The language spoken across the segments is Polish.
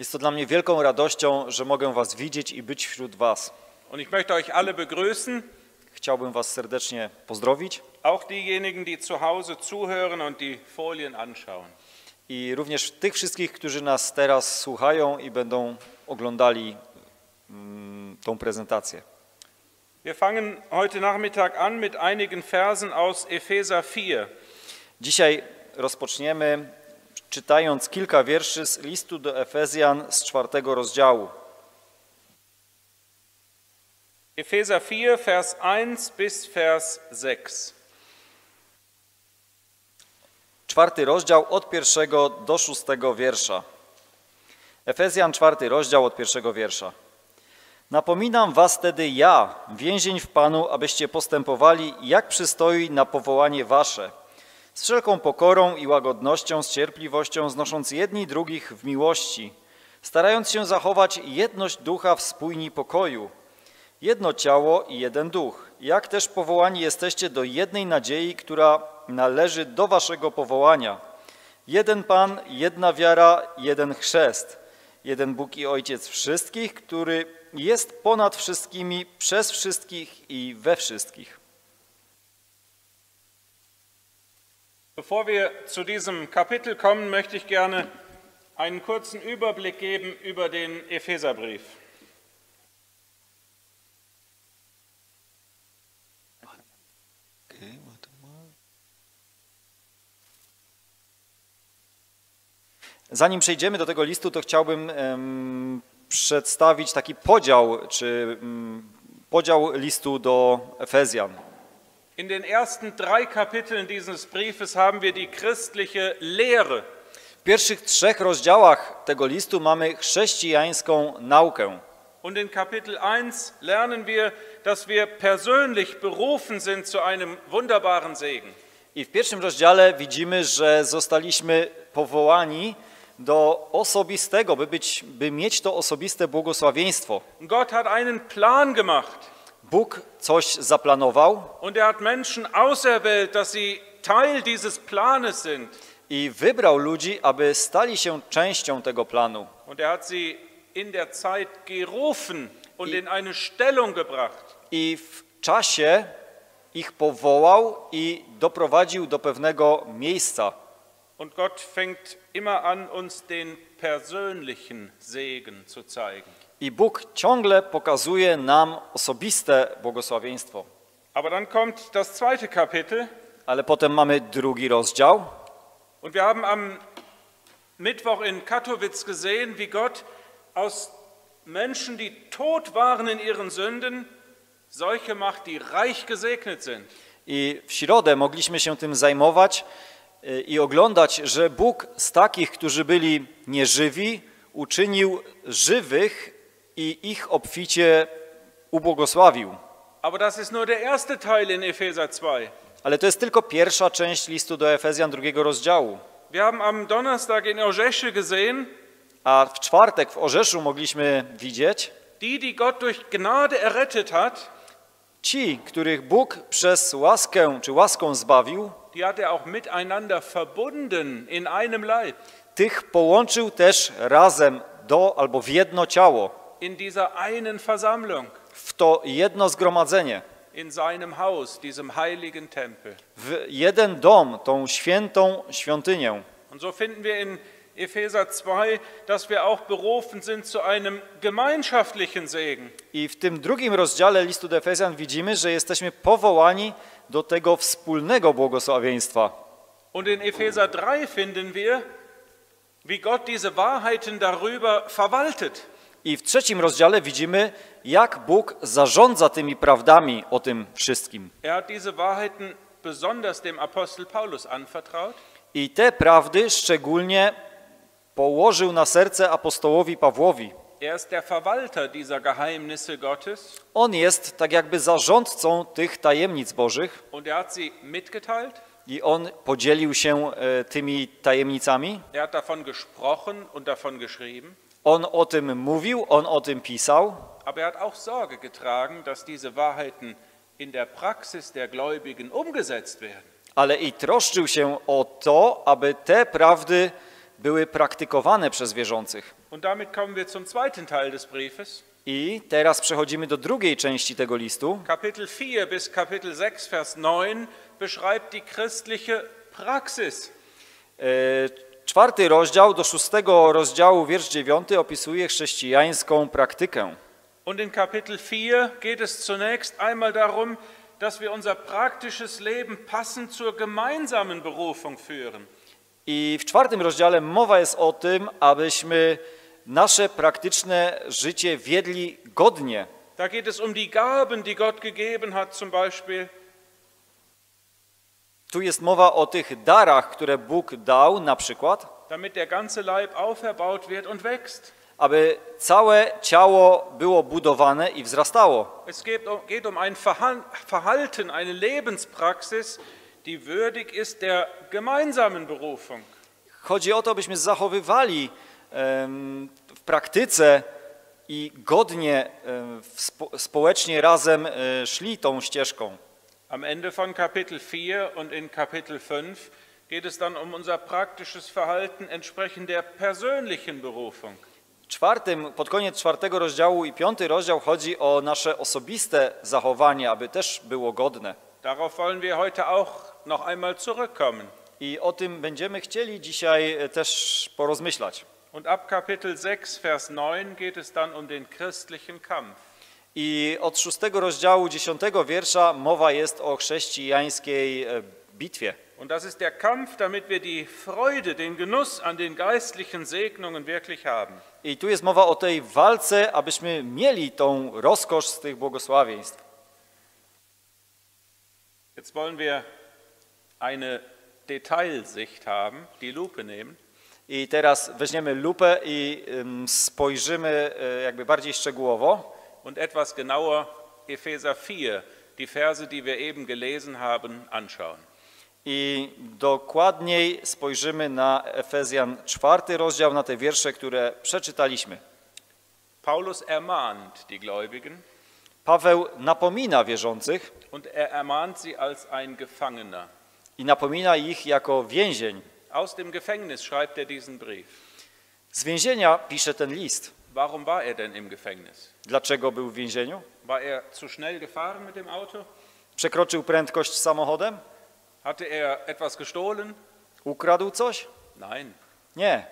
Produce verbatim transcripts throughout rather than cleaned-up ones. Jest to dla mnie wielką radością, że mogę was widzieć i być wśród was. Und ich möchte euch alle begrüßen. Chciałbym was serdecznie pozdrowić. Auch diejenigen, die zu Hause zuhören und die Folien anschauen. I również tych wszystkich, którzy nas teraz słuchają i będą oglądali mm, tą prezentację. Wir fangen heute Nachmittag an mit einigen Versen aus Epheser vier. Dzisiaj rozpoczniemy czytając kilka wierszy z listu do Efezjan z czwartego rozdziału. Epheser vier, Vers eins bis Vers sechs. Czwarty rozdział od pierwszego do szóstego wiersza. Efezjan czwarty rozdział od pierwszego wiersza. Napominam was tedy ja, więzień w Panu, abyście postępowali jak przystoi na powołanie wasze, z wszelką pokorą i łagodnością, z cierpliwością, znosząc jedni drugich w miłości, starając się zachować jedność ducha w spójni pokoju, jedno ciało i jeden duch, jak też powołani jesteście do jednej nadziei, która należy do waszego powołania. Jeden Pan, jedna wiara, jeden chrzest, jeden Bóg i Ojciec wszystkich, który jest ponad wszystkimi, przez wszystkich i we wszystkich. Bevor wir zu diesem Kapitel kommen, möchte ich gerne einen kurzen Überblick geben über den Epheserbrief. Okay, warte mal. Zanim przejdziemy do tego listu, to chciałbym um, przedstawić taki podział, czy um, podział listu do Efezjan. In den ersten drei Kapiteln dieses Briefes haben wir die christliche Lehre. W pierwszych trzech rozdziałach tego listu mamy chrześcijańską naukę. Und in Kapitel eins lernen wir, dass wir persönlich berufen sind zu einem wunderbaren Segen. I w pierwszym rozdziale widzimy, że zostaliśmy powołani do osobistego, by być, by mieć to osobiste błogosławieństwo. Gott hat einen Plan gemacht. Bóg coś zaplanował i wybrał ludzi, aby stali się częścią tego planu. I w czasie ich powołał i doprowadził do pewnego miejsca. Und Gott fängt immer an, uns den persönlichen Segen zu zeigen. I Bóg ciągle pokazuje nam osobiste błogosławieństwo. Aber dann kommt das zweite Kapitel. Ale potem mamy drugi rozdział. Und wir haben am Mittwoch in Katowice gesehen, wie Gott aus Menschen, die tot waren in ihren Sünden, solche macht, die reich gesegnet sind. I w środę mogliśmy się tym zajmować i oglądać, że Bóg z takich, którzy byli nieżywi, uczynił żywych i ich obficie ubłogosławił. Ale to jest tylko pierwsza część listu do Efezjan drugiego rozdziału. A w czwartek w Orzeszu mogliśmy widzieć ci, których Bóg przez łaskę czy łaską zbawił, tych połączył też razem do albo w jedno ciało, in dieser einen Versammlung, w to jedno zgromadzenie, in seinem Haus, diesem heiligen Tempel, w jeden dom, tą świętą świątynię. Und so finden wir in Epheser zwei, dass wir auch berufen sind zu einem gemeinschaftlichen Segen. I w tym drugim rozdziale listu do Efezjan widzimy, że jesteśmy powołani do tego wspólnego błogosławieństwa. Und in Epheser drei finden wir, wie Gott diese Wahrheiten darüber verwaltet. I w trzecim rozdziale widzimy, jak Bóg zarządza tymi prawdami o tym wszystkim. Er hat diese Wahrheiten besonders dem Apostel Paulus anvertraut. I te prawdy szczególnie położył na serce apostołowi Pawłowi. Er ist der Verwalter dieser Geheimnisse Gottes. On jest tak jakby zarządcą tych tajemnic Bożych. Und er hat sie mitgeteilt. I on podzielił się tymi tajemnicami. Er hat davon gesprochen und davon geschrieben. On o tym mówił, on o tym pisał. Aber er hat auch Sorge getragen, dass diese Wahrheiten in der Praxis der Gläubigen umgesetzt werden. Ale i troszczył się o to, aby te prawdy były praktykowane przez wierzących. Und damit kommen wir zum zweiten Teil des Briefes. I teraz przechodzimy do drugiej części tego listu. Kapitel cztery bis Kapitel sechs Vers neun beschreibt die christliche Praxis. Czwarty rozdział do szóstego rozdziału wiersz dziewiąty opisuje chrześcijańską praktykę. Und in Kapitel vier geht es zunächst einmal darum, dass wir unser praktisches Leben passend zur gemeinsamen Berufung führen. I w czwartym rozdziale mowa jest o tym, abyśmy nasze praktyczne życie wiedli godnie. Da geht es um die Gaben, die Gott gegeben hat, zum Beispiel. Tu jest mowa o tych darach, które Bóg dał, na przykład, damit der ganze Leib aufgebaut wird und wächst. Aby całe ciało było budowane i wzrastało. Es geht um, geht um ein Verhalten, eine Lebenspraxis, die würdig ist der gemeinsamen Berufung. Chodzi o to, byśmy zachowywali um, w praktyce i godnie, um, spo, społecznie razem um, szli tą ścieżką. Am Ende von Kapitel vier und in Kapitel fünf geht es dann um unser praktisches Verhalten entsprechend der persönlichen Berufung. Czwartym, pod koniec czwartego rozdziału i piąty rozdział chodzi o nasze osobiste zachowanie, aby też było godne. Darauf wollen wir heute auch noch einmal zurückkommen. I o tym będziemy chcieli dzisiaj też porozmyślać. Und ab Kapitel sechs Vers neun geht es dann um den christlichen Kampf. I od szóstego rozdziału dziesiątego wiersza mowa jest o chrześcijańskiej bitwie. Und das ist der Kampf, damit wir die Freude, den Genuss an den geistlichen Segnungen wirklich haben. I tu jest mowa o tej walce, abyśmy mieli tą rozkosz z tych błogosławieństw. Jetzt wollen wir eine Detailsicht haben, die Lupe nehmen. I teraz weźmiemy lupę i spojrzymy jakby bardziej szczegółowo. Und etwas genauer Epheser vier, die Verse, die wir eben gelesen haben, anschauen. I dokładniej spojrzymy na Efezjan czwarty rozdział, na te wiersze, które przeczytaliśmy. Paulus ermahnt die Gläubigen. Paweł napomina wierzących. Und er ermahnt sie als ein Gefangener. I napomina ich jako więzień. Aus dem Gefängnis schreibt er diesen Brief. Z więzienia pisze ten list. Warum war er denn im Gefängnis? Dlaczego był w więzieniu? War er zu schnell gefahren mit dem Auto? Przekroczył prędkość samochodem? Hatte er etwas gestohlen? Ukradł coś? Nein. Nie.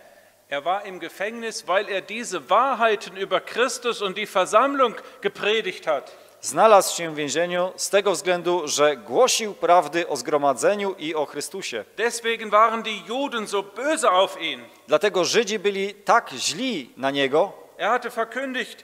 Er war im Gefängnis, weil er diese Wahrheiten über Christus und die Versammlung gepredigt hat. Znalazł się w więzieniu z tego względu, że głosił prawdy o zgromadzeniu i o Chrystusie. Deswegen waren die Juden so böse auf ihn. Dlatego Żydzi byli tak źli na niego. Er hatte verkündigt,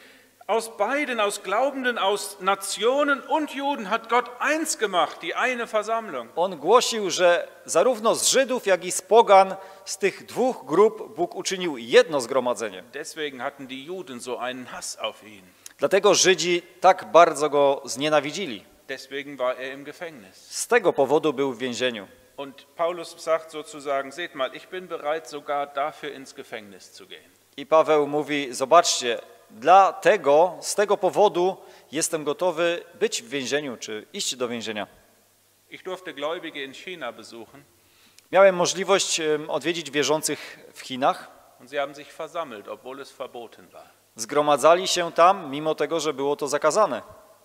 aus beiden, aus Glaubenden, aus Nationen und Juden hat Gott eins gemacht, die eine Versammlung. On głosił, że zarówno z Żydów, jak i z pogan, z tych dwóch grup Bóg uczynił jedno zgromadzenie. Deswegen hatten die Juden so einen Hass auf ihn. Dlatego Żydzi tak bardzo go znienawidzili. Deswegen war er im Gefängnis. Z tego powodu był w więzieniu. Und Paulus sagt sozusagen, seht mal, ich bin bereit sogar dafür ins Gefängnis zu gehen. I Paweł mówi, zobaczcie, dlatego, z tego powodu jestem gotowy być w więzieniu, czy iść do więzienia. Ich durfte Gläubige in China besuchen. Miałem możliwość odwiedzić wierzących w Chinach. Und sie haben sich versammelt, obwohl es verboten war. Zgromadzali się tam, mimo tego, że było to zakazane.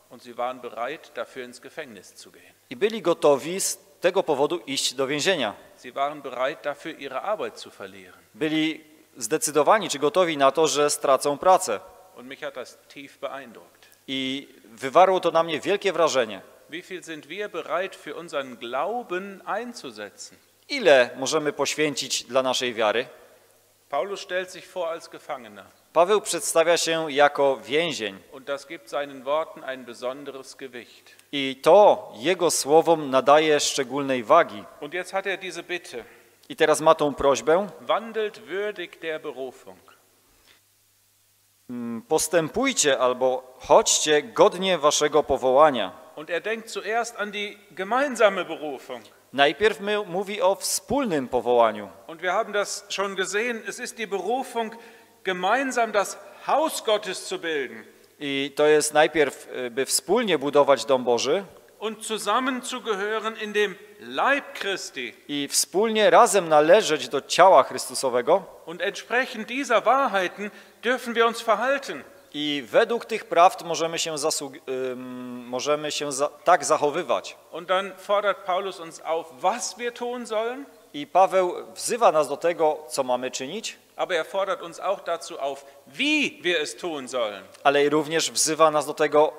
Und sie waren bereit, dafür ins Gefängnis zu gehen. I byli gotowi z tego powodu iść do więzienia. Sie waren bereit, dafür ihre Arbeit zu verlieren. Byli zdecydowani czy gotowi na to, że stracą pracę. Und mich hat das tief beeindruckt. I wywarło to na mnie wielkie wrażenie. Wie viel sind wir bereit, für unseren Glauben einzusetzen? Ile możemy poświęcić dla naszej wiary? Paulus stellt sich vor als Gefangener. Paweł przedstawia się jako więzień. Und das gibt seinen Worten ein besonderes Gewicht. I to jego słowom nadaje szczególnej wagi. Und jetzt hat er diese Bitte. I teraz ma tą prośbę. Wandelt würdig der Berufung. Postępujcie albo chodźcie godnie waszego powołania. Und er denkt zuerst an die gemeinsame Berufung. Najpierw mówi o wspólnym powołaniu. Und wir haben das schon gesehen, es ist die Berufung, gemeinsam das Haus Gottes zu bilden. I to jest najpierw, by wspólnie budować dom Boży. und zusammenzugehören in dem Leib Christi. I wspólnie razem należeć do ciała Chrystusowego. Und entsprechend dieser Wahrheiten dürfen wir uns verhalten. I według tych prawd możemy się, um, możemy się za tak zachowywać. Und dann fordert Paulus uns auf, was wir tun sollen. I Paweł wzywa nas do tego, co mamy czynić. Aber er fordert uns auch dazu auf, wie wir es tun sollen. Ale również wzywa nas do tego,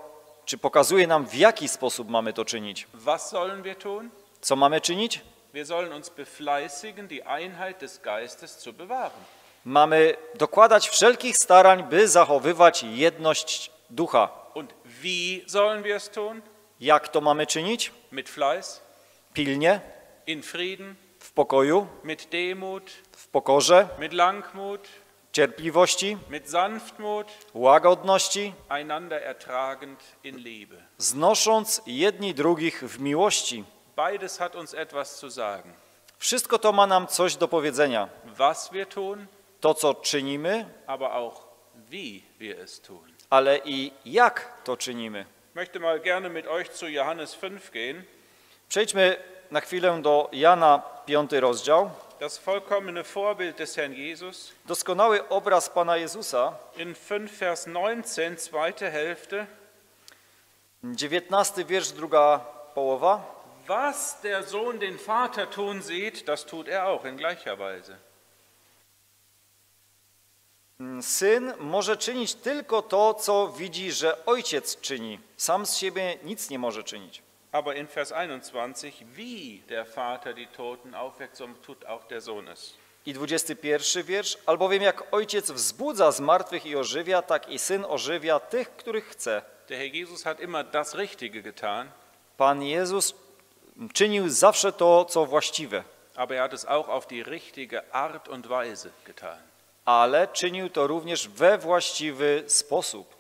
czy pokazuje nam, w jaki sposób mamy to czynić. Was sollen wir tun? Co mamy czynić? Wir sollen uns befleißigen, die Einheit des Geistes zu bewahren. Mamy dokładać wszelkich starań, by zachowywać jedność ducha. Und wie sollen wir es tun? Jak to mamy czynić? Mit Fleiß. Pilnie. In Frieden. W pokoju. Mit Demut. W pokorze. Mit Langmut. Cierpliwości. Mit Sanftmut. Łagodności. Einander ertragend in Liebe. Znosząc jedni drugich w miłości. Beides hat uns etwas zu sagen. Wszystko to ma nam coś do powiedzenia. Was wir tun, to, co czynimy, aber auch wie wir es tun. Ale i jak to czynimy. Möchte mal gerne mit euch zu Johannes fünf gehen. Przejdźmy na chwilę do Jana, piąty rozdział. Das vollkommene Vorbild des Herrn Jesus. Doskonały obraz Pana Jezusa. In fünf Vers neunzehn, zweite Hälfte. dziewiętnasty wiersz, druga połowa. Was der Sohn den Vater tun sieht, das tut er auch in gleicher Weise. Syn może czynić tylko to, co widzi, że ojciec czyni. Sam z siebie nic nie może czynić. Aber in Vers einundzwanzig, wie der Vater die Toten aufweckt, so tut auch der Sohn es. I dwudziesty pierwszy wiersz, albowiem jak ojciec wzbudza zmartwych i ożywia, tak i syn ożywia tych, których chce. Der Herr Jesus hat immer das Richtige getan. Pan Jezus czynił zawsze to, co właściwe. Aber er hat es auch auf die richtige Art und Weise getan. Ale czynił to również we właściwy sposób.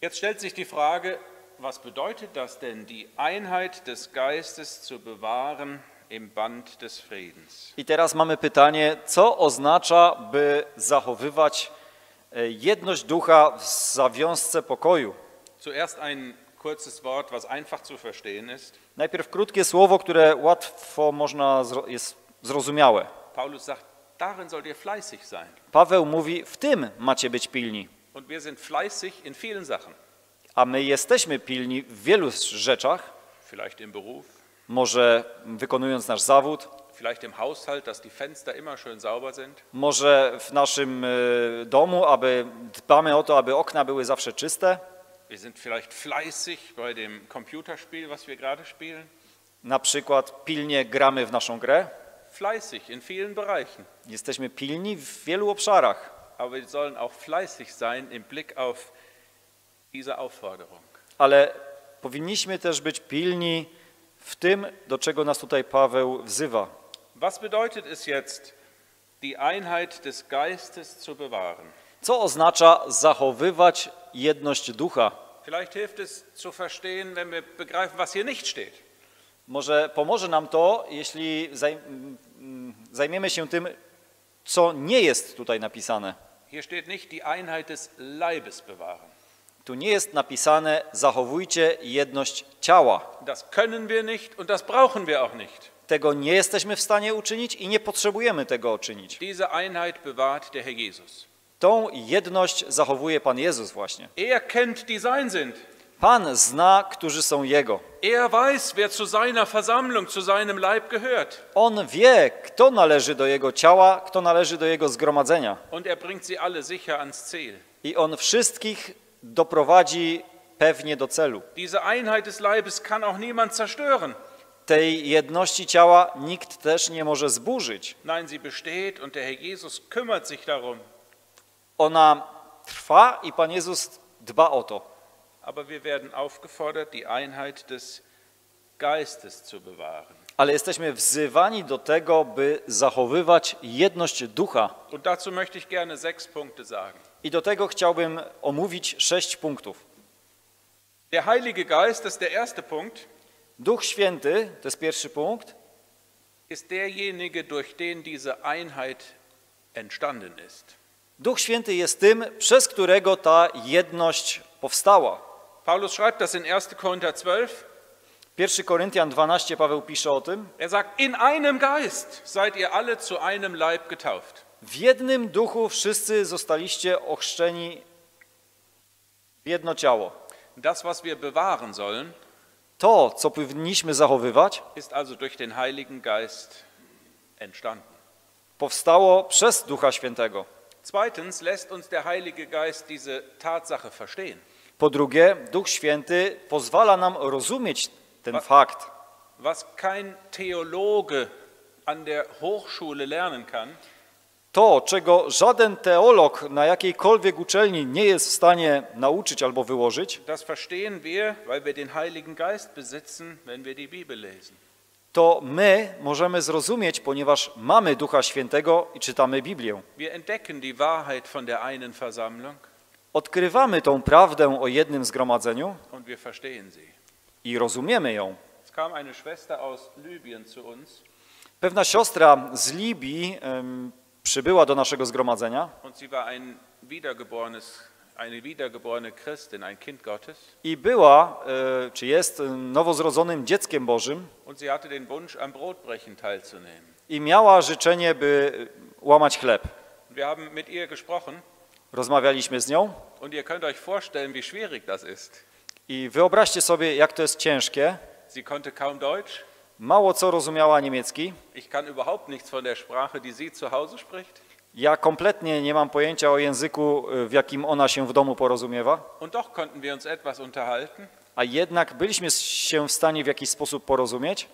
Jetzt stellt sich die Frage, was bedeutet das denn, die Einheit des Geistes zu bewahren im Band des Friedens? I teraz mamy pytanie, co oznacza, by zachowywać jedność ducha w zawiązce pokoju? Zuerst ein kurzes Wort, was einfach zu verstehen ist. Najpierw krótkie słowo, które łatwo można jest zrozumiałe. Paulus sagt, darin sollt ihr fleißig sein. Paweł mówi, w tym macie być pilni. Und wir sind fleißig in vielen Sachen. A my jesteśmy pilni w wielu rzeczach. Vielleicht im Beruf. Może wykonując nasz zawód. Vielleicht im Haushalt, dass die Fenster immer schön sauber sind. Może w naszym domu, aby dbamy o to, aby okna były zawsze czyste. Wir sind vielleicht fleißig bei dem Computerspiel, was wir gerade spielen. Na przykład pilnie gramy w naszą grę. Fleißig in vielen Bereichen. Jesteśmy pilni w wielu obszarach. Aber wir sollen auch fleißig sein im Blick auf diese Aufforderung. Ale powinniśmy też być pilni w tym, do czego nas tutaj Paweł wzywa. Was bedeutet es jetzt, die Einheit des Geistes zu bewahren? Co oznacza zachowywać jedność ducha? Może pomoże nam to, jeśli zajmiemy się tym, co nie jest tutaj napisane. Tu nie jest napisane, zachowujcie jedność ciała. Tego nie jesteśmy w stanie uczynić i nie potrzebujemy tego uczynić. Diese Einheit bewahrt der Herr Jesus. Tą jedność zachowuje Pan Jezus właśnie. Er kennt die sein sind. Pan zna, którzy są Jego. Er weiß, wer zu seiner Versammlung, zu seinem Leib gehört. On wie, kto należy do Jego ciała, kto należy do Jego zgromadzenia. Und er bringt sie alle sicher ans Ziel. I On wszystkich doprowadzi pewnie do celu. Diese Einheit des Leibes kann auch niemand zerstören. Tej jedności ciała nikt też nie może zburzyć. Nein, sie besteht und der Herr Jesus kümmert sich darum. Ona trwa i Pan Jezus dba o to. Ale jesteśmy wzywani do tego, by zachowywać jedność ducha. I do tego chciałbym omówić sześć punktów. Der Heilige Geist, das ist der erste Punkt. Duch Święty, to jest pierwszy punkt. Ist derjenige, durch den diese Einheit entstanden ist. Duch Święty jest tym, przez którego ta jedność powstała. Paulus schreibt das in ersten Korinther zwölf. pierwszy Koryntian dwanaście Paweł pisze o tym. Er sagt, in einem Geist seid ihr alle zu einem Leib getauft. W jednym duchu wszyscy zostaliście ochrzczeni w jedno ciało. Das, was wir bewahren sollen, to, co powinniśmy zachowywać, ist also durch den Heiligen Geist entstanden. Powstało przez Ducha Świętego. Zweitens lässt uns der Heilige Geist diese Tatsache verstehen. Po drugie, Duch Święty pozwala nam rozumieć ten fakt. Was kein Theologe an der Hochschule lernen kann, to, czego żaden teolog na jakiejkolwiek uczelni nie jest w stanie nauczyć albo wyłożyć, das verstehen wir, weil wir den Heiligen Geist besitzen, wenn wir die Bibel lesen. To my możemy zrozumieć, ponieważ mamy Ducha Świętego i czytamy Biblię. Wir entdecken die Wahrheit von der einen Versammlung. Odkrywamy tą prawdę o jednym zgromadzeniu und wir verstehen sie. I rozumiemy ją. Es kam eine Schwester aus Libyen zu uns. Pewna siostra z Libii um, przybyła do naszego zgromadzenia i była, e, czy jest, nowozrodzonym dzieckiem Bożym i miała życzenie, by łamać chleb. Rozmawialiśmy z nią i wyobraźcie sobie, jak to jest ciężkie. Mało co rozumiała niemiecki. Ja kompletnie nie mam pojęcia o języku, w jakim ona się w domu porozumiewa. A jednak byliśmy się w stanie w jakiś sposób porozumieć.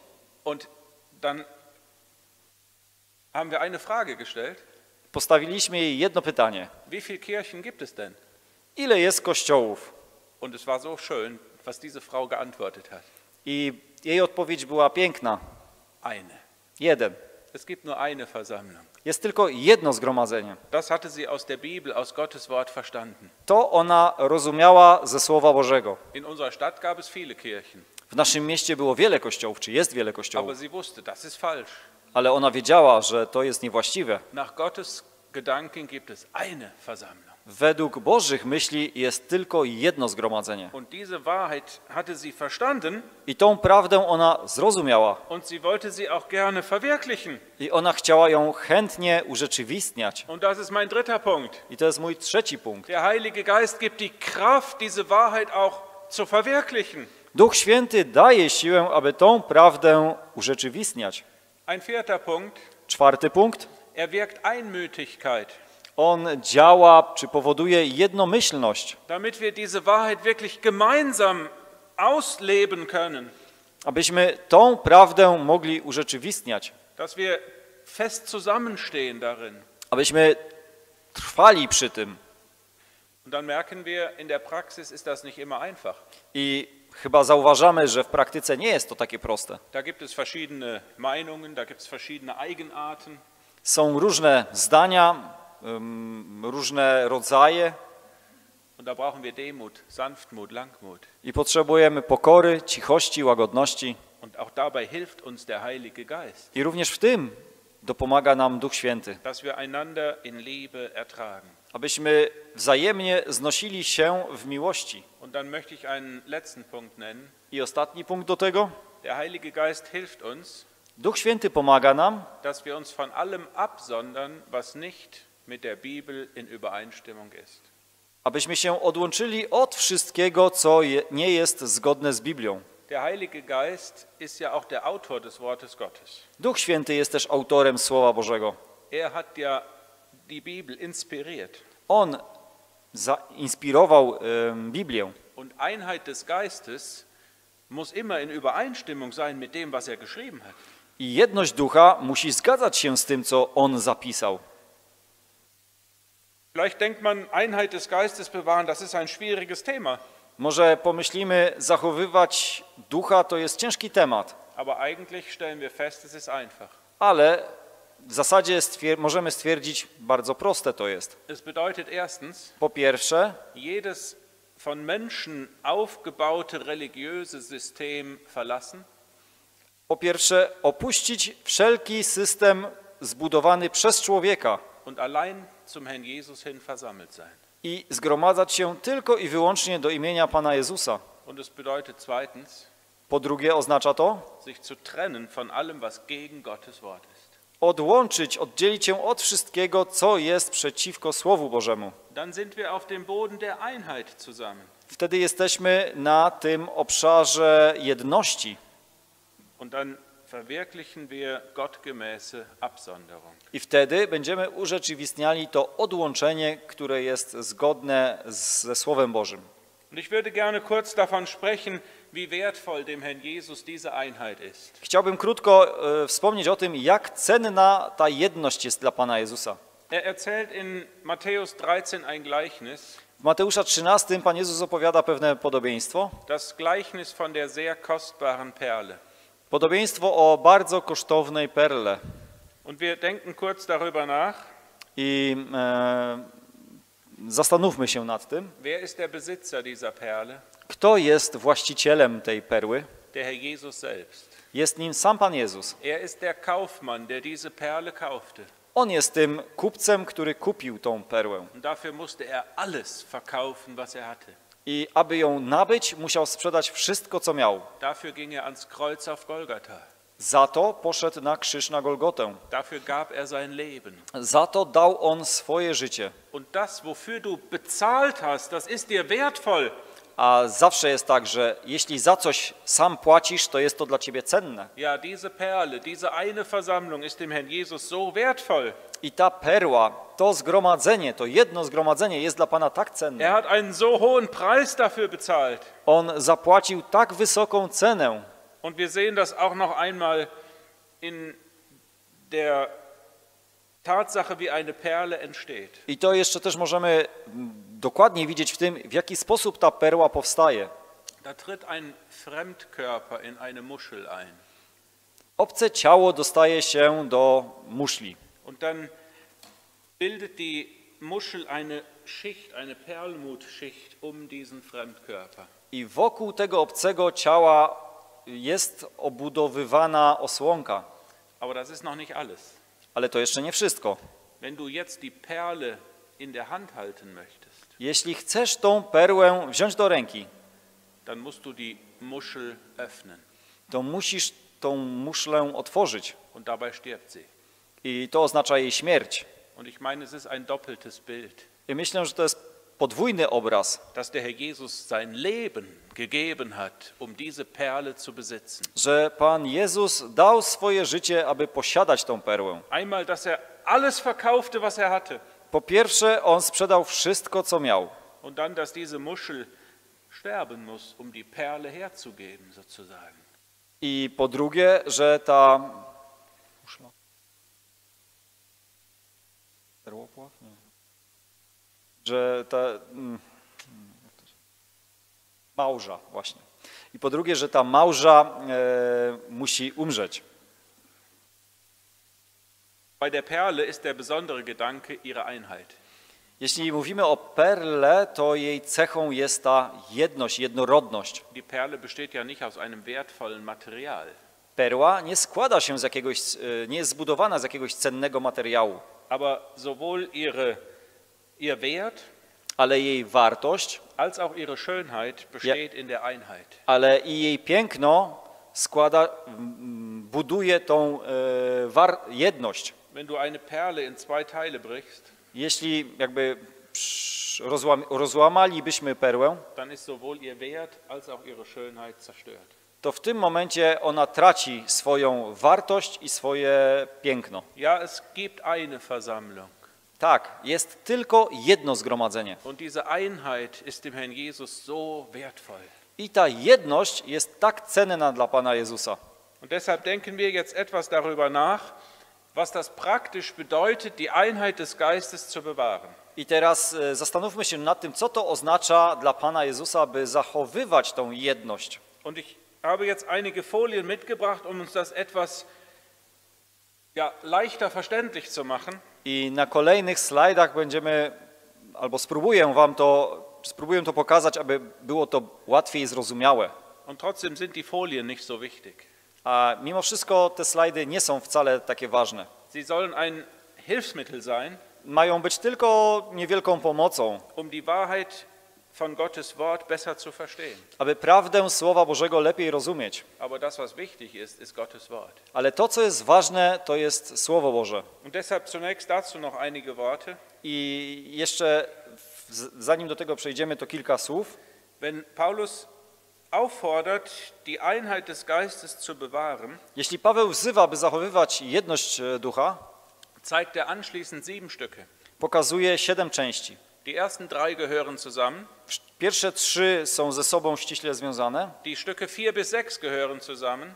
Postawiliśmy jej jedno pytanie. Ile jest kościołów? I jej odpowiedź była piękna. Eine. Jeden. Es gibt nur eine Versammlung. Jest tylko jedno zgromadzenie. Das hatte sie aus der Bibel, aus Gottes Wort verstanden. To ona rozumiała ze Słowa Bożego. In unserer Stadt gab es viele Kirchen. W naszym mieście było wiele kościołów, czy jest wiele kościołów. Aber sie wusste, das ist falsch. Ale ona wiedziała, że to jest niewłaściwe. Nach Gottes Gedanken gibt es eine Versammlung. Według Bożych myśli jest tylko jedno zgromadzenie. I tą prawdę ona zrozumiała. I ona chciała ją chętnie urzeczywistniać. I to jest mój trzeci punkt. Duch Święty daje siłę, aby tą prawdę urzeczywistniać. Czwarty punkt. Er wirkt Einmütigkeit. On działa, czy powoduje jednomyślność, abyśmy tą prawdę mogli urzeczywistniać, abyśmy trwali przy tym. I chyba zauważamy, że w praktyce nie jest to takie proste. Są różne zdania, różne rodzaje i potrzebujemy pokory, cichości, łagodności i również w tym dopomaga nam Duch Święty, abyśmy wzajemnie znosili się w miłości. I ostatni punkt do tego. Duch Święty pomaga nam, dass wir uns von allem absondern, was nicht mit der Bibel in Übereinstimmung ist. Abyśmy się odłączyli od wszystkiego, co je, nie jest zgodne z Biblią. Der Heilige Geist ist ja auch der Autor des Wortes Gottes. Duch Święty jest też autorem Słowa Bożego. Er hat ja die Bibel inspiriert. On zainspirował e, Biblię. Und Einheit des Geistes muss immer in Übereinstimmung sein mit dem, was er geschrieben hat. I jedność ducha musi zgadzać się z tym, co on zapisał. Vielleicht denkt man, Einheit des Geistes bewahren, das ist ein schwieriges Thema. Może pomyślimy, zachowywać ducha to jest ciężki temat. Aber eigentlich stellen wir fest, es ist einfach. Ale w zasadzie stwier- możemy stwierdzić, bardzo proste to jest. Es bedeutet erstens, po pierwsze, jedes von Menschen aufgebaute religiöse System verlassen. Po pierwsze, opuścić wszelki system zbudowany przez człowieka und allein zum Herrn Jesus hin versammelt sein. i zgromadzać się tylko i wyłącznie do imienia Pana Jezusa. Und es bedeutet zweitens, po drugie oznacza to sich zu trennen von allem, was gegen Gottes Wort ist. Odłączyć, oddzielić się od wszystkiego, co jest przeciwko Słowu Bożemu. Dann sind wir auf dem Boden der Einheit zusammen. Wtedy jesteśmy na tym obszarze jedności. Und dann verwirklichen wir gottgemäße Absonderung. I wtedy będziemy urzeczywistniali to odłączenie, które jest zgodne z, ze Słowem Bożym. Und ich würde gerne kurz davon sprechen, wie wertvoll dem Herrn Jesus diese Einheit ist. Chciałbym krótko e, wspomnieć o tym, jak cenna ta jedność jest dla Pana Jezusa. Er erzählt in Matthäus dreizehn ein Gleichnis. W Mateusza trzynastym Pan Jezus opowiada pewne podobieństwo. Das Gleichnis von der sehr kostbaren Perle. Podobieństwo o bardzo kosztownej perle. Und wir denken kurz darüber nach. I e, zastanówmy się nad tym. Wer ist der Besitzer dieser Perle? Kto jest właścicielem tej perły? Der Herr Jesus selbst. Jest nim sam Pan Jezus. Er ist der Kaufmann, der diese Perle kaufte. On jest tym kupcem, który kupił tą perłę. Dafür musste er alles verkaufen, was er hatte. I aby ją nabyć, musiał sprzedać wszystko, co miał. Dafür ging er ans Kreuz auf Golgatha. Za to poszedł na krzyż na Golgotę. Dafür gab er sein Leben. Za to dał on swoje życie. Und das, wofür du bezahlt hast, das ist dir wertvoll. A zawsze jest tak, że jeśli za coś sam płacisz, to jest to dla ciebie cenne. Ja, diese Perle, diese eine Versammlung ist dem Herrn Jesus so wertvoll. I ta perła, to zgromadzenie, to jedno zgromadzenie jest dla Pana tak cenne. Er hat einen so hohen Preis dafür bezahlt. On zapłacił tak wysoką cenę. Und wir sehen das auch noch einmal in der Tatsache, wie eine Perle entsteht. I to jeszcze też możemy dokładnie widzieć w tym, w jaki sposób ta perła powstaje. Da tritt ein Fremdkörper in eine Muschel ein. Obce ciało dostaje się do muszli. Und dann bildet die Muschel eine Schicht, eine Perlmutschicht um diesen Fremdkörper. I wokół tego obcego ciała jest obudowywana osłonka. Aber das ist noch nicht alles. Ale to jeszcze nie wszystko. Wenn du jetzt die Perle in der Hand halten möchtest, jeśli chcesz tą perłę wziąć do ręki, dann musst du die Muschel öffnen. To musisz tą muszlę otworzyć. Und dabei stirbt sie. I to oznacza jej śmierć. Und ich meine, es ist ein doppeltes Bild. I myślę, że to jest podwójny obraz. Dass der Herr Jesus sein Leben gegeben hat, um diese Perle zu besitzen. Że Pan Jezus dał swoje życie, aby posiadać tą perłę. Einmal, dass er alles verkaufte, was er hatte. Po pierwsze, on sprzedał wszystko, co miał. Und dann, dass diese Muschel sterben muss, um die Perle herzugeben, sozusagen. I po drugie, że ta że ta małża właśnie. I po drugie, że ta małża e, musi umrzeć. Bei der Perle ist der besondere Gedanke ihre Einheit. Jeśli mówimy o perle, to jej cechą jest ta jedność, jednorodność. Die Perle besteht ja nicht aus einem wertvollen Material. Perła nie składa się z jakiegoś, nie jest zbudowana z jakiegoś cennego materiału. Aber sowohl ihre, ihr Wert, ale jej wartość, als auch ihre Schönheit besteht in der Einheit. Ale i jej piękno składa, buduje tą e, war, jedność. Wenn du eine Perle in zwei Teile brichst, jeśli jakby psz, rozłam, rozłamalibyśmy perłę, dann ist sowohl ihr Wert als auch ihre Schönheit zerstört. To w tym momencie ona traci swoją wartość i swoje piękno. Ja, es gibt eine Versammlung. Tak, jest tylko jedno zgromadzenie. Und diese Einheit ist dem Herrn Jesus so wertvoll. I ta jedność jest tak cenna dla Pana Jezusa. Und deshalb denken wir jetzt etwas darüber nach, was das praktisch bedeutet, die Einheit des Geistes zu bewahren. I teraz zastanówmy się nad tym, co to oznacza dla Pana Jezusa, by zachowywać tą jedność. Und ich Ich habe jetzt einige Folien mitgebracht, um uns das etwas ja, leichter verständlich zu machen. I na kolejnych slajdach będziemy, albo spróbuję wam to, spróbuję to pokazać, aby było to łatwiej zrozumiałe. Und trotzdem sind die Folien nicht so wichtig. A mimo wszystko te slajdy nie są wcale takie ważne. Sie sollen ein Hilfsmittel sein. mają być tylko niewielką pomocą, um die Wahrheit von Gottes Wort besser zu verstehen. Aby prawdę Słowa Bożego lepiej rozumieć. Aber das, was wichtig ist, ist Gottes Wort. Ale to, co jest ważne, to jest Słowo Boże. Und deshalb zunächst dazu noch einige Worte. I jeszcze, zanim do tego przejdziemy, to kilka słów. Wenn Paulus auffordert, die Einheit des Geistes zu bewahren, jeśli Paweł wzywa, by zachowywać jedność ducha, zeigt er anschließend sieben Stücke. Pokazuje siedem części. Die ersten drei gehören zusammen. Pierwsze trzy są ze sobą ściśle związane. Die Stücke vier bis sechs gehören zusammen.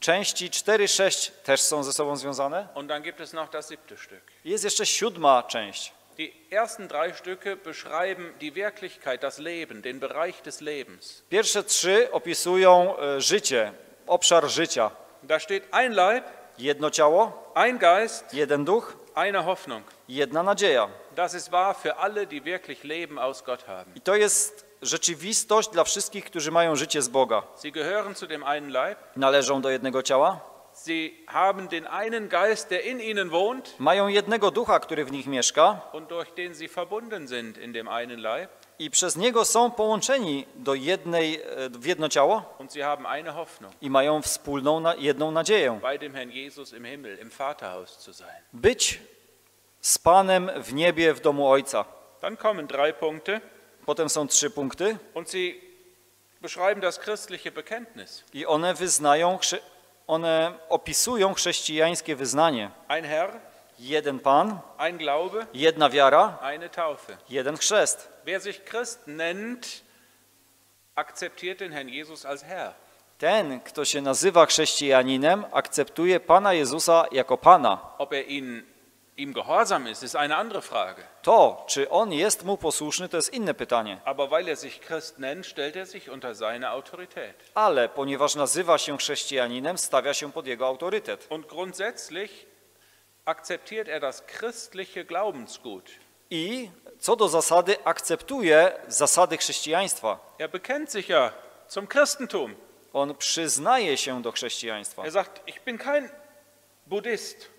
Części cztery, sześć też są ze sobą związane. Und dann gibt es noch das siebte Stück. Jest jeszcze siódma część. Die ersten drei Stücke beschreiben die Wirklichkeit, das Leben, den Bereich des Lebens. Pierwsze trzy opisują życie, obszar życia. Da steht ein Leib, jedno ciało, ein Geist, jeden duch, eine Hoffnung, jedna nadzieja. Das ist wahr für alle, die wirklich Leben aus Gott haben. I to jest rzeczywistość dla wszystkich, którzy mają życie z Boga. Sie gehören zu dem einen Leib. Należą do jednego ciała. Sie haben den einen Geist, der in ihnen wohnt. Mają jednego ducha, który w nich mieszka. Und durch den sie verbunden sind in dem einen Leib. I przez niego są połączeni do jednej, w jedno ciało. Und sie haben eine Hoffnung. I mają wspólną na, jedną nadzieję. Bei dem Herrn Jesus im Himmel, im Vaterhaus zu sein. Być z Panem w niebie, w domu Ojca. Dann kommen drei Punkte. Potem są trzy punkty. Und sie beschreiben das christliche Bekenntnis. I one wyznają, one opisują chrześcijańskie wyznanie. Ein Herr, jeden Pan, ein Glaube, jedna wiara, eine Taufe, jeden chrzest. Wer sich Christ nennt, akzeptiert den Herrn Jesus als Herr. Ten, kto się nazywa chrześcijaninem, akceptuje Pana Jezusa jako Pana. Ob er ihn Im gehorsam ist, ist eine andere Frage. To, czy on jest mu posłuszny, to jest inne pytanie. Aber weil er sich Christ nennt, stellt er sich unter seine Autorität. Ale ponieważ nazywa się chrześcijaninem, stawia się pod jego autorytet. Und grundsätzlich akzeptiert er das christliche Glaubensgut. I co do zasady akceptuje zasady chrześcijaństwa. Er bekennt sich ja zum Christentum. On przyznaje się do chrześcijaństwa. Er sagt, ich bin kein Buddhist.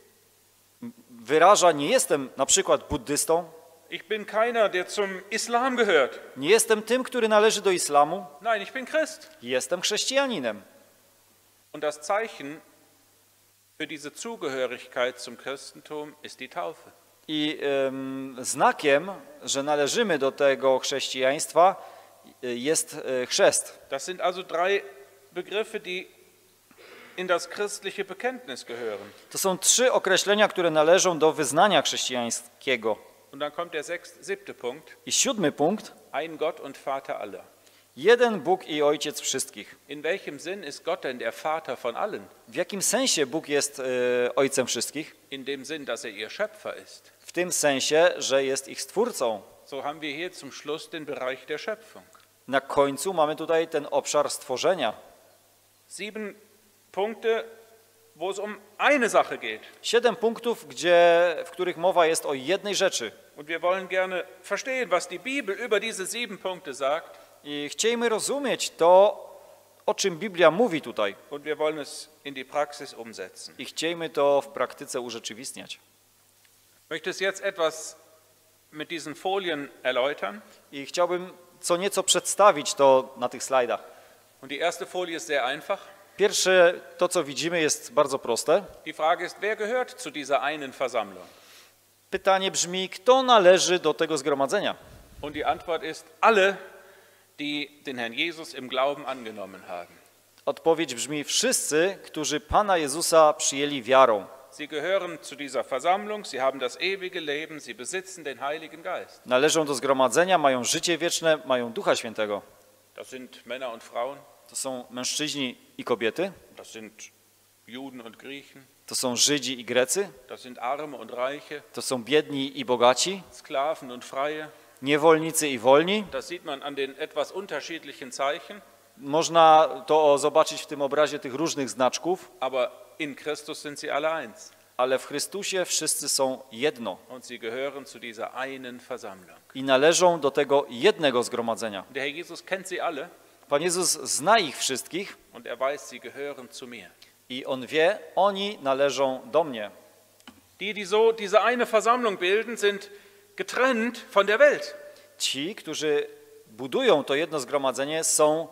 Wyraża, nie jestem na przykład buddystą. Ich bin keiner, der zum Islam gehört. Nie jestem tym, który należy do islamu. Nein, ich bin Christ. Jestem chrześcijaninem. Und das Zeichen für diese Zugehörigkeit zum Christentum ist die Taufe. I um, znakiem, że należymy do tego chrześcijaństwa, jest chrzest. Das sind also drei Begriffe, die in das christliche Bekenntnis gehören. To są trzy określenia, które należą do wyznania chrześcijańskiego. Und dann kommt der sechste, siebte Punkt. I siódmy punkt. Ein Gott und Vater aller. Jeden Bóg i Ojciec wszystkich. In welchem Sinn ist Gott denn der Vater von allen? W jakim sensie Bóg jest e, Ojcem wszystkich? In dem Sinn, dass er ihr Schöpfer ist. W tym sensie, że jest ich Stwórcą. So haben wir hier zum Schluss den Bereich der Schöpfung. Na końcu mamy tutaj ten obszar stworzenia. Sieben Punkte, wo es um eine Sache geht. Siedem punktów, gdzie, w których mowa jest o jednej rzeczy. Und wir wollen gerne verstehen, was die Bibel über diese sieben Punkte sagt. I chcemy rozumieć to, o czym Biblia mówi tutaj. Und wir wollen es in die Praxis umsetzen. I chcemy to w praktyce urzeczywistniać. Möchte es jetzt etwas mit diesen Folien erläutern. I chciałbym co nieco przedstawić to na tych slajdach. Und die erste Folie ist sehr einfach. Pierwsze, to co widzimy, jest bardzo proste. Die Frage ist, wer gehört zu dieser einen Versammlung? Pytanie brzmi, kto należy do tego zgromadzenia? Und die Antwort ist, alle, die den Herrn Jesus im Glauben angenommen haben. Odpowiedź brzmi, wszyscy, którzy Pana Jezusa przyjęli wiarą. Sie gehören zu dieser Versammlung, sie haben das ewige Leben, sie besitzen den Heiligen Geist. Należą do zgromadzenia, mają życie wieczne, mają Ducha Świętego. Das sind Männer und Frauen. To są mężczyźni i kobiety. Das sind Juden und Griechen. To są Żydzi i Grecy. Das sind Arme und Reiche. To są biedni i bogaci. Sklaven und Freie. Niewolnicy i wolni. Das sieht man an den etwas unterschiedlichen Zeichen. Można to zobaczyć w tym obrazie tych różnych znaczków. Aber in Christus sind sie alle eins. Ale w Chrystusie wszyscy są jedno. Und sie gehören zu dieser einen Versammlung. I należą do tego jednego zgromadzenia. Der Herr Jesus kennt sie alle. Pan Jezus zna ich wszystkich und er weiß, sie gehören zu mir. I On wie, oni należą do mnie. Die, die so diese eine Versammlung bilden, sind getrennt von der Welt. Ci, którzy budują to jedno zgromadzenie, są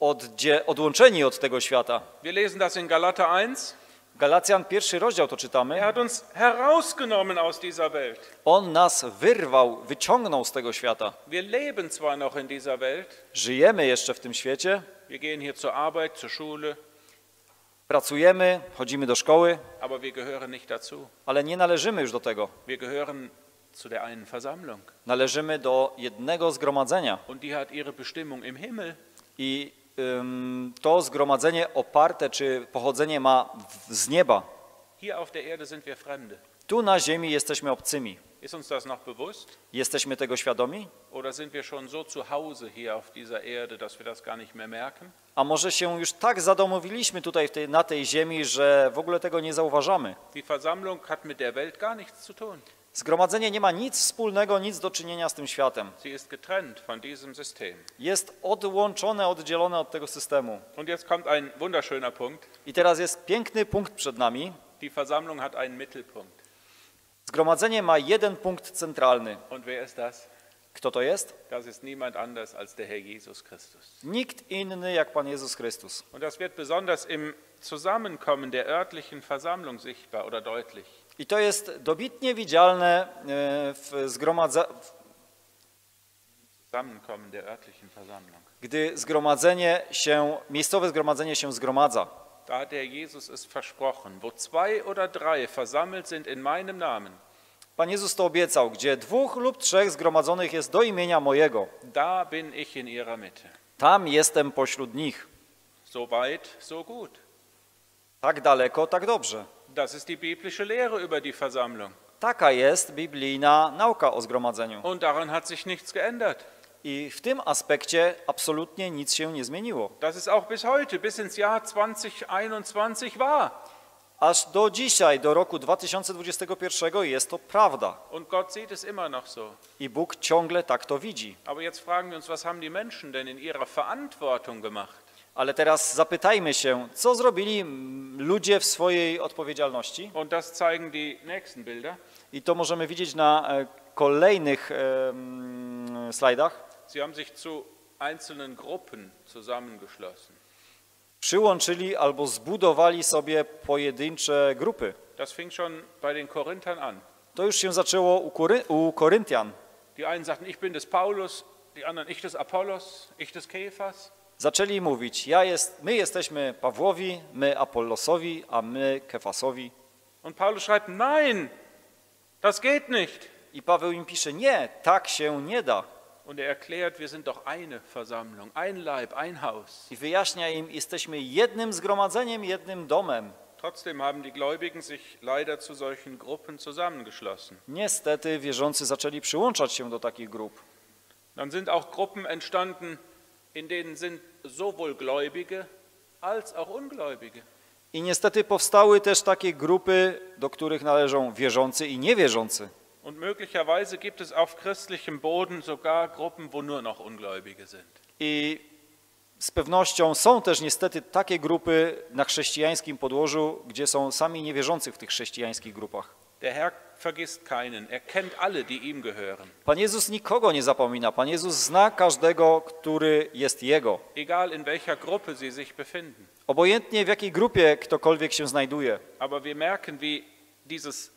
oddzie- odłączeni od tego świata. Wir lesen das in Galater eins. Galacjan, pierwszy rozdział, to czytamy. Er hat uns herausgenommen aus dieser Welt. On nas wyrwał, wyciągnął z tego świata. Wir leben zwar noch in dieser Welt. Żyjemy jeszcze w tym świecie. Wir gehen hier zur Arbeit, zur Schule. Pracujemy, chodzimy do szkoły, aber wir gehören nicht dazu. Ale nie należymy już do tego. Wir gehören zu der einen Versammlung. Należymy do jednego zgromadzenia. Und die hat ihre Bestimmung im Himmel. I um, to zgromadzenie oparte, czy pochodzenie ma w, z nieba. Hier auf der Erde sind wir Fremde. Tu na ziemi jesteśmy obcymi. Ist uns das noch bewusst? Jesteśmy tego świadomi? Oder sind wir schon so zu Hause hier auf dieser Erde, dass wir das gar nicht mehr merken? A może się już tak zadomowiliśmy tutaj w tej, na tej ziemi, że w ogóle tego nie zauważamy. Die Versammlung hat mit der Welt gar nichts zu tun. Zgromadzenie nie ma nic wspólnego, nic do czynienia z tym światem. Sie ist getrennt von diesem System. Jest odłączone, oddzielone od tego systemu. Und jetzt kommt ein wunderschöner Punkt. I teraz jest piękny punkt przed nami. Die Versammlung hat einen Mittelpunkt. Zgromadzenie ma jeden punkt centralny. Und wer ist das? Kto to jest? Das ist niemand anders als der Herr Jesus Christus. Nikt inny jak Pan Jezus Chrystus. Und das wird besonders im Zusammenkommen der örtlichen Versammlung sichtbar oder deutlich. I to jest dobitnie widzialne w zgromadzeniu. Zusammenkommen der örtlichen Versammlung. Gdy zgromadzenie się, miejscowe zgromadzenie się zgromadza. Da hat der Jesus es versprochen, wo zwei oder drei versammelt sind in meinem Namen. Pan Jezus to obiecał, gdzie dwóch lub trzech zgromadzonych jest do imienia mojego. Da bin ich in ihrer Mitte. Tam jestem pośród nich. So weit, so gut. Tak daleko, tak dobrze. Das ist die biblische Lehre über die Versammlung. Taka jest biblijna nauka o zgromadzeniu. Und daran hat sich nichts geändert. I w tym aspekcie absolutnie nic się nie zmieniło. Das ist auch bis heute, bis ins Jahr zwanzig einundzwanzig war. Aż do dzisiaj, do roku dwa tysiące dwudziestego pierwszego jest to prawda. Und Gott sieht es immer noch so. I Bóg ciągle tak to widzi. Aber jetzt fragen wir uns, was haben die Menschen denn in ihrer Verantwortung gemacht? Ale teraz zapytajmy się, co zrobili ludzie w swojej odpowiedzialności? Und das zeigen die nächsten Bilder. I to możemy widzieć na kolejnych um, slajdach. Sie haben sich zu einzelnen Gruppen zusammengeschlossen. Przyłączyli albo zbudowali sobie pojedyncze grupy. Das fing schon bei den Korinthern an. To już się zaczęło u, Kory u Koryntian. Die einen sagten, ich bin des Paulus, die anderen ich des Apollos, ich des Käfers. Zaczęli mówić, ja jest, my jesteśmy Pawłowi, my Apollosowi, a my Kefasowi. Und Paulus schreibt, nein, das geht nicht. I Paweł im pisze, nie, tak się nie da. Und er erklärt, wir sind doch eine Versammlung, ein Leib, ein Haus. I wyjaśnia im, jesteśmy jednym zgromadzeniem, jednym domem. Trotzdem haben die Gläubigen sich leider zu solchen Gruppen zusammengeschlossen. Niestety wierzący zaczęli przyłączać się do takich grup. Dann sind auch Gruppen entstanden, in denen sind sowohl Gläubige als auch Ungläubige. I niestety powstały też takie grupy, do których należą wierzący i niewierzący. Und möglicherweise gibt es auf christlichem Boden sogar Gruppen, wo nur noch Ungläubige sind. I z pewnością są też niestety takie grupy na chrześcijańskim podłożu, gdzie są sami niewierzący w tych chrześcijańskich grupach. Der Herr vergisst keinen, er kennt alle, die ihm gehören. Pan Jezus nikogo nie zapomina. Pan Jezus zna każdego, który jest jego. Egal in welcher Gruppe sie sich befinden. Obojętnie w jakiej grupie ktokolwiek się znajduje. Aber wir merken, wie dieses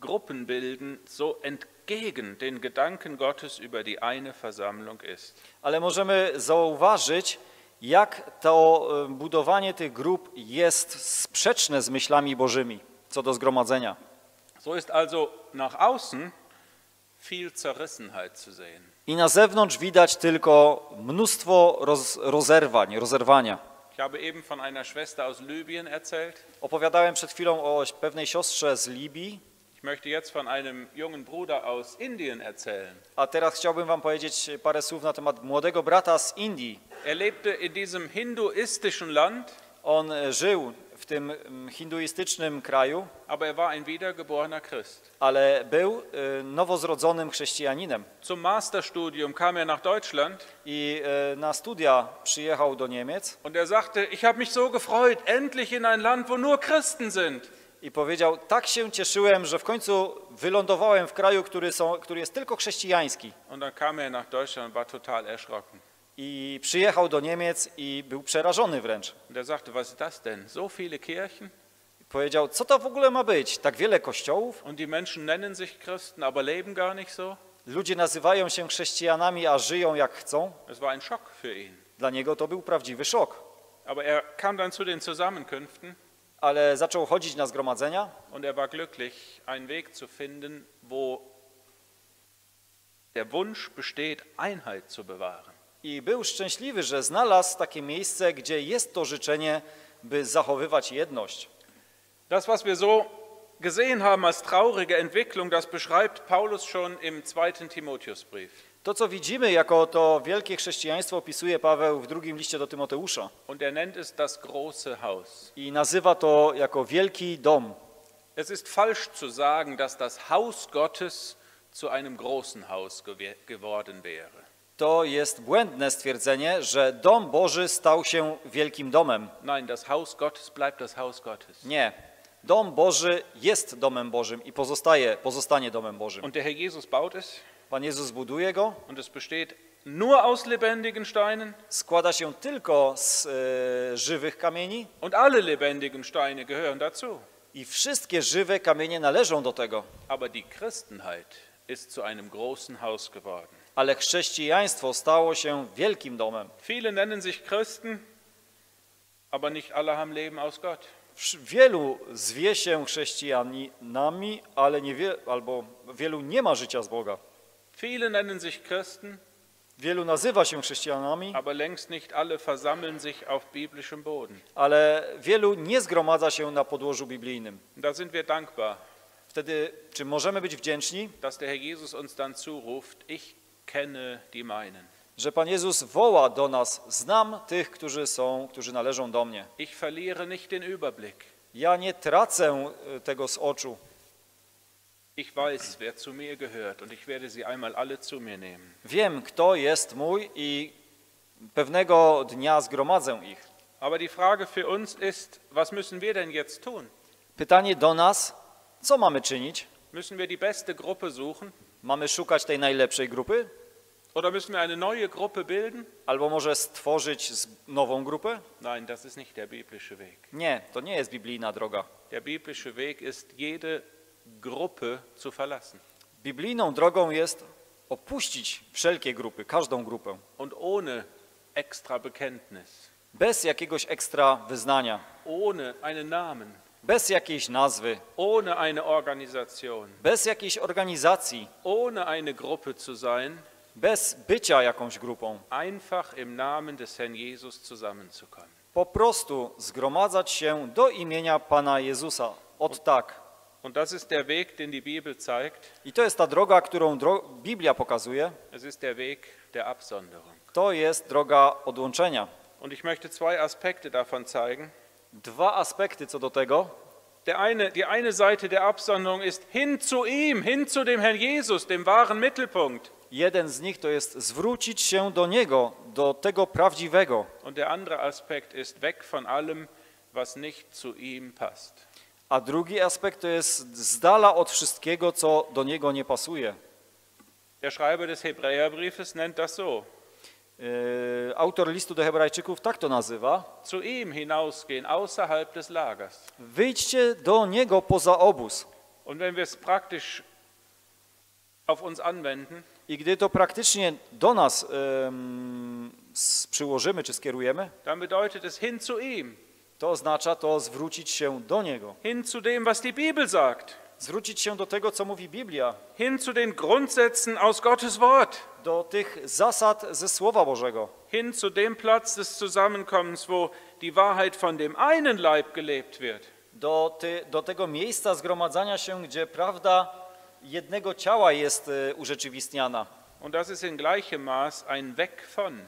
Gruppen bilden so entgegen den Gedanken Gottes über die eine Versammlung ist. Ale możemy zauważyć, jak to budowanie tych grup jest sprzeczne z myślami Bożymi co do zgromadzenia. So ist also nach außen viel Zerrissenheit zu sehen. I na zewnątrz widać tylko mnóstwo roz, rozerwań, rozerwania. Ich habe eben von einer Schwester aus Libyen erzählt. Opowiadałem przed chwilą o pewnej siostrze z Libii. Ich möchte jetzt von einem jungen Bruder aus Indien erzählen. A teraz chciałbym wam powiedzieć parę słów na temat młodego brata z Indii. Er lebte in diesem hinduistischen Land. On żył w tym hinduistycznym kraju. Aber er war ein wiedergeborener Christ. Ale był nowozrodzonym chrześcijaninem. Zum Masterstudium kam er nach Deutschland. I na studia przyjechał do Niemiec. Und er sagte, ich habe mich so gefreut, endlich in ein Land, wo nur Christen sind. i powiedział: tak się cieszyłem, że w końcu wylądowałem w kraju, który, są, który jest tylko chrześcijański. I przyjechał do Niemiec i był przerażony wręcz. Powiedział: co to w ogóle ma być? Tak wiele kościołów? Ludzie nazywają się chrześcijanami, a żyją jak chcą. Dla niego to był prawdziwy szok. Ale zaczął chodzić na zgromadzenia. I był szczęśliwy, że znalazł takie miejsce, gdzie jest to życzenie, by zachowywać jedność. Das, was wir so gesehen haben als traurige Entwicklung, das beschreibt Paulus schon im zweiten Timotheusbrief. To, co widzimy jako to wielkie chrześcijaństwo, opisuje Paweł w drugim liście do Tymoteusza. Und er nennt es das große Haus. I nazywa to jako wielki dom. Es ist falsch zu sagen, dass das Haus Gottes zu einem großen Haus geworden wäre. To jest błędne stwierdzenie, że dom Boży stał się wielkim domem. Nein, das Haus Gottes bleibt das Haus Gottes. Nie. Dom Boży jest domem Bożym i pozostaje, pozostanie domem Bożym. Und der Herr Jesus baut es. Pan Jezus buduje go. Und es besteht nur aus lebendigen Steinen. Składa się tylko z e, żywych kamieni. Und alle lebendigen Steine gehören dazu. I wszystkie żywe kamienie należą do tego. Aber die Christenheit ist zu einem großen Haus geworden. Ale chrześcijaństwo stało się wielkim domem. Viele nennen sich Christen, aber nicht alle haben Leben aus Gott. Wielu zwie się chrześcijanami, ale nie wie, albo wielu nie ma życia z Boga. Viele nennen sich Christen, wielu nazywa się chrześcijanami, aber längst nicht alle versammeln sich auf biblischem Boden. Ale wielu nie zgromadza się na podłożu biblijnym. Da sind wir dankbar. Wtedy czy możemy być wdzięczni? Dass der Herr Jesus uns dann zuruft, ich kenne die meinen. Że Pan Jezus woła do nas: znam tych, którzy są, którzy należą do mnie. Ich verliere nicht den Überblick. Ja nie tracę tego z oczu. Ich weiß, wer zu mir gehört, und ich werde sie einmal alle zu mir nehmen. Wiem, kto jest mój i pewnego dnia zgromadzę ich. Aber die Frage für uns ist, was müssen wir denn jetzt tun? Pytanie do nas: co mamy czynić? Müssen wir die beste Gruppe suchen? Mamy szukać tej najlepszej grupy? Oder müssen wir eine neue Gruppe bilden? Albo może stworzyć nową grupę? Nein, das ist nicht der biblische Weg. Nie, to nie jest biblijna droga. Der biblische Weg ist, jede Gruppe zu verlassen. Biblijną drogą jest opuścić wszelkie grupy, każdą grupę. Und ohne extra Bekenntnis. Bez jakiegoś ekstra wyznania. Ohne einen Namen. Bez jakiejś nazwy. Ohne eine Organisation. Bez jakiejś organizacji. Ohne eine Gruppe zu sein. Bez bycia jakąś grupą. Einfach im Namen des Herrn Jesus zusammenzukommen. Po prostu zgromadzać się do imienia Pana Jezusa. Od tak. Und das ist der Weg, den die Bibel zeigt. I to jest ta droga, którą dro Biblia pokazuje. Es ist der Weg der Absonderung. To jest droga odłączenia. Und ich möchte zwei Aspekte davon zeigen. Dwa aspekty co do tego. Der eine, die eine Seite der Absonderung ist hin zu ihm, hin zu dem Herrn Jesus, dem wahren Mittelpunkt. Jeden z nich to jest zwrócić się do Niego, do tego prawdziwego. Und der andere Aspekt ist weg von allem, was nicht zu ihm passt. A drugi aspekt to jest z dala od wszystkiego, co do Niego nie pasuje. Der Schreiber des Hebräerbriefes nennt das so. Autor listu do Hebrajczyków tak to nazywa. Zu ihm hinausgehen, außerhalb des Lagers. Wyjdźcie do niego poza obóz. Und wenn wir es praktisch auf uns anwenden, i gdy to praktycznie do nas um, przyłożymy czy skierujemy, dann bedeutet es hin zu ihm. To oznacza to zwrócić się do niego. Hin zu dem, was die Bibel sagt. Zwrócić się do tego, co mówi Biblia. Hin zu den Grundsätzen aus Gottes Wort. Do tych zasad ze Słowa Bożego. Hin zu dem Platz des Zusammenkommens, wo die Wahrheit von dem einen Leib gelebt wird. Do, ty, do tego miejsca zgromadzania się, gdzie prawda jednego ciała jest y, urzeczywistniana. Und das ist in gleichem Maß ein Weg von.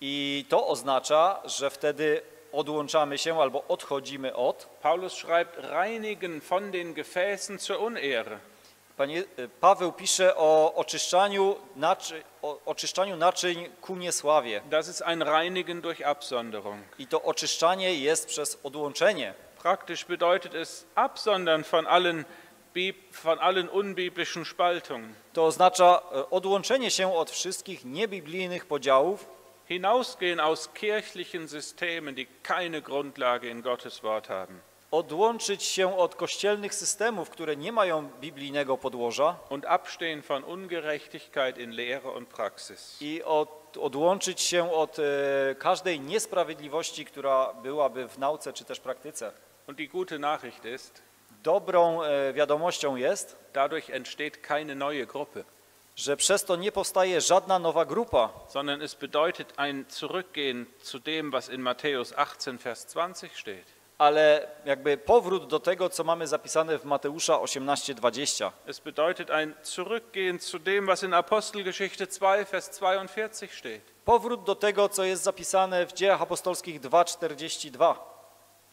I to oznacza, że wtedy odłączamy się albo odchodzimy od. Paulus schreibt reinigen von den Gefäßen zur Unehre. Panie, Paweł pisze o oczyszczaniu, naczy, o oczyszczaniu naczyń ku niesławie. Das ist ein Reinigen durch Absonderung. I to oczyszczanie jest przez odłączenie. Praktisch bedeutet es Absondern von allen, von allen unbiblischen Spaltungen. To oznacza odłączenie się od wszystkich niebiblijnych podziałów. Hinausgehen aus kirchlichen Systemen, die keine Grundlage in Gottes Wort haben. Odłączyć się od kościelnych systemów, które nie mają biblijnego podłoża. Und abstehen von Ungerechtigkeit in Lehre und Praxis. I od, odłączyć się od e, każdej niesprawiedliwości, która byłaby w nauce czy też praktyce. Und die gute Nachricht ist, dobrą e, wiadomością jest, dadurch entsteht keine neue Gruppe, że przez to nie powstaje żadna nowa grupa, sondern es bedeutet ein Zurückgehen zu dem, was in Matthäus achtzehn, Vers zwanzig steht. Ale jakby powrót do tego, co mamy zapisane w Mateusza osiemnaście dwadzieścia. Es bedeutet ein Zurückgehen zu dem, was in Apostelgeschichte zwei, Vers zweiundvierzig steht. Powrót do tego, co jest zapisane w Dziejach Apostolskich dwa, czterdzieści dwa.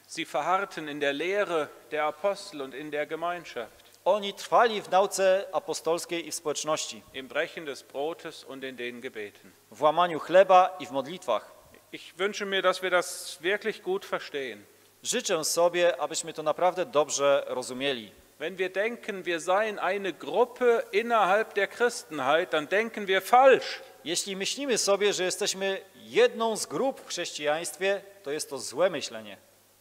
Sie verharrten in der Lehre der Apostel und in der Gemeinschaft. Oni trwali w nauce apostolskiej i w społeczności. Im Brechen des Brotes und in den Gebeten. W łamaniu chleba i w modlitwach. Ich wünsche mir, dass wir das wirklich gut verstehen. Życzę sobie, abyśmy to naprawdę dobrze rozumieli. Wenn wir denken, wir seien eine Gruppe innerhalb der Christenheit, dann denken wir falsch. Jeśli myślimy sobie, że jesteśmy jedną z grup w chrześcijaństwie, to jest to złe myślenie.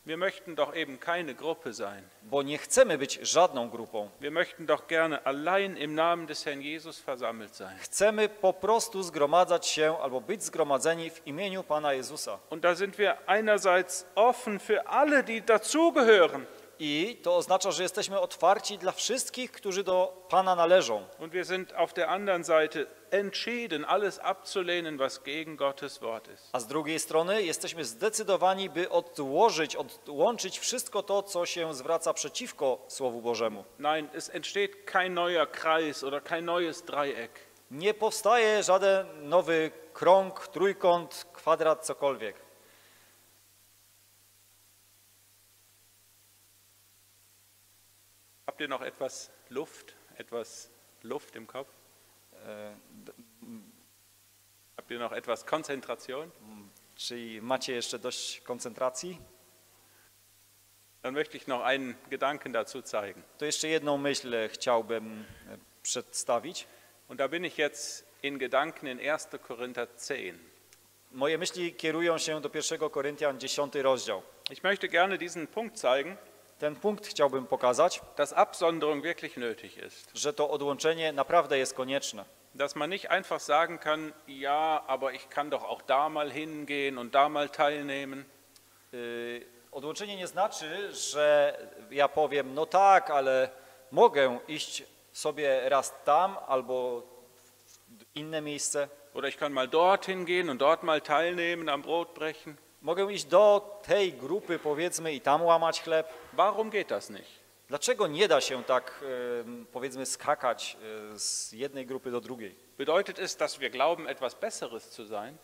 Wir möchten doch eben keine Gruppe sein. Bo nie chcemy być żadną grupą. Wir möchten doch gerne allein im Namen des Herrn Jesus versammelt sein. Chcemy po prostu zgromadzać się albo być zgromadzeni w imieniu Pana Jezusa. Und da sind wir einerseits offen für alle, die dazugehören. I to oznacza, że jesteśmy otwarci dla wszystkich, którzy do Pana należą. Und wir sind auf der anderen Seite entschieden, alles abzulehnen, was gegen Gottes Wort ist. A z drugiej strony jesteśmy zdecydowani, by odłożyć, odłączyć wszystko to, co się zwraca przeciwko Słowu Bożemu. Nein, es entsteht kein neuer Kreis oder kein neues Dreieck. Nie powstaje żaden nowy krąg, trójkąt, kwadrat, cokolwiek. Habt ihr noch etwas Luft, etwas Luft im Kopf? Habt ihr noch etwas Konzentration? Czy macie jeszcze dość koncentracji? Dann möchte ich noch einen Gedanken dazu zeigen. To jeszcze jedną myśl chciałbym przedstawić. Und da bin ich jetzt in Gedanken in ersten Korinther zehn. Moje myśli kierują się do pierwszego Koryntian dziesiąty rozdział. Ich möchte gerne diesen Punkt zeigen. Ten punkt chciałbym pokazać, dass Absonderung wirklich nötig ist. Że to odłączenie naprawdę jest konieczne. Dass man nicht einfach sagen kann, ja, aber ich kann doch auch da mal hingehen und da mal teilnehmen. Yy, odłączenie nie znaczy, że ja powiem, no tak, ale mogę iść sobie raz tam albo w inne miejsce. Oder ich kann mal dorthin gehen und dort mal teilnehmen am Brotbrechen. Mogę iść do tej grupy, powiedzmy, i tam łamać chleb. Warum geht das nicht? Dlaczego nie da się tak, powiedzmy, skakać z jednej grupy do drugiej? Bedeutet es, dass wir glauben, etwas Besseres zu sein?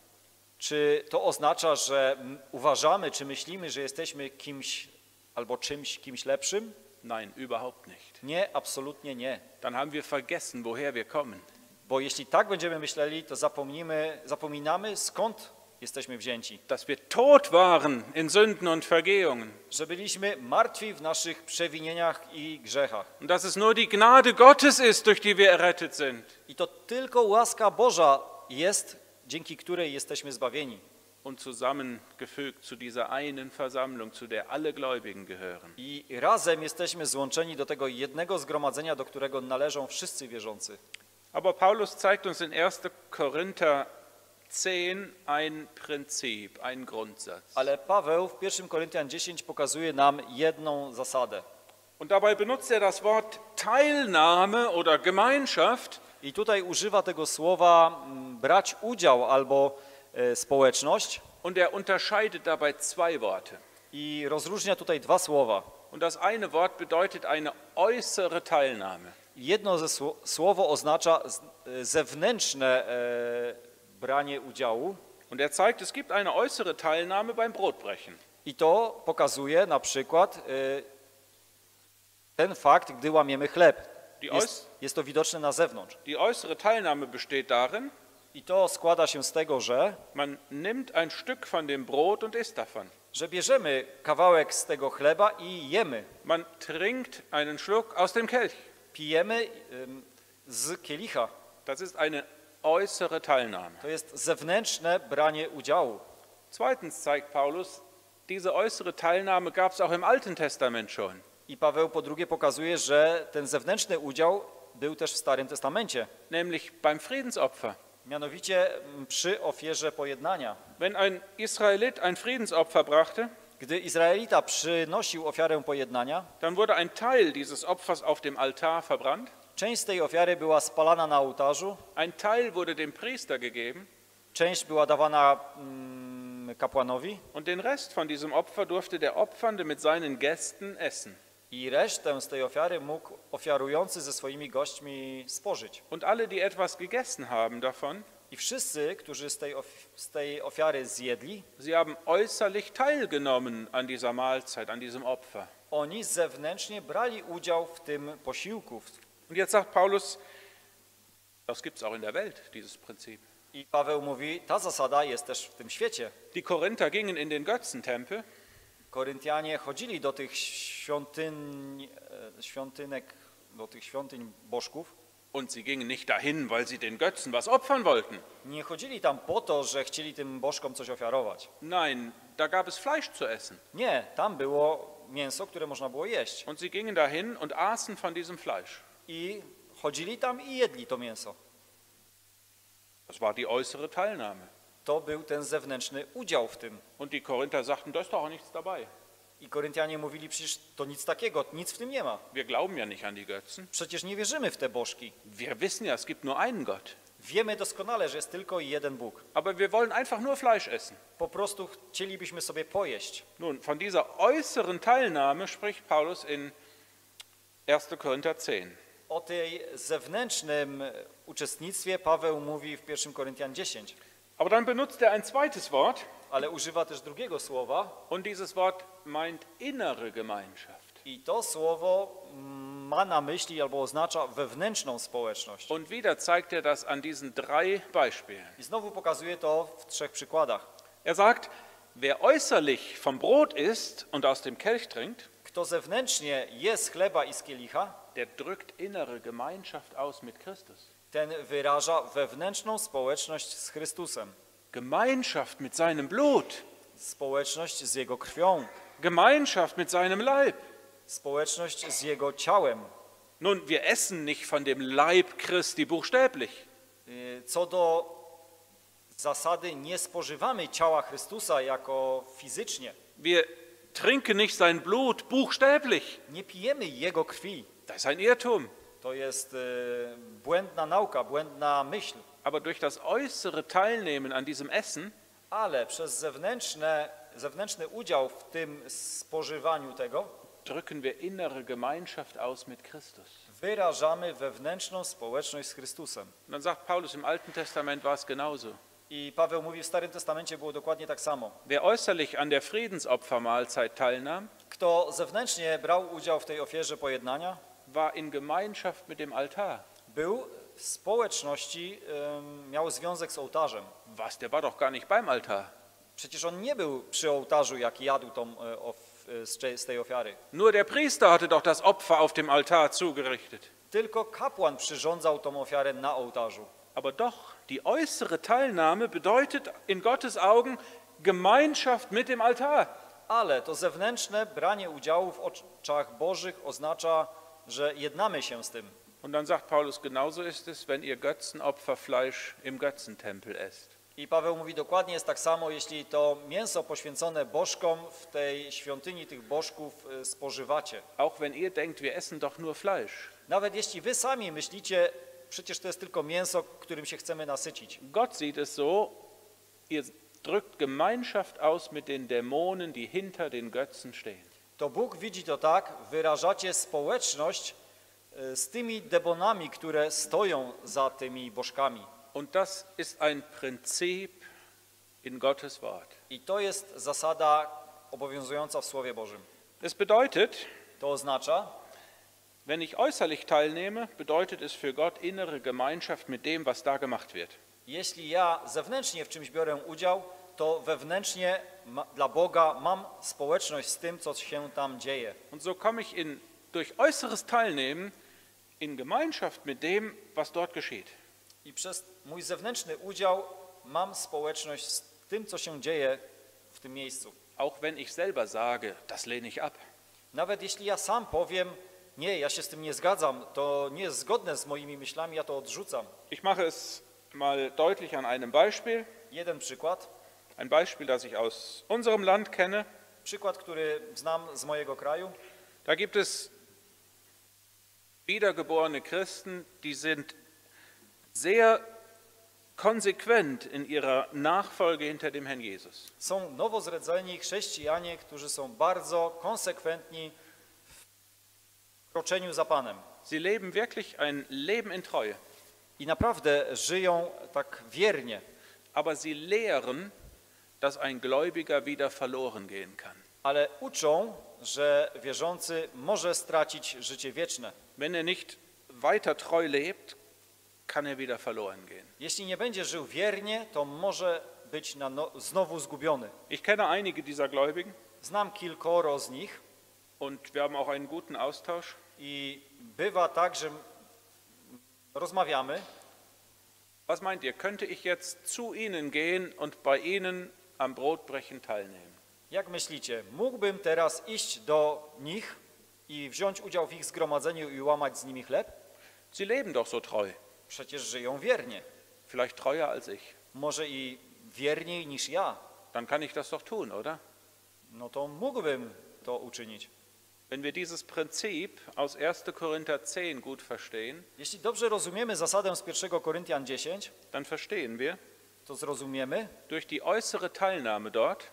Czy to oznacza, że uważamy, czy myślimy, że jesteśmy kimś albo czymś, kimś lepszym? Nein, überhaupt nicht. Nie, absolutnie nie. Dann haben wir vergessen, woher wir kommen. Bo jeśli tak będziemy myśleli, to zapomnimy, zapominamy, skąd jesteśmy wzięci. Dass wir tot waren in Sünden und Vergehungen. Że byliśmy martwi w naszych przewinieniach i grzechach. Und dass es nur die Gnade Gottes ist, durch die wir errettet sind. I to tylko łaska Boża jest, dzięki której jesteśmy zbawieni. Und zusammengefügt zu dieser einen Versammlung, zu der alle Gläubigen gehören. I razem jesteśmy złączeni do tego jednego zgromadzenia, do którego należą wszyscy wierzący. Aber Paulus zeigt uns in ersten Korinther zehn ein Prinzip, ein Grundsatz. Ale Paweł w pierwszym Koryntian dziesięć pokazuje nam jedną zasadę. Und dabei benutzt er das Wort Teilnahme oder Gemeinschaft. I tutaj używa tego słowa brać udział albo e, społeczność. Und er unterscheidet dabei zwei Worte. I rozróżnia tutaj dwa słowa. Und das eine Wort bedeutet eine äußere Teilnahme. Jedno ze sł- słowo oznacza zewnętrzne e, branie udziału. Und er zeigt, es gibt eine äußere Teilnahme beim Brotbrechen. I to pokazuje na przykład y, ten fakt, gdy łamiemy chleb. Jest, jest to widoczne na zewnątrz. Die äußere Teilnahme besteht darin, i to składa się z tego, że man nimmt ein Stück von dem Brot und isst davon. że bierzemy kawałek z tego chleba i jemy. Man trinkt einen Schluck aus dem Kelch. Pijemy um, z kielicha. Das ist eine äußere Teilnahme. To jest zewnętrzne branie udziału. Zweitens zeigt Paulus, diese äußere Teilnahme gab es auch im Alten Testament schon. I Paweł po drugie pokazuje, że ten zewnętrzny udział był też w Starym Testamencie. Nämlich beim Friedensopfer. Mianowicie przy ofierze pojednania. Wenn ein Israelit ein Friedensopfer brachte, gdy Izraelita przynosił ofiarę pojednania, dann wurde ein Teil dieses Opfers auf dem Altar verbrannt. Część tej ofiary była spalana na ołtarzu. Ein Teil wurde dem Priester gegeben. Część była dawana mm, kapłanowi. Und den Rest von diesem Opfer durfte der Opfernde mit seinen Gästen essen. I resztę z tej ofiary mógł ofiarujący ze swoimi gośćmi spożyć. Und alle, die etwas gegessen haben davon, i wszyscy, którzy z tej, of, z tej ofiary zjedli, sie haben äußerlich teilgenommen an dieser Mahlzeit, an diesem Opfer. Oni zewnętrznie brali udział w tym posiłku. Und jetzt sagt Paulus, das gibt's auch in der Welt, dieses Prinzip. I Paweł mówi, ta zasada jest też w tym świecie. Die Korinther gingen in den Götzentempel. Koryntianie chodzili do tych świątyń, świątynek, do tych świątyń bożków. Und sie gingen nicht dahin, weil sie den Götzen was opfern wollten. Nie chodzili tam po to, że chcieli tym bożkom coś ofiarować. Nein, da gab es Fleisch zu essen. Nie, tam było mięso, które można było jeść. Und sie gingen dahin und aßen von diesem Fleisch. I chodzili tam i jedli to mięso. Das war die äußere Teilnahme. To był ten zewnętrzny udział w tym. Und die Korinther sagten, da ist doch nichts dabei. I Koryntianie mówili, przecież to nic takiego, nic w tym nie ma. Wir glauben ja nicht an die Götzen. Przecież nie wierzymy w te bożki. Wir wissen ja, es gibt nur einen Gott. Wiemy doskonale, że jest tylko jeden Bóg. Aber wir wollen einfach nur Fleisch essen. Po prostu chcielibyśmy sobie pojeść. Nun, von dieser äußeren Teilnahme spricht Paulus in erster Korinther zehn. O tej zewnętrznym uczestnictwie Paweł mówi w pierwszym Koryntian dziesięć. Aber dann benutzt er ein zweites Wort. Ale używa też drugiego słowa. Und dieses Wort meint innere Gemeinschaft. I to słowo ma na myśli albo oznacza wewnętrzną społeczność. Und wieder zeigt er das an diesen drei Beispielen. I znowu pokazuje to w trzech przykładach. Er sagt, wer äußerlich vom Brot isst und aus dem Kelch trinkt, kto zewnętrznie je z chleba i z kielicha, der drückt innere Gemeinschaft aus mit Christus. Ten wyraża wewnętrzną społeczność z Chrystusem. Gemeinschaft mit seinem Blut. Społeczność z Jego krwią. Gemeinschaft mit seinem Leib. Społeczność z Jego ciałem. Nun, wir essen nicht von dem Leib Christi buchstäblich. Co do zasady nie spożywamy ciała Chrystusa jako fizycznie. Wir trinken nicht sein Blut buchstäblich. Nie pijemy Jego krwi. Das ist ein Irrtum. To jest e, błędna nauka, błędna myśl. Aber durch das äußere Teilnehmen an diesem Essen, ale przez zewnętrzne, zewnętrzny udział w tym spożywaniu tego, drücken wir innere Gemeinschaft aus mit Christus. Wyrażamy wewnętrzną społeczność z Chrystusem. Und dann sagt Paulus, im Alten Testament war es genauso. I Paweł mówi, w Starym Testamencie było dokładnie tak samo. Wer äußerlich an der Friedensopfermahlzeit teilnahm, kto zewnętrznie brał udział w tej ofierze pojednania, war in Gemeinschaft mit dem Altar. Był w społeczności, um, miał związek z ołtarzem. Was, der war doch gar nicht beim Altar. Przecież on nie był przy ołtarzu, jak jadł tą, of, z tej ofiary. Nur der Priester hatte doch das Opfer auf dem Altar zugerichtet. Tylko kapłan przyrządzał tą ofiarę na ołtarzu. Aber doch, die äußere Teilnahme bedeutet in Gottes Augen Gemeinschaft mit dem Altar. Ale to zewnętrzne branie udziału w oczach Bożych oznacza, że jednamy się z tym. Und dann sagt Paulus, genauso ist es, wenn ihr Götzenopferfleisch im Götzentempel esst. I Paweł mówi, dokładnie jest tak samo, jeśli to mięso poświęcone bożkom w tej świątyni tych bożków spożywacie. Auch wenn ihr denkt, wir essen doch nur Fleisch. Nawet jeśli wy sami myślicie, przecież to jest tylko mięso, którym się chcemy nasycić. Gott sieht es so, ihr drückt Gemeinschaft aus mit den Dämonen, die hinter den Götzen stehen. To Bóg widzi to tak, wyrażacie społeczność z tymi demonami, które stoją za tymi bożkami. Und das ist ein Prinzip in Gottes Wort. I to jest zasada obowiązująca w Słowie Bożym. Es bedeutet, to oznacza, wenn ich äußerlich teilnehme, bedeutet es für Gott innere Gemeinschaft mit dem, was da gemacht wird. Jeśli ja zewnętrznie w czymś biorę udział, to wewnętrznie dla Boga mam społeczność z tym, co się tam dzieje. Und so komme ich in, durch äußeres Teilnehmen in Gemeinschaft mit dem, was dort geschieht. I przez mój zewnętrzny udział mam społeczność z tym, co się dzieje w tym miejscu. Auch wenn ich selber sage, das lehne ich ab. Nawet jeśli ja sam powiem, nie, ja się z tym nie zgadzam, to nie jest zgodne z moimi myślami, ja to odrzucam. Ich mache es mal deutlich an einem Beispiel. Jeden przykład. Ein Beispiel, das ich aus unserem Land kenne. Przykład, który znam z mojego kraju. Da gibt es wiedergeborene Christen, die sind sehr konsequent in ihrer Nachfolge hinter dem Herrn Jesus. Są nowo zredzeni chrześcijanie, którzy są bardzo konsekwentni w kroczeniu za Panem. Sie leben wirklich ein Leben in Treue. I naprawdę żyją tak wiernie. Aber sie lehren, dass ein Gläubiger wieder verloren gehen kann. Ale uczą, że wierzący może stracić życie wieczne. Wenn er nicht weiter treu lebt, kann er wieder verloren gehen. Jeśli nie będzie żył wiernie, to może być na no, znowu zgubiony. Ich kenne einige dieser Gläubigen. Znam kilkoro z nich. Und wir haben auch einen guten Austausch. I bywa tak, że rozmawiamy. Was meint ihr, könnte ich jetzt zu ihnen gehen und bei ihnen am Brotbrechen teilnehmen? Jak myślicie, mógłbym teraz iść do nich i wziąć udział w ich zgromadzeniu i łamać z nimi chleb? Sie leben doch so treu. Przecież żyją wiernie. Vielleicht treuer als ich. Może i wierniej niż ja. Dann kann ich das doch tun, oder? No to mógłbym to uczynić. Wenn wir dieses Prinzip aus ersten Korinther zehn gut verstehen, jeśli dobrze rozumiemy zasadę z pierwszego Koryntian dziesięć, dann verstehen wir, to zrozumiemy, durch die äußere Teilnahme dort,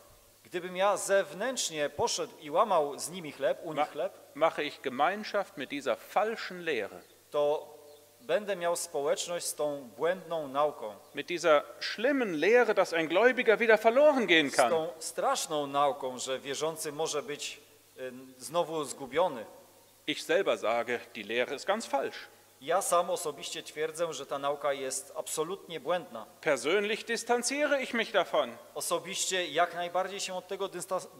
gdybym ja zewnętrznie poszedł i łamał z nimi chleb, u nich chleb, mache ich Gemeinschaft mit dieser falschen Lehre, to będę miał społeczność z tą błędną nauką. Mit dieser schlimmen Lehre, dass ein Gläubiger wieder verloren gehen kann. Z tą straszną nauką, że wierzący może być znowu zgubiony. Ich selber sage, die Lehre ist ganz falsch. Ja sam osobiście twierdzę, że ta nauka jest absolutnie błędna. Persönlich distanziere ich mich davon. Osobiście jak najbardziej się od tego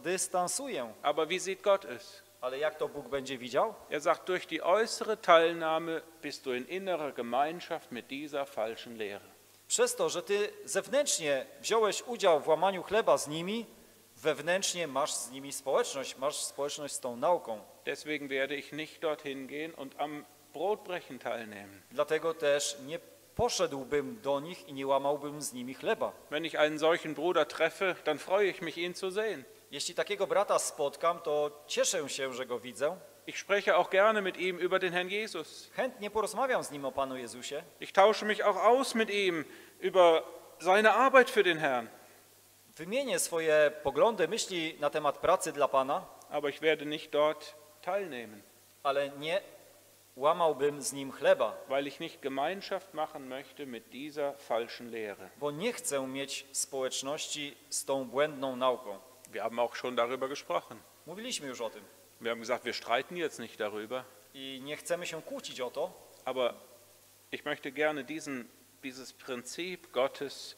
dystansuję. Aber wie sieht Gott es? Ale jak to Bóg będzie widział? Er sagt, durch die äußere Teilnahme bist du in innerer Gemeinschaft mit dieser falschen Lehre. Przez to, że ty zewnętrznie wziąłeś udział w łamaniu chleba z nimi, wewnętrznie masz z nimi społeczność, masz społeczność z tą nauką. Deswegen werde ich nicht dorthin gehen und am Brotbrechen teilnehmen. Dlatego też nie poszedłbym do nich i nie łamałbym z nimi chleba. Wenn ich einen solchen Bruder treffe, dann freue ich mich, ihn zu sehen. Jeśli takiego brata spotkam, to cieszę się, że go widzę. Ich spreche auch gerne mit ihm über den Herrn Jesus. Chętnie porozmawiam z nim o Panu Jezusie. Ich tausche mich auch aus mit ihm über seine Arbeit für den Herrn. Wymienię swoje poglądy, myśli na temat pracy dla Pana. Aber ich werde nicht dort teilnehmen. Ale nie łamałbym z nim chleba. Weil ich nicht Gemeinschaft machen möchte mit dieser falschen Lehre. Bo nie chcę mieć społeczności z tą błędną nauką. Wir haben auch schon darüber gesprochen. Mówiliśmy już o tym. Wir haben gesagt, wir streiten jetzt nicht darüber. I nie chcemy się kłócić o to. Aber ich möchte gerne diesen, dieses Prinzip Gottes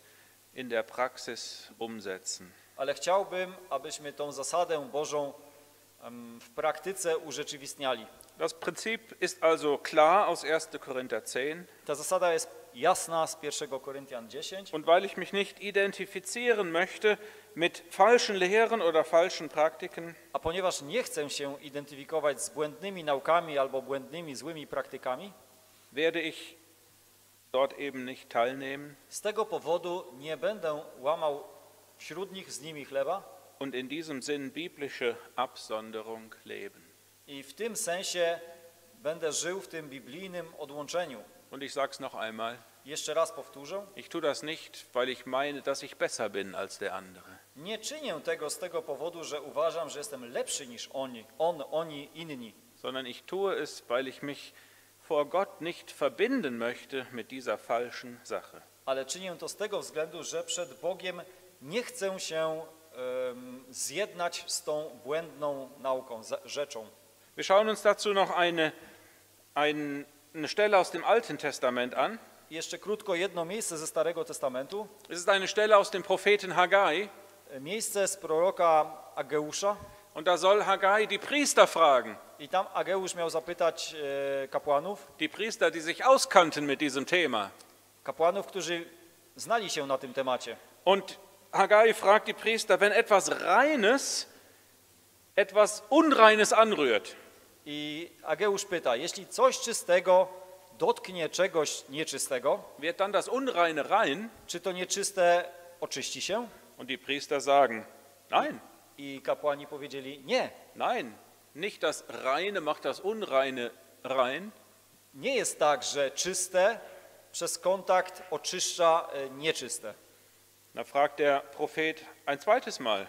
in der Praxis umsetzen. Ale chciałbym, abyśmy tą zasadę Bożą w praktyce urzeczywistniali. Das Prinzip ist also klar aus ersten Korinther zehn. Ta zasada jest jasna z pierwszego Koryntian dziesięć. Und weil ich mich nicht identifizieren möchte mit falschen Lehren oder falschen Praktiken. A ponieważ nie chcę się identyfikować z błędnymi naukami albo błędnymi, złymi praktykami, werde ich dort eben nicht teilnehmen. Z tego powodu nie będę łamał wśród nich z nimi chleba. Und in diesem Sinn biblische Absonderung leben. I w tym sensie będę żył w tym biblijnym odłączeniu. Und ich sag's noch einmal. Jeszcze raz powtórzę. Ich tue das nicht, weil ich meine, dass ich besser bin als der andere. Nie czynię tego z tego powodu, że uważam, że jestem lepszy niż oni, on, oni, inni. Sondern ich tue es, weil ich mich vor Gott nicht verbinden möchte mit dieser falschen Sache. Ale czynię to z tego względu, że przed Bogiem nie chcę się um, zjednać z tą błędną nauką, rzeczą. Wir schauen uns dazu noch eine, eine Stelle aus dem Alten Testament an. Jeszcze krótko jedno miejsce ze Starego Testamentu. Es ist eine Stelle aus dem Propheten Haggai. Miejsce z proroka Ageusza. Und da soll Haggai die Priester fragen. I tam Ageusz miał zapytać e, kapłanów. Die Priester, die sich auskannten mit diesem Thema. Kapłanów, którzy znali się na tym temacie. Und Haggai fragt die Priester, wenn etwas Reines etwas Unreines anrührt. I Ageusz pyta, jeśli coś czystego dotknie czegoś nieczystego, wird dann das Unreine rein? Czy to nieczyste oczyści się? Und die Priester sagen, nein. I kapłani powiedzieli, nie. Nein, nicht das Reine macht das Unreine rein. Nie jest tak, że czyste przez kontakt oczyszcza nieczyste. Da fragt der Prophet ein zweites Mal.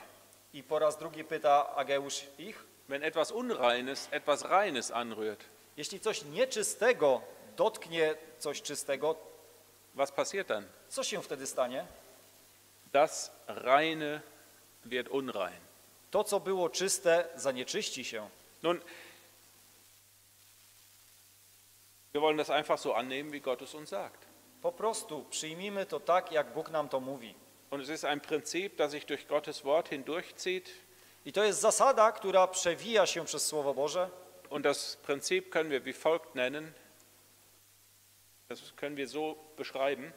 I po raz drugi pyta Ageusz ich, wenn etwas Unreines etwas Reines anrührt. Jeśli coś nieczystego dotknie coś czystego, was passiert dann? Co się wtedy stanie? Das Reine wird unrein. To, co było czyste, zanieczyści się. Nun, wir wollen das einfach so annehmen, wie Gott es uns sagt. Po prostu przyjmijmy to tak, jak Bóg nam to mówi. Und es ist ein Prinzip, das sich durch Gottes Wort hindurchzieht. I to jest zasada, która przewija się przez Słowo Boże. Und das Prinzip können wir wie folgt nennen. Das können wir so beschreiben.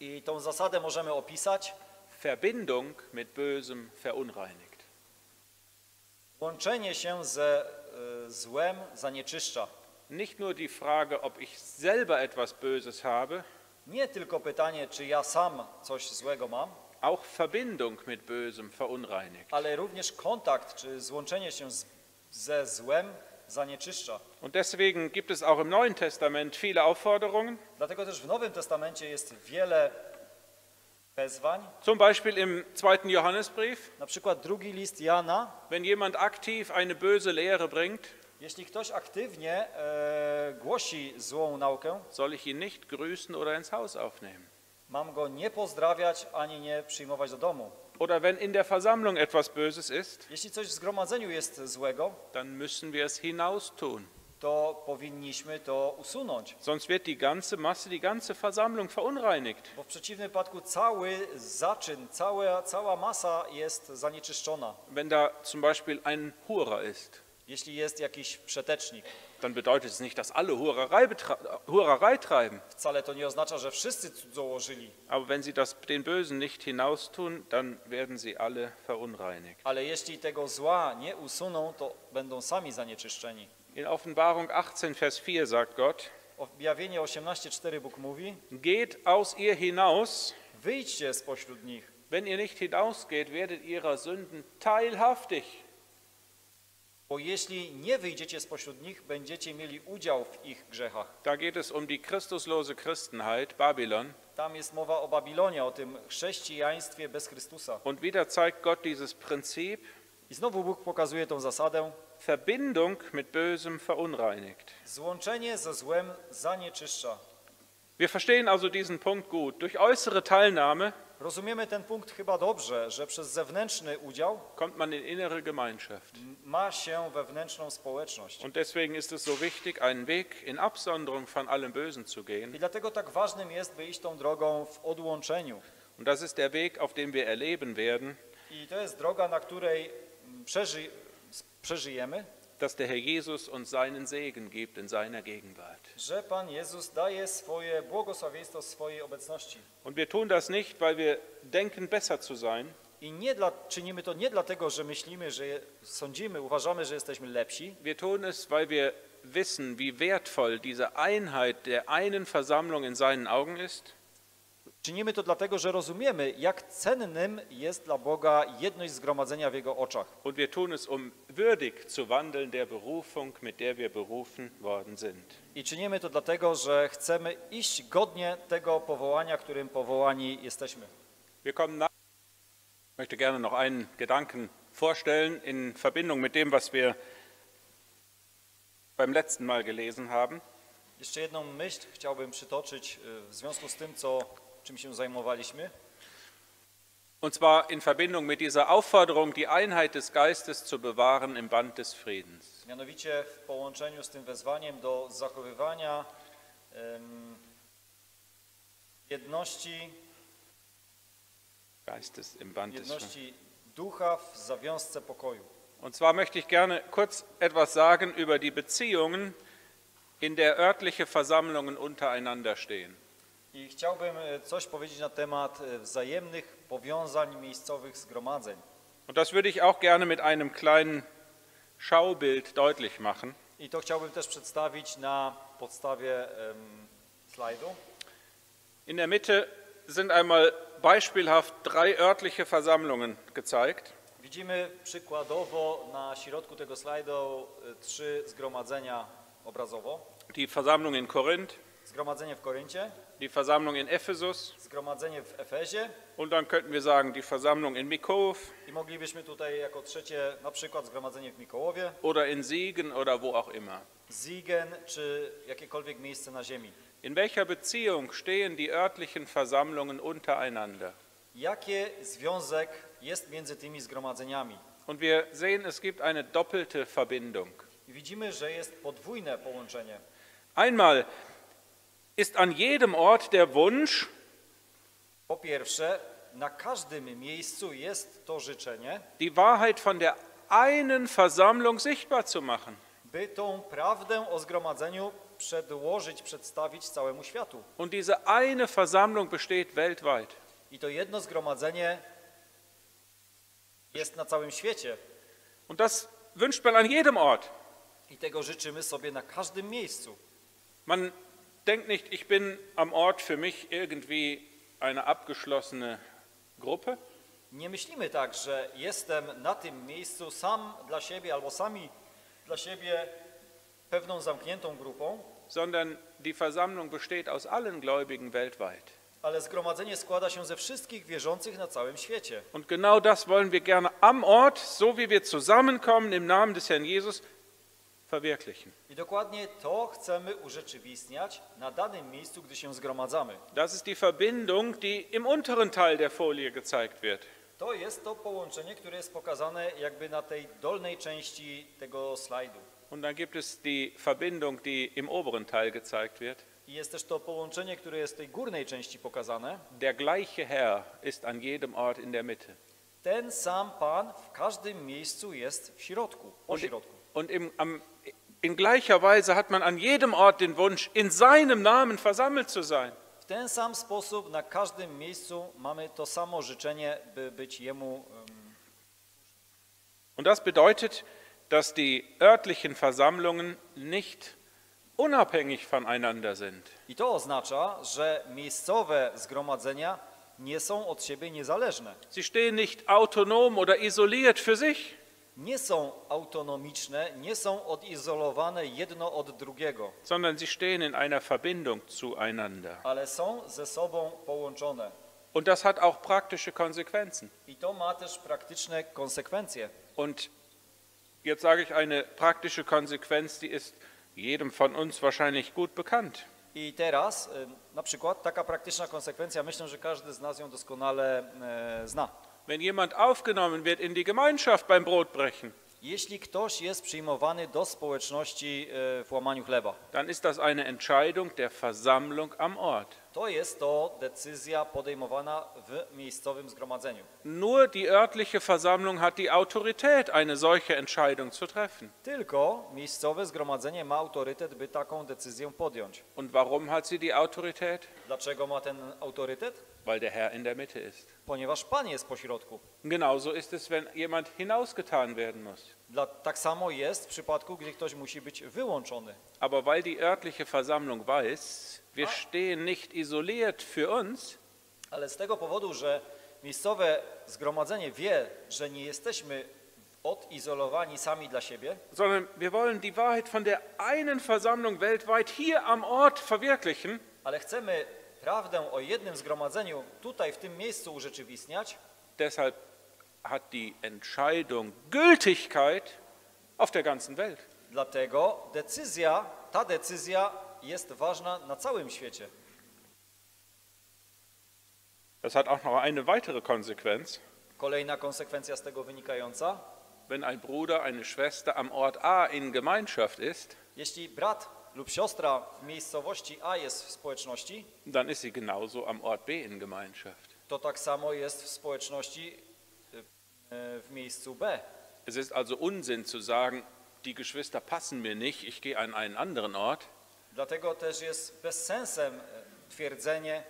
I tą zasadę możemy opisać. Verbindung mit bösem verunreinigt. Łączenie się ze e, złem zanieczyszcza. Nicht nur die Frage, ob ich selber etwas Böses habe. Nie tylko pytanie, czy ja sam coś złego mam, auch Verbindung mit bösem verunreinigt. Ale również kontakt czy złączenie się z, ze złem zanieczyszcza. Und deswegen gibt es auch im Neuen Testament viele Aufforderungen. Dlatego też w Nowym Testamencie jest wiele wezwań. Zum Beispiel im zweiten Johannesbrief. Na przykład drugi list Jana. Wenn jemand aktiv eine böse Lehre bringt, jeśli ktoś aktywnie e, głosi złą naukę, soll ich ihn nicht grüßen oder ins Haus aufnehmen? Mam go nie pozdrawiać ani nie przyjmować do domu. Oder wenn in der Versammlung etwas Böses ist, jeśli coś w zgromadzeniu jest złego, dann müssen wir es hinaus tun. To powinniśmy to usunąć. Sonst wird die ganze Masse, die ganze Versammlung verunreinigt. Bo w przeciwnym wypadku cały zaczyn, cała, cała masa jest zanieczyszczona. Wenn da zum Beispiel ein Hurer ist. Jeśli jest jakiś przetecznik, dann bedeutet es nicht, dass alle Hurerei, Hurerei treiben. Wcale to nie oznacza, że wszyscy cudzołożyli. Aber wenn sie das den Bösen nicht hinaustun, dann werden sie alle verunreinigt. Ale jeśli tego zła nie usuną, to będą sami zanieczyszczeni. In Offenbarung achtzehn Vers vier sagt Gott: Objawienie osiemnaście cztery Bóg mówi: Geht aus ihr hinaus, wyjdźcie spośród nich. Wenn ihr nicht hinausgeht, werdet ihrer Sünden teilhaftig. Bo jeśli nie wyjdziecie spośród nich, będziecie mieli udział w ich grzechach. Da geht es um die christuslose Christenheit, Babylon. Tam jest mowa o Babilonie, o tym chrześcijaństwie bez Chrystusa. Und wieder zeigt Gott dieses Prinzip. I znowu Bóg pokazuje tą zasadę. Verbindung mit bösem verunreinigt. Złączenie ze złem zanieczyszcza. Wir verstehen also diesen Punkt gut. Durch äußere Teilnahme rozumiemy ten punkt chyba dobrze, że przez zewnętrzny udział kommt man in innere Gemeinschaft. Ma się wewnętrzną społeczność. Und deswegen ist es so wichtig, einen Weg in Absonderung von allem Bösen zu gehen. I dlatego tak ważnym jest, by iść tą drogą w odłączeniu. Und das ist der Weg, auf dem wir erleben werden. I to jest droga, na której przeży, przeżyjemy, dass der Herr Jesus uns seinen Segen gibt in seiner Gegenwart. Że Pan Jezus daje swoje błogosławieństwo swojej obecności. Und wir tun das nicht, weil wir denken, besser zu sein. I nie dla, czynimy to nie dlatego, że myślimy, że sądzimy, uważamy, że jesteśmy lepsi. Wir tun es, weil wir wissen, wie wertvoll diese Einheit der einen Versammlung in seinen Augen ist. Czynimy to dlatego, że rozumiemy, jak cennym jest dla Boga jedność zgromadzenia w Jego oczach. Und wir tun es, um würdig zu wandeln der Berufung, mit der wir berufen worden sind. I czynimy to dlatego, że chcemy iść godnie tego powołania, którym powołani jesteśmy. Wir kommen nach. Ich möchte gerne noch einen Gedanken vorstellen in Verbindung mit dem, was wir beim letzten Mal gelesen haben. Jeszcze jedną myśl chciałbym przytoczyć w związku z tym, co czym się zajmowaliśmy. Und zwar in Verbindung mit dieser Aufforderung, die Einheit des Geistes zu bewahren im Band des Friedens. Mianowicie w połączeniu z tym wezwaniem do zachowywania um, jedności, jedności Ducha w zawiązce pokoju. Und zwar möchte ich gerne kurz etwas sagen über die Beziehungen, in der örtliche Versammlungen untereinander stehen. I chciałbym coś powiedzieć na temat wzajemnych powiązań miejscowych zgromadzeń. Und das würde ich auch gerne mit einem kleinen Schaubild deutlich machen. I to chciałbym też przedstawić na podstawie um, slajdu. In der Mitte sind einmal beispielhaft drei örtliche Versammlungen gezeigt. Widzimy przykładowo na środku tego slajdu trzy zgromadzenia obrazowo. Die Versammlung in Korinth, zgromadzenie w Koryncie, die Versammlung in Ephesus, zgromadzenie w Efezie, und dann könnten wir sagen die Versammlung in Mikołów, i moglibyśmy tutaj jako trzecie na przykład zgromadzenie w Mikołowie, oder in Siegen oder wo auch immer. Siegen czy jakiekolwiek miejsce na ziemi. In welcher Beziehung stehen die örtlichen Versammlungen untereinander? Jakie związek jest między tymi zgromadzeniami? Und wir sehen, es gibt eine doppelte Verbindung. I widzimy, że jest podwójne połączenie. Einmal ist an jedem Ort der Wunsch. Po pierwsze, na każdym miejscu jest to życzenie. Die Wahrheit von der einen Versammlung sichtbar zu machen. By tą prawdę o zgromadzeniu przedłożyć, przedstawić całemu światu. Und diese eine Versammlung besteht weltweit. I to jedno zgromadzenie jest na całym świecie. Und das wünscht man an jedem Ort. I tego życzymy sobie na każdym miejscu. Man denkt nicht, ich bin am Ort für mich irgendwie eine abgeschlossene Gruppe. Nie myślimy tak, że jestem na tym miejscu sam dla siebie albo sami dla siebie pewną zamkniętą grupą, sondern die Versammlung besteht aus allen Gläubigen weltweit. Ale zgromadzenie składa się ze wszystkich wierzących na całym świecie. Und genau das wollen wir gerne am Ort, so wie wir zusammenkommen im Namen des Herrn Jesus. I dokładnie to chcemy urzeczywistniać na danym miejscu, gdy się zgromadzamy. Das ist die Verbindung, die im unteren Teil der Folie gezeigt wird. To jest to połączenie, które jest pokazane jakby na tej dolnej części tego slajdu. Und dann gibt es die Verbindung, die im oberen Teil gezeigt wird. I jest też to połączenie, które jest w tej górnej części pokazane. Der gleiche Herr ist an jedem Ort in der Mitte. Ten sam Pan w każdym miejscu jest w środku, po środku. Und im, am, in gleicher Weise hat man an jedem Ort den Wunsch, in seinem Namen versammelt zu sein. W ten sam sposób na każdym miejscu mamy to samo życzenie, by być jemu. Um... Und das bedeutet, dass die örtlichen Versammlungen nicht unabhängig voneinander sind. I to oznacza, że miejscowe zgromadzenia nie są od siebie niezależne. Sie stehen nicht autonom oder isoliert für sich. Nie są autonomiczne, nie są odizolowane jedno od drugiego, sondern sie stehen in einer Verbindung zueinander. Ale są ze sobą połączone. Und das hat auch praktische Konsequenzen. I to ma też praktyczne konsekwencje. Und jetzt sage ich eine praktische Konsequenz, die ist jedem von uns wahrscheinlich gut bekannt. I teraz na przykład taka praktyczna konsekwencja, myślę, że każdy z nas ją doskonale e, zna. Wenn jemand aufgenommen wird in die Gemeinschaft beim Brotbrechen, jeśli ktoś jest przyjmowany do społeczności w łamaniu chleba, dann ist das eine Entscheidung der Versammlung am Ort. To jest to decyzja podejmowana w miejscowym zgromadzeniu. Nur die örtliche Versammlung hat die Autorität, eine solche Entscheidung zu treffen. Tylko miejscowe zgromadzenie ma autorytet, by taką decyzję podjąć. Und warum hat sie die Autorität? Dlaczego ma ten autorytet? Weil der Herr in der Mitte ist. Ponieważ Pan jest pośrodku. Genauso ist es, wenn jemand hinausgetan werden muss. Dla, tak samo jest w przypadku, gdy ktoś musi być wyłączony. Aber weil die örtliche Versammlung weiß, wir stehen nicht isoliert für uns. Ale z tego powodu, że miejscowe zgromadzenie wie, że nie jesteśmy odizolowani sami dla siebie, sondern wir wollen die Wahrheit von der einen Versammlung weltweit hier am Ort verwirklichen. Ale chcemy prawdę o jednym zgromadzeniu tutaj, w tym miejscu urzeczywistniać. Deshalb hat die Entscheidung Gültigkeit auf der ganzen Welt. Dlatego decyzja, ta decyzja jest ważna na całym świecie. Das hat auch noch eine weitere Konsequenz. Kolejna konsekwencja z tego wynikająca. Wenn ein Bruder, eine Schwester am Ort A in Gemeinschaft ist, jeśli brat lub siostra w miejscowości A jest w społeczności, dann ist sie genauso am Ort B in Gemeinschaft. To tak samo jest w społeczności w miejscu B. Es ist also Unsinn zu sagen, die Geschwister passen mir nicht, ich gehe an einen anderen Ort. Dlatego też jest bezsensem twierdzenie,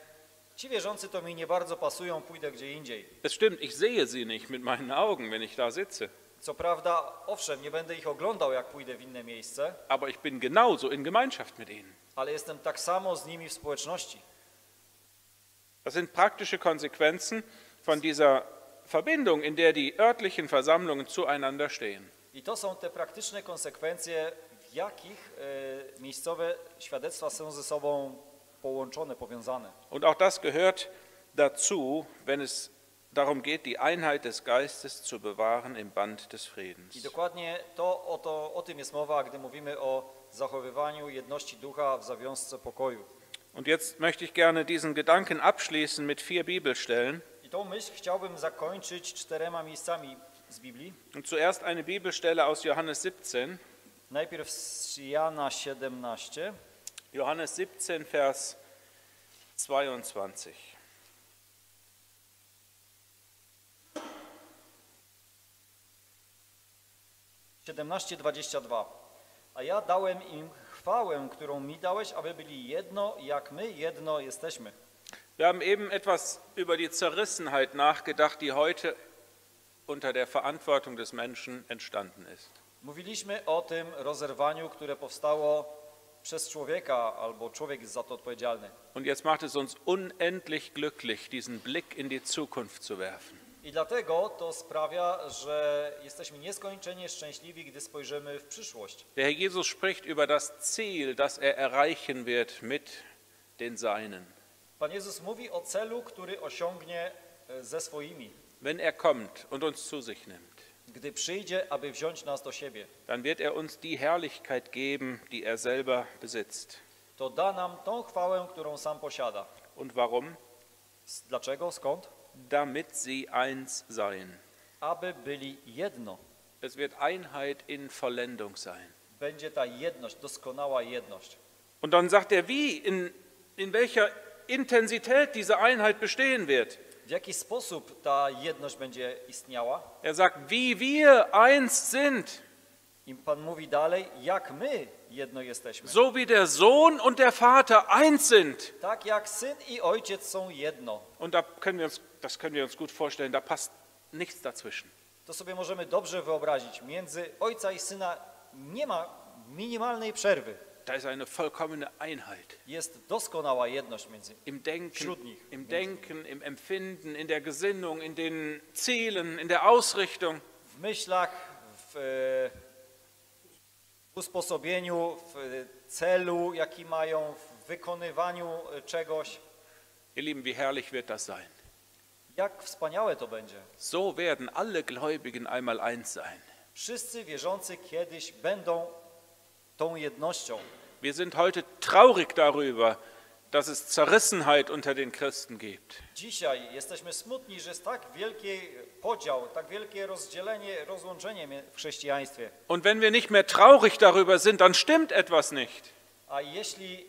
ci wierzący to mi nie bardzo pasują, pójdę gdzie indziej. Es stimmt, ich sehe sie nicht mit meinen Augen, wenn ich da sitze. Co prawda, owszem, nie będę ich oglądał, jak pójdę w inne miejsce. Aber ich bin genauso in Gemeinschaft mit ihnen. Ale jestem tak samo z nimi w społeczności. Das sind praktische Konsequenzen von dieser Verbindung, in der die örtlichen Versammlungen zueinander stehen. I to są te praktyczne konsekwencje, w jakich e, miejscowe świadectwa są ze sobą połączone, powiązane. Und auch das gehört dazu, wenn es darum geht, die Einheit des Geistes zu bewahren im Band des Friedens. I dokładnie to o, to, o tym jest mowa, gdy mówimy o zachowywaniu jedności ducha w zawiązce pokoju. Und jetzt möchte ich gerne diesen Gedanken abschließen mit vier Bibelstellen. I tą myśl chciałbym zakończyć czterema miejscami z Biblii. Und zuerst eine Bibelstelle aus Johannes siebzehn. Najpierw z Jana siedemnaście. Johannes siebzehn, Vers zweiundzwanzig. siedemnaście dwadzieścia dwa. A ja dałem im chwałę, którą mi dałeś, aby byli jedno, jak my jedno jesteśmy. Wir haben eben etwas über die Zerrissenheit nachgedacht, die heute unter der Verantwortung des Menschen entstanden ist. Mówiliśmy o tym rozerwaniu, które powstało przez człowieka, albo człowiek jest za to odpowiedzialny. Und jetzt macht es uns unendlich glücklich, diesen Blick in die Zukunft zu werfen. I dlatego to sprawia, że jesteśmy nieskończenie szczęśliwi, gdy spojrzymy w przyszłość. Der Herr Jesus spricht über das Ziel, das er erreichen wird mit den Seinen. Pan Jezus mówi o celu, który osiągnie ze swoimi. Wenn er kommt und uns zu sich nimmt. Gdy przyjdzie, aby wziąć nas do siebie. Dann wird er uns die Herrlichkeit geben, die er selber besitzt. To da nam tą chwałę, którą sam posiada. Und warum? Dlaczego? Skąd? Damit sie eins seien. Aby byli jedno. Es wird Einheit in Vollendung sein. Będzie ta jedność, doskonała jedność. Und dann sagt er, wie in in welcher Intensität diese Einheit bestehen wird. W jaki sposób ta jedność będzie istniała? Er sagt, wie wir eins sind. I Pan mówi dalej, jak my jedno jesteśmy. So wie der Sohn und der Vater eins sind. Tak jak syn i ojciec są jedno. Und da können wir uns, das können wir uns gut vorstellen, da passt nichts dazwischen. To sobie możemy dobrze wyobrazić, między ojca i syna nie ma minimalnej przerwy. Da ist eine vollkommene Einheit. Jest doskonała jedność między im Denken, wśród nich. Im Denken, im Empfinden, in der Gesinnung, in den Zielen, in der Ausrichtung. W myślach, w e, w usposobieniu, w celu, jaki mają, w wykonywaniu czegoś. Ihr Lieben, wie herrlich wird das sein. Jak wspaniałe to będzie. So werden alle Gläubigen einmal eins sein. Wszyscy wierzący kiedyś będą tą jednością. Wir sind heute traurig darüber, dass es Zerrissenheit unter den Christen gibt. Dzisiaj jesteśmy smutni, że jest tak wielki podział, tak wielkie rozdzielenie, rozłączenie w chrześcijaństwie. Und wenn wir nicht mehr traurig darüber sind, dann stimmt etwas nicht. A jeśli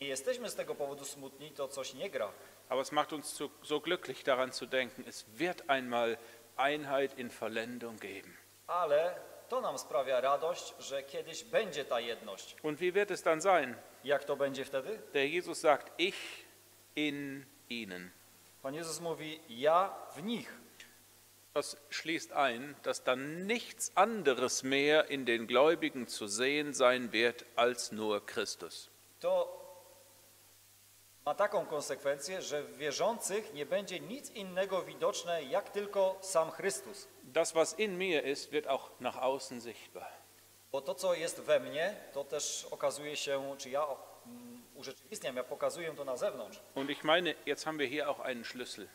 nie jesteśmy z tego powodu smutni, to coś nie gra. Aber es macht uns so, so glücklich daran zu denken, es wird einmal Einheit in Vollendung geben. Ale to nam sprawia radość, że kiedyś będzie ta jedność. Und wie wird es dann sein? Jak to będzie wtedy? Der Jesus sagt, ich in ihnen. Pan Jezus mówi, ja w nich. Das schließt ein, dass dann nichts anderes mehr in den Gläubigen zu sehen sein wird als nur Christus. To ma taką konsekwencję, że w wierzących nie będzie nic innego widoczne, jak tylko sam Chrystus. Das, was in mir ist, wird auch nach außen sichtbar. Bo to, co jest we mnie, to też okazuje się, czy ja um, urzeczywistniam, ja pokazuję to na zewnątrz. Und ich meine, jetzt haben wir hier auch einen Schlüssel.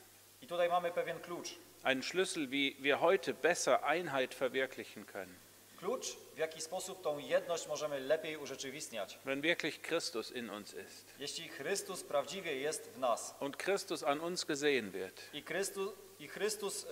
I tutaj mamy pewien klucz. Einen Schlüssel, wie wir heute besser Einheit verwirklichen können. Klucz, w jaki sposób tą jedność możemy lepiej urzeczywistniać. Wenn wirklich Christus in uns ist. Jeśli Chrystus prawdziwie jest w nas. Und Christus an uns gesehen wird. I Chrystus, i Chrystus y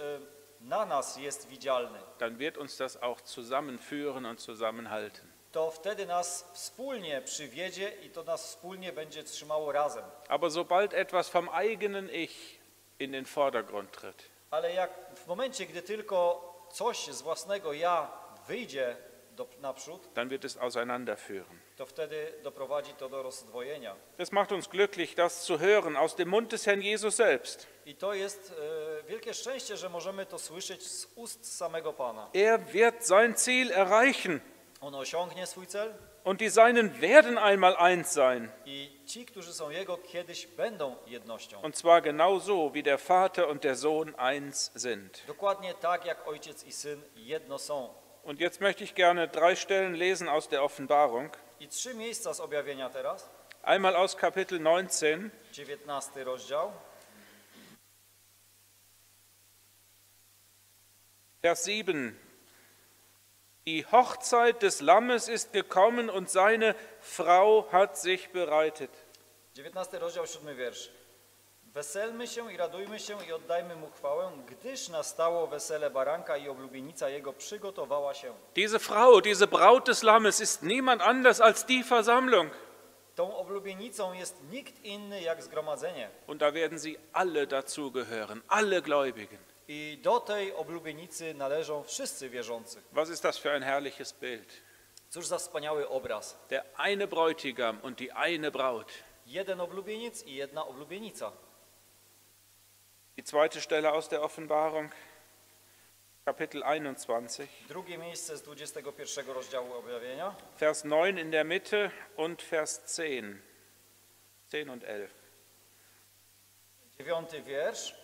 na nas jest widzialny. Dann wird uns das auch zusammenführen und zusammenhalten. to wtedy nas wspólnie przywiedzie i to nas wspólnie będzie trzymało razem. Aber sobald etwas vom eigenen Ich in den Vordergrund tritt. Ale jak w momencie, gdy tylko coś z własnego ja wyjdzie do, naprzód, dann wird es auseinanderführen. To wtedy doprowadzi to do rozdwojenia. Das macht uns glücklich, das zu hören aus dem Mund des Herrn Jesus selbst. I to jest e, wielkie szczęście, że możemy to słyszeć z ust samego Pana. Er wird sein Ziel erreichen. On osiągnie swój cel. Und die Seinen werden einmal eins sein. I ci, którzy są jego, kiedyś będą jednością. Und zwar genauso, wie der Vater und der Sohn eins sind. Dokładnie tak, jak Ojciec i Syn jedno są. Und jetzt möchte ich gerne drei Stellen lesen aus der Offenbarung. I trzy miejsca z objawienia teraz. Einmal aus Kapitel neunzehn. dziewiętnasty rozdział. Vers sieben. Die Hochzeit des Lammes ist gekommen und seine Frau hat sich bereitet. dziewiętnasty rozdział, siódmy wiersz. Weselmy się i radujmy się i oddajmy mu chwałę, gdyż nastało wesele baranka i oblubienica jego przygotowała się. Diese Frau, diese Braut des Lammes ist niemand anders als die Versammlung. Tą oblubienicą jest nikt inny jak zgromadzenie. Und da werden sie alle dazugehören, alle Gläubigen. I do tej oblubienicy należą wszyscy wierzący. Was ist das für ein herrliches Bild? Cóż za wspaniały obraz. Der eine Bräutigam und die eine Braut. Jeden oblubieniec i jedna oblubienica. Die zweite Stelle aus der Offenbarung, Kapitel einundzwanzig. Drugie miejsce z dwudziestego pierwszego rozdziału objawienia. Vers neun in der Mitte und Vers zehn. zehn und elf. Dziewiąty wiersz.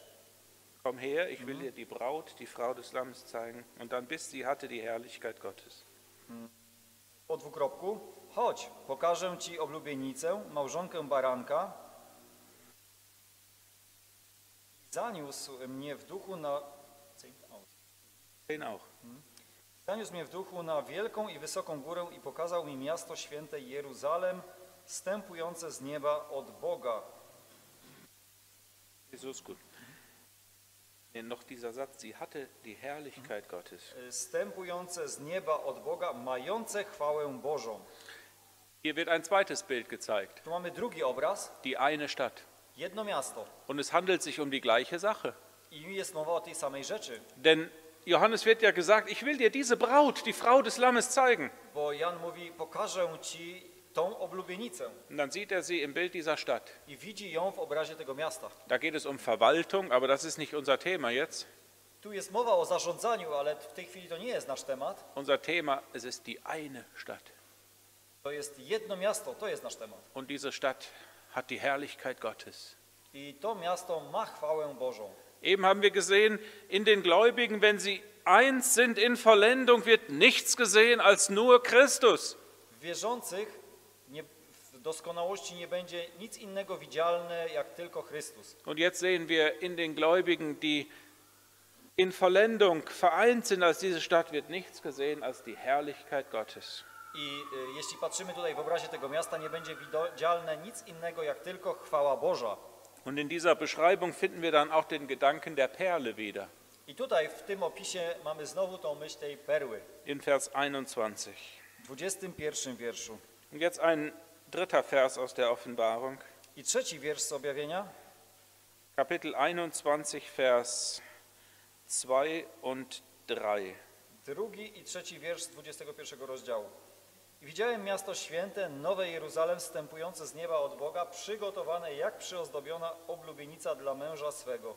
Komm her, ich will dir die Braut, die Frau des Lammes zeigen. Und dann bis sie hatte die Herrlichkeit Gottes. Po dwukropku, chodź, pokażę ci oblubienicę, małżonkę baranka. Zaniósł mnie w duchu na... Zaniósł mnie w duchu na wielką i wysoką górę i pokazał mi miasto święte Jeruzalem, wstępujące z nieba od Boga. Jezusku. Noch dieser Satz, sie hatte die Herrlichkeit Gottes. Stępujące z nieba od Boga, mające chwałę Bożą. Hier wird ein zweites Bild gezeigt. Tu mamy drugi obraz. Die eine Stadt. Jedno miasto. Und es handelt sich um die gleiche Sache. I jest mowa o tej samej rzeczy. Denn Johannes wird ja gesagt, ich will dir diese Braut, die Frau des Lammes zeigen. Bo Jan mówi, pokażę ci tą oblubienicę. Und dann sieht er sie im Bild dieser Stadt. I widzi ją w obrazie tego miasta. Da geht es um Verwaltung, aber das ist nicht unser Thema jetzt. Tu jest mowa o zarządzaniu, ale w tej chwili to nie jest nasz temat. Unser Thema, es ist die eine Stadt. To jest jedno miasto, to jest nasz temat. Und diese Stadt hat die Herrlichkeit Gottes. I to miasto ma chwałę Bożą. Eben haben wir gesehen, in den Gläubigen, wenn sie eins sind in Vollendung, wird nichts gesehen als nur Christus. Wierzących doskonałości nie będzie nic innego widzialne jak tylko Chrystus. Und jetzt sehen wir in den Gläubigen, die in Vollendung vereint sind als diese Stadt, wird nichts gesehen als die Herrlichkeit Gottes. I e, jeśli patrzymy tutaj w obrazie tego miasta, nie będzie widzialne nic innego jak tylko chwała Boża. Und in dieser Beschreibung finden wir dann auch den Gedanken der Perle wieder. I tutaj w tym opisie mamy znowu tą myśl tej perły. In Vers einundzwanzig. W dwudziestym pierwszym wierszu. Und jetzt ein dritter Vers aus der Offenbarung. I trzeci wiersz z objawienia. Kapitel einundzwanzig, Vers zwei und drei. Drugi i trzeci wiersz z dwudziestego pierwszego rozdziału. I widziałem miasto święte, nowe Jeruzalem, wstępujące z nieba od Boga, przygotowane jak przyozdobiona oblubienica dla męża swego.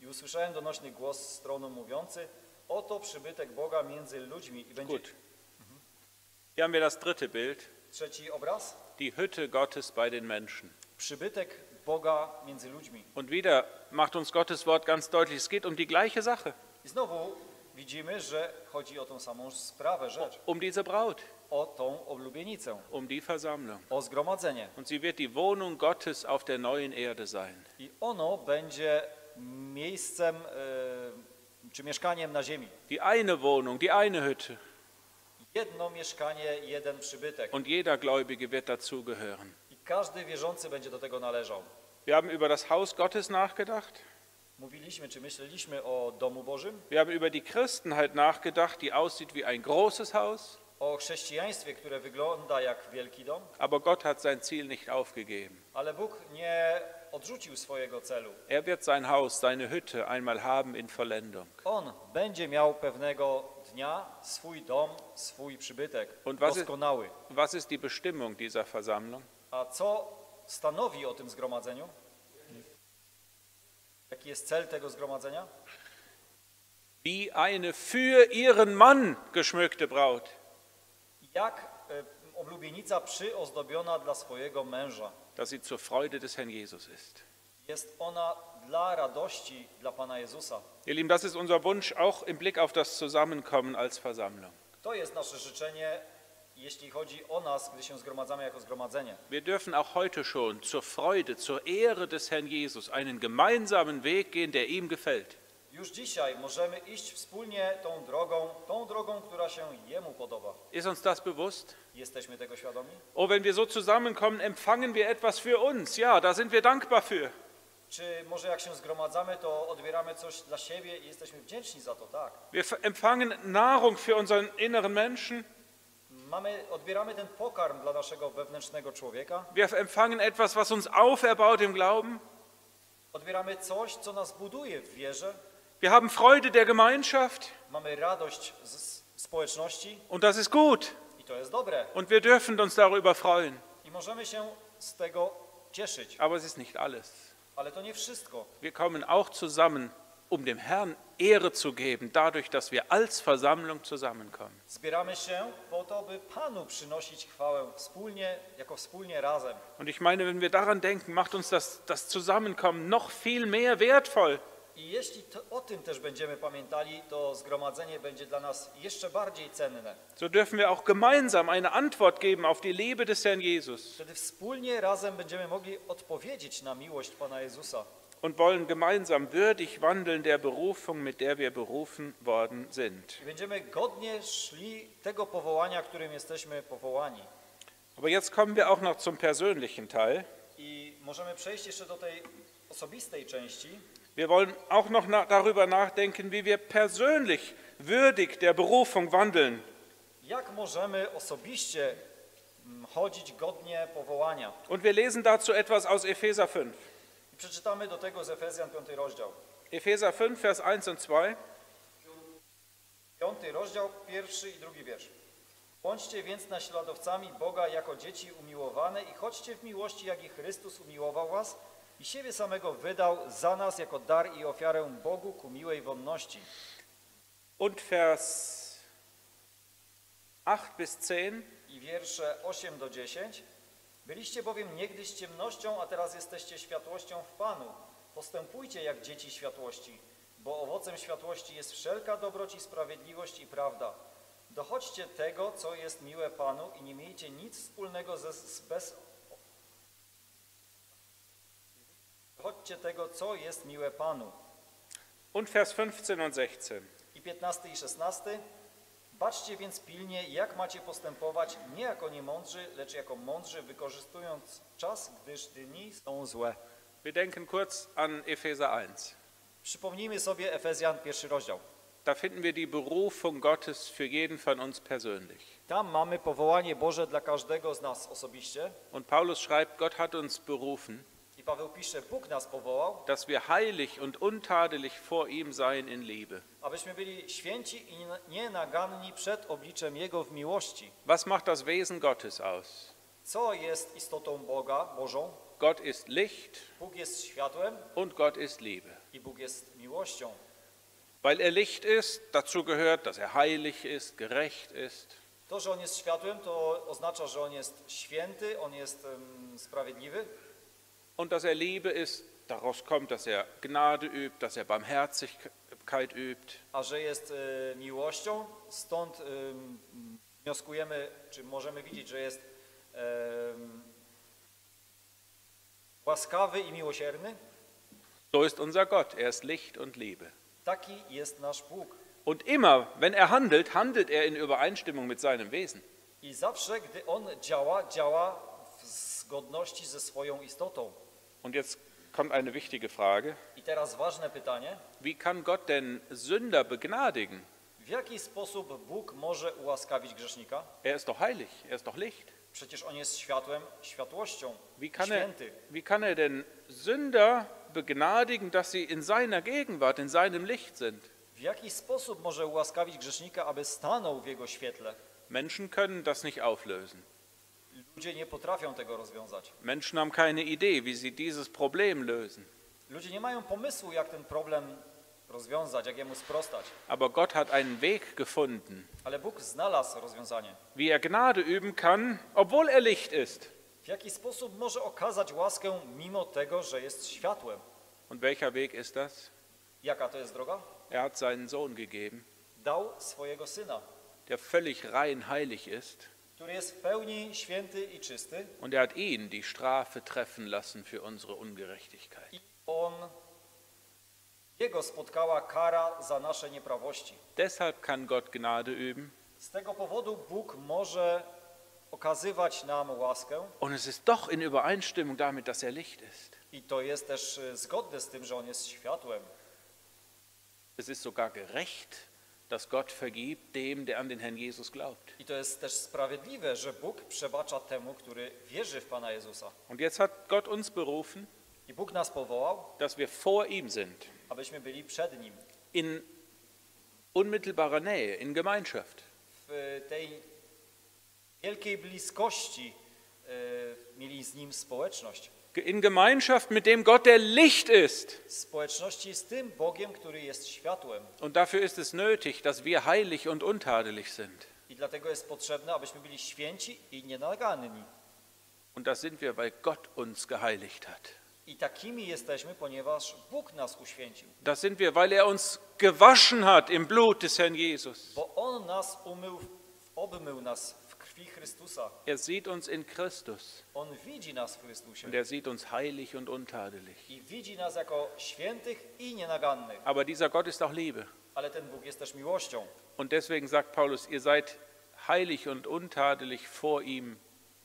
I usłyszałem donośny głos z tronu mówiący, oto przybytek Boga między ludźmi. I będzie... Gut. Mhm. Hier haben wir das dritte Bild. Trzeci obraz. Die Hütte Gottes bei den Menschen. Przybytek Boga między ludźmi. Und wieder macht uns Gottes Wort ganz deutlich, es geht um die gleiche Sache. I znowu widzimy, że chodzi o tą samą sprawę, rzecz. Um diese Braut. O tą oblubienicę. Um die Versammlung. O zgromadzenie. Und sie wird die Wohnung Gottes auf der neuen Erde sein. I ono będzie miejscem e, czy mieszkaniem na ziemi. Die eine Wohnung, die eine Hütte. Jedno mieszkanie, jeden przybytek. Und jeder Gläubige wird dazugehören. I każdy wierzący będzie do tego należał. Wir haben über das Haus Gottes nachgedacht. Mówiliśmy czy myśleliśmy o domu Bożym? Wir haben über die Christenheit nachgedacht, die aussieht wie ein großes Haus. o chrześcijaństwie, które wygląda jak wielki dom. Aber Gott hat sein Ziel nicht aufgegeben. Ale Bóg nie odrzucił swojego celu. Er wird sein Haus, seine Hütte einmal haben in Vollendung. On będzie miał pewnego dnia swój dom, swój przybytek doskonały. Und was ist die Bestimmung dieser Versammlung? A co stanowi o tym zgromadzeniu? Jaki jest cel tego zgromadzenia? Wie eine für ihren Mann geschmückte Braut. Jak oblubienica przyozdobiona dla swojego męża. Dass sie zur Freude des Herrn Jesus ist. Jest ona dla radości dla Pana Jezusa. Ihr Lieben, das ist unser Wunsch auch im Blick auf das Zusammenkommen als Versammlung. To jest nasze życzenie, jeśli chodzi o nas, gdy się zgromadzamy jako zgromadzenie. Wir dürfen auch heute schon zur Freude, zur Ehre des Herrn Jesus einen gemeinsamen Weg gehen, der ihm gefällt. Już dzisiaj możemy iść wspólnie tą drogą, tą drogą, która się Jemu podoba. Ist uns das bewusst? Jesteśmy tego świadomi? O, wenn wir so zusammenkommen, empfangen wir etwas für uns. Ja, da sind wir dankbar für. Czy może jak się zgromadzamy, to odbieramy coś dla siebie i jesteśmy wdzięczni za to, tak? Wir empfangen Nahrung für unseren inneren Menschen. Mamy, odbieramy ten pokarm dla naszego wewnętrznego człowieka. Wir empfangen etwas, was uns auferbaut im Glauben. Odbieramy coś, co nas buduje w wierze. Wir haben Freude der Gemeinschaft. Mamy radość z społeczności. Und das ist gut. I to jest dobre. Und wir dürfen uns darüber freuen. I możemy się z tego cieszyć. Aber es ist nicht alles. Ale to nie wszystko. Wir kommen auch zusammen, um dem Herrn Ehre zu geben, dadurch, dass wir als Versammlung zusammenkommen. Zbieramy się po to, by Panu przynosić chwałę wspólnie, jako wspólnie razem. Und ich meine, wenn wir daran denken, macht uns das, das Zusammenkommen noch viel mehr wertvoll. I jeśli to, o tym też będziemy pamiętali, to zgromadzenie będzie dla nas jeszcze bardziej cenne. So dürfen wir auch gemeinsam eine Antwort geben auf die Liebe des Herrn Jesus. Wtedy wspólnie razem będziemy mogli odpowiedzieć na miłość Pana Jezusa. Und wollen gemeinsam würdig wandeln der Berufung, mit der wir berufen worden sind. I będziemy godnie szli tego powołania, którym jesteśmy powołani. Aber jetzt kommen wir auch noch zum persönlichen Teil. I możemy przejść jeszcze do tej osobistej części. Wir wollen auch noch darüber nachdenken, wie wir persönlich würdig der Berufung wandeln. Jak możemy osobiście chodzić godnie powołania. Und wir lesen dazu etwas aus Epheser fünf. I przeczytamy do tego z Efezjan piąty rozdział. Epheser fünf, Vers eins und zwei. piąty rozdział, pierwszy i drugi wiersz. Bądźcie więc naśladowcami Boga jako dzieci umiłowane i chodźcie w miłości, jak i Chrystus umiłował was, i siebie samego wydał za nas jako dar i ofiarę Bogu ku miłej wonności. Und Vers acht bis zehn. I wiersze osiem do dziesięciu. Byliście bowiem niegdyś ciemnością, a teraz jesteście światłością w Panu. Postępujcie jak dzieci światłości, bo owocem światłości jest wszelka dobroć i sprawiedliwość i prawda. Dochodźcie tego, co jest miłe Panu i nie miejcie nic wspólnego ze, z bez Chodźcie tego, co jest miłe Panu. Und Vers fünfzehn und sechzehn. I piętnasty i szesnasty. Baczcie więc pilnie, jak macie postępować, nie jako niemądrzy, lecz jako mądrzy, wykorzystując czas, gdyż dni są złe. Wir denken kurz an Epheser eins. Przypomnijmy sobie Efezjan pierwszy rozdział. Da finden wir die Berufung Gottes für jeden von uns persönlich. Tam mamy powołanie Boże dla każdego z nas osobiście. Und Paulus schreibt, Gott hat uns berufen. I Paweł pisze, Bóg nas powołał, dass wir heilig und untadelig vor ihm seien in Liebe. Abyśmy byli święci i nienaganni przed obliczem Jego w miłości. Was macht das Wesen Gottes aus? Co jest istotą Boga, Bożą? Gott ist Licht. Bóg jest światłem. Und Gott ist Liebe. I Bóg jest miłością. Weil er Licht ist, dazu gehört, dass er heilig ist, gerecht ist. To, że on jest światłem, to oznacza, że on jest święty, on jest um, sprawiedliwy. Und dass er Liebe ist, daraus kommt, dass er Gnade übt, dass er Barmherzigkeit übt. A że jest e, miłością, stąd e, wnioskujemy, czy możemy widzieć, że jest e, łaskawy i miłosierny. So ist unser Gott, er ist Licht und Liebe. Taki jest nasz Bóg. Und immer, wenn er handelt, handelt er in Übereinstimmung mit seinem Wesen. I zawsze, gdy on działa, działa w zgodności ze swoją istotą. Und jetzt kommt eine wichtige Frage. I teraz ważne pytanie. Wie kann Gott denn Sünder begnadigen? W jaki sposób Bóg może ułaskawić grzesznika? Er ist doch heilig, er ist doch Licht. Przecież on jest światłem, światłością, wie kann święty. Er, wie kann er denn Sünder begnadigen, dass sie in seiner Gegenwart, in seinem Licht sind? W jaki sposób może ułaskawić grzesznika, aby stanął w jego świetle? Menschen können das nicht auflösen. Ludzie nie potrafią tego rozwiązać. Menschen haben keine Idee, wie sie dieses Problem lösen. Ludzie nie mają pomysłu, jak ten problem rozwiązać, jak jemu sprostać. Aber Gott hat einen Weg gefunden. Ale Bóg znalazł rozwiązanie. Wie er Gnade üben kann, obwohl er Licht ist. W jaki sposób może okazać łaskę, mimo tego, że jest światłem? Und welcher Weg ist das? Jaka to jest droga? Er hat seinen Sohn gegeben. Dał swojego syna. Der völlig rein heilig ist. Który jest w pełni święty i czysty. Und er hat ihn die Strafe treffen lassen für unsere Ungerechtigkeit. I on, jego spotkała kara za nasze nieprawości. Deshalb kann Gott Gnade üben. Z tego powodu Bóg może okazywać nam łaskę. Und es ist doch in Übereinstimmung damit, dass er Licht ist. I to jest też zgodne z tym, że on jest światłem. Es ist sogar gerecht, dass Gott vergibt dem, der an den Herrn Jesus glaubt. I to jest też sprawiedliwe, że Bóg przebacza temu, który wierzy w Pana Jezusa. Und jetzt hat Gott uns berufen, i Bóg nas powołał, dass wir vor ihm sind, abyśmy byli przed nim, in unmittelbarer Nähe, in Gemeinschaft. W tej wielkiej bliskości e, mieli z nim społeczność. In Gemeinschaft mit dem Gott, der Licht ist. Społeczności z tym Bogiem, który jest światłem. Und dafür ist es nötig, dass wir heilig und untadelig sind. I dlatego jest potrzebne, abyśmy byli święci i nienaganni. Und das sind wir, weil Gott uns geheiligt hat. I takimi jesteśmy, ponieważ Bóg nas uświęcił. Das sind wir, weil er uns gewaschen hat im Blut des Herrn Jesus. Bo on nas umył, obmył nas w krwi Chrystusa. Er sieht uns in Christus. On widzi nas w Chrystusie. Und er sieht uns heilig und untadelig. I widzi nas jako świętych i nienagannych. Aber dieser Gott ist auch Liebe. Ale ten Bóg jest też miłością. Und deswegen sagt Paulus, ihr seid heilig und untadelig vor ihm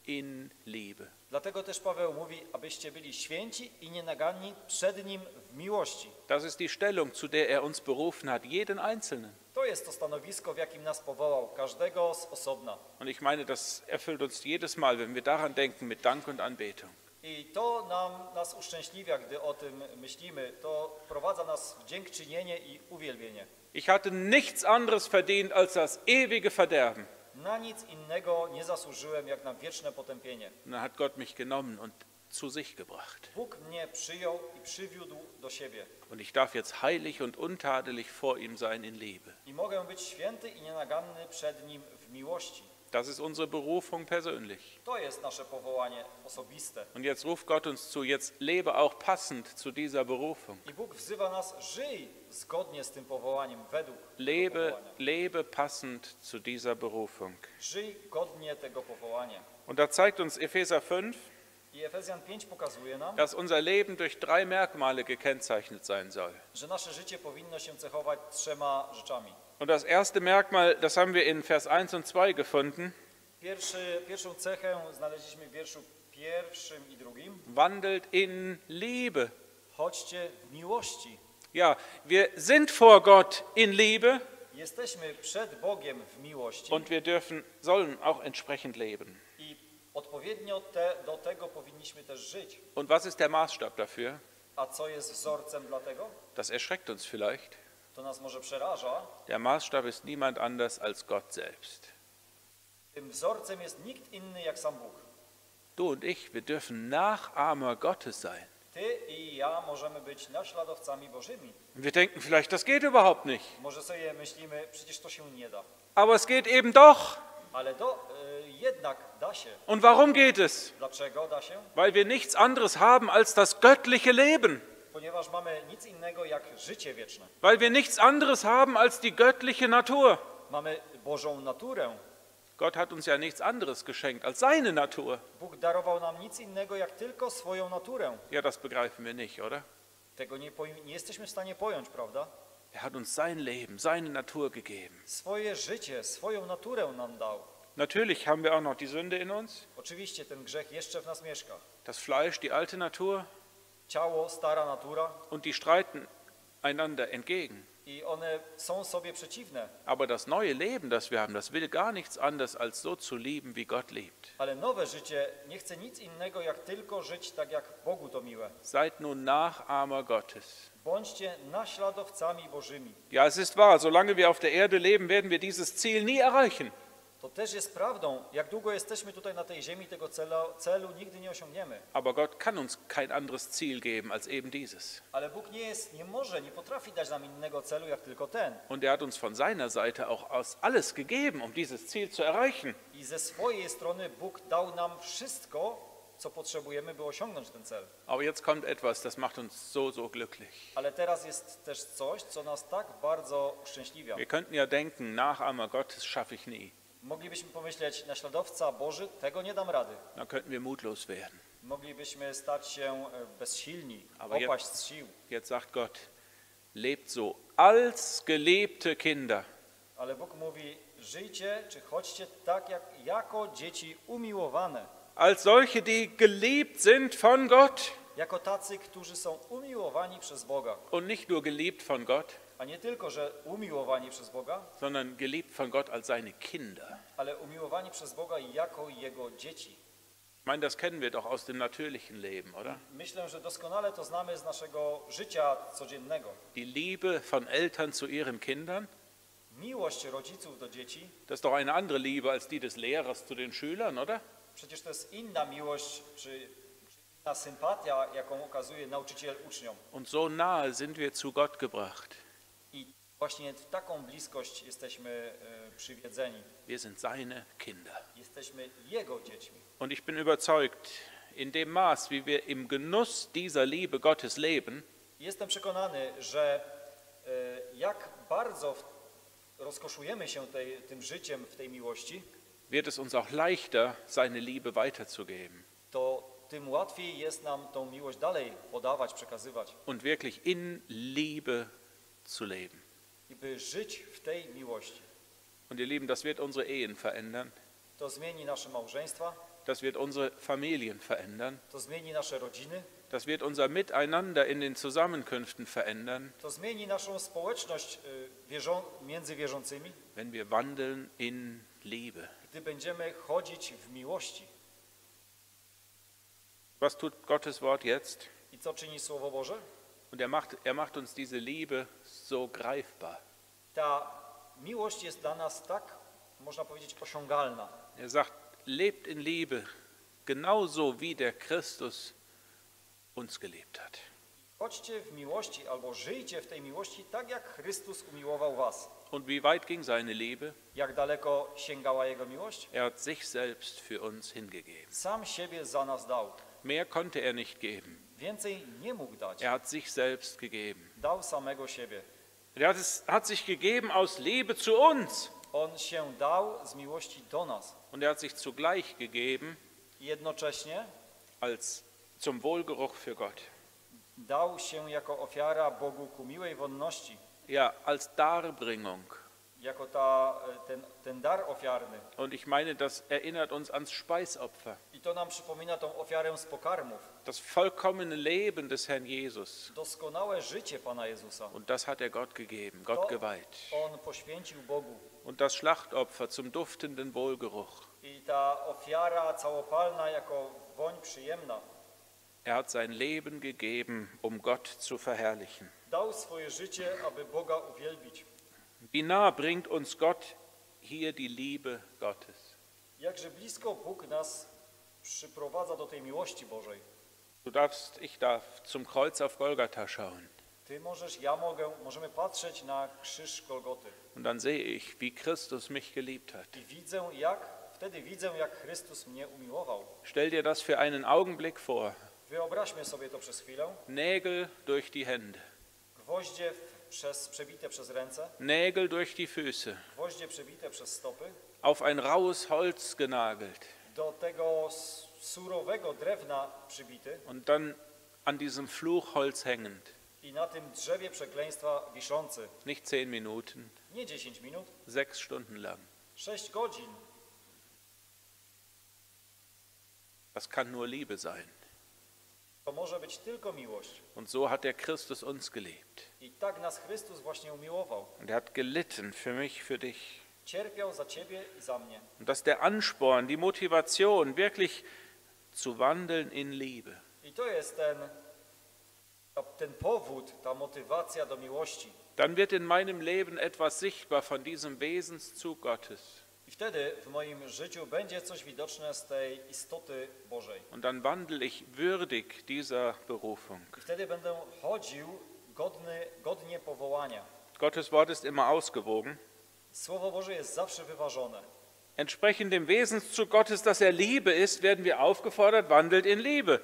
in Liebe. Dlatego też Paweł mówi, abyście byli święci i nienaganni przed nim w miłości. Das ist die Stellung, zu der er uns berufen hat, jeden einzelnen. To jest to stanowisko, w jakim nas powołał, każdego z osobna. Und ich meine, das erfüllt uns jedes Mal, wenn wir daran denken, mit Dank und Anbetung. I to nam, nas uszczęśliwia, gdy o tym myślimy. To prowadza nas w dziękczynienie i uwielbienie. Ich hatte nichts anderes verdient als das ewige Verderben. Na nic innego nie zasłużyłem, jak na wieczne potępienie. Na hat Gott mich genommen und zu sich gebracht. Bóg mnie przyjął i przywiódł do siebie. Und ich darf jetzt heilig und untadelig vor ihm sein in Liebe. I mogę być święty i nienaganny przed nim w miłości. Das ist unsere Berufung persönlich. To jest nasze powołanie osobiste. Und jetzt ruft Gott uns zu, jetzt lebe auch passend zu dieser Berufung. I Bóg wzywa nas, żyj zgodnie z tym powołaniem, według lebe, lebe passend zu dieser Berufung. Żyj godnie tego powołania. Und da zeigt uns Epheser fünf, I Efezjan pięć pokazuje nam, dass unser Leben durch drei Merkmale gekennzeichnet sein soll. Że nasze życie powinno się cechować trzema rzeczami. Und das erste Merkmal, das haben wir in Vers eins und zwei gefunden. Pierwszy, pierwszą cechę znaleźliśmy w wierszu pierwszym i drugim. Wandelt in Liebe. Chodźcie w miłości. Ja, wir sind vor Gott in Liebe. Jesteśmy przed Bogiem w miłości. Und wir dürfen, sollen auch entsprechend leben. I odpowiednio te, do tego powinniśmy też żyć. Und was ist der Maßstab dafür? A co jest wzorcem dla tego? Das erschreckt uns vielleicht. To nas może przeraża. Der Maßstab ist niemand anders als Gott selbst. Tym wzorcem jest nikt inny jak sam Bóg. Du und ich, wir dürfen Nachahmer Gottes sein. Ty i ja możemy być naśladowcami Bożymi. Wir denken vielleicht, das geht überhaupt nicht. Może sobie myślimy, przecież to się nie da. Aber es geht eben doch. Ale do, e, jednak da się. Und warum geht es? Dlaczego da się? Weil wir nichts anderes haben als das göttliche Leben. Ponieważ mamy nic innego jak życie wieczne. Weil wir nichts anderes haben als die göttliche Natur. Mamy Bożą naturę. Gott hat uns ja nichts anderes geschenkt als seine Natur. Bóg darował nam nic innego jak tylko swoją naturę. Ja, das begreifen wir nicht, oder? Tego nie, nie jesteśmy w stanie pojąć, prawda? Er hat uns sein Leben, seine Natur gegeben. Swoje życie, swoją naturę nam dał. Natürlich haben wir auch noch die Sünde in uns. Oczywiście ten grzech jeszcze w nas mieszka. Das Fleisch, die alte Natur. Ciało, stara natura. Und die streiten einander entgegen. I one są sobie przeciwne. Aber das neue Leben, das wir haben, das will gar nichts anderes als so zu leben, wie Gott lebt. Ale nowe życie nie chce nic innego jak tylko żyć tak jak Bogu to miłe. Seid nun Nachahmer Gottes. Bądźcie naśladowcami Bożymi. Ja, es ist wahr, solange wir auf der Erde leben, werden wir dieses Ziel nie erreichen. To też jest prawdą, jak długo jesteśmy tutaj na tej ziemi, tego celu, celu nigdy nie osiągniemy. Aber Gott kann uns kein anderes Ziel geben als eben dieses. Ale Bóg nie jest, nie może, nie potrafi dać nam innego celu jak tylko ten. Und er hat uns von seiner Seite auch alles gegeben, um dieses Ziel zu erreichen. I ze swojej strony Bóg dał nam wszystko, co potrzebujemy, by osiągnąć ten cel. Aber jetzt kommt etwas, das macht uns so so glücklich. Ale teraz jest też coś, co nas tak bardzo uszczęśliwia. Wir könnten ja denken, Nachahmer Gottes schaffe ich nie. Moglibyśmy pomyśleć, naśladowca Boży, tego nie dam rady. Dann könnten wir mutlos werden. Moglibyśmy stać się bezsilni, opaść z sił. Jetzt sagt Gott, lebt so als gelebte Kinder. Ale Bóg mówi, żyjcie czy chodźcie tak jak jako dzieci umiłowane. Als solche, die geliebt sind von Gott. Jako tacy, którzy są umiłowani przez Boga. Und nicht nur geliebt von Gott. A nie tylko, że umiłowani przez Boga, sondern geliebt von Gott als seine Kinder. Ale umiłowani przez Boga jako jego dzieci. Ich meine, das kennen wir doch aus dem natürlichen Leben, oder? Myślę, że doskonale to znamy z naszego życia codziennego. Die Liebe von Eltern zu ihren Kindern. Miłość rodziców do dzieci. Das ist doch eine andere Liebe als die des Lehrers zu den Schülern, oder? Przecież to jest inna miłość czy inna sympatia, jaką okazuje nauczyciel uczniom. Und so nahe sind wir zu Gott gebracht. Właśnie w taką bliskość jesteśmy e, przywiedzeni. Wir sind seine Kinder. Jesteśmy jego dziećmi. Und ich bin überzeugt, in dem Maß, wie wir im Genuss dieser Liebe Gottes leben, jestem przekonany, że e, jak bardzo w, rozkoszujemy się tej, tym życiem w tej miłości, wird es uns auch leichter, seine Liebe weiterzugeben. To tym łatwiej jest nam tą miłość dalej podawać, przekazywać. Und wirklich in Liebe zu leben. I by żyć w tej miłości. Und ihr Lieben, das wird unsere Ehen verändern. To zmieni nasze małżeństwa. Das wird unsere Familien verändern. To zmieni nasze rodziny. Das wird unser Miteinander in den Zusammenkünften verändern. To zmieni naszą społeczność wierzą, między wierzącymi. Wenn wir wandeln in Liebe. Gdy będziemy chodzić w miłości. Was tut Gottes Wort jetzt? I co czyni Słowo Boże? Und er macht, er macht uns diese Liebe so greifbar. Ta miłość jest dla nas tak, można powiedzieć, osiągalna. Er sagt, lebt in Liebe, genauso wie der Christus uns gelebt hat. Chodźcie w miłości, albo żyjcie w tej miłości, tak jak Chrystus umiłował was. Und wie weit ging seine Liebe? Jak daleko sięgała jego miłość? Er hat sich selbst für uns hingegeben. Sam siebie za nas dał. Mehr konnte er nicht geben. Więcej nie mógł dać. Er hat sich selbst gegeben. Dał samego siebie. Er hat, es, hat sich gegeben aus Liebe zu uns. On się dał z miłości do nas. Und er hat sich zugleich gegeben. Jednocześnie als zum Wohlgeruch für Gott. Dał się jako ofiara Bogu ku miłej wonności. Ja, als Darbringung. Jako ta, ten, ten dar ofiarny. Und ich meine, das erinnert uns ans Speisopfer. I to nam przypomina tą ofiarę z pokarmów. Das vollkommene Leben des Herrn Jesus. Doskonałe życie Pana Jezusa. Und das hat er Gott gegeben, Gott to geweiht. On poświęcił Bogu. Und das Schlachtopfer zum duftenden Wohlgeruch. I ta ofiara całopalna jako woń przyjemna. Er hat sein Leben gegeben, um Gott zu verherrlichen. Dał swoje życie, aby Boga uwielbić. Wie nah bringt uns Gott hier die Liebe Gottes? Jakże blisko Bóg nas przyprowadza do tej miłości Bożej. Du darfst, ich darf zum Kreuz auf Golgatha schauen. Ty możesz, ja mogę, możemy patrzeć na krzyż Golgoty. Und dann sehe ich, wie Christus mich geliebt hat. I widzę jak, wtedy widzę jak Chrystus mnie umiłował. Stell dir das für einen Augenblick vor. Wyobraźmy sobie to przez chwilę. Nägel durch die Hände. Gwoździe w Przez, przebite przez ręce, Nägel durch die Füße, gwoździe przebite przez stopy, auf ein raues Holz genagelt, do tego surowego drewna przybity, und dann an diesem Fluchholz hängend, i na tym drzewie przekleństwa wiszący, nicht zehn Minuten, nie dziesięć minut, sechs Stunden lang, sześć godzin. Das kann nur Liebe sein. To może być tylko miłość. Und so hat der Christus uns geliebt. I tak nas Chrystus właśnie umiłował. Und er hat gelitten für mich, für dich. Cierpiał za ciebie i za mnie. Und dass der Ansporn, die Motivation, wirklich zu wandeln in Liebe. I to jest ten, ten powód, ta motywacja do miłości. Dann wird in meinem Leben etwas sichtbar von diesem Wesenszug Gottes. I wtedy w moim życiu będzie coś widoczne z tej istoty Bożej. Und dann wandle ich würdig dieser Berufung. I wtedy będę chodził godny, godnie powołania. Gottes Wort ist immer ausgewogen. Słowo Boże jest zawsze wyważone. Entsprechend dem Wesenszug Gottes, dass er Liebe ist, werden wir aufgefordert, wandelt in Liebe.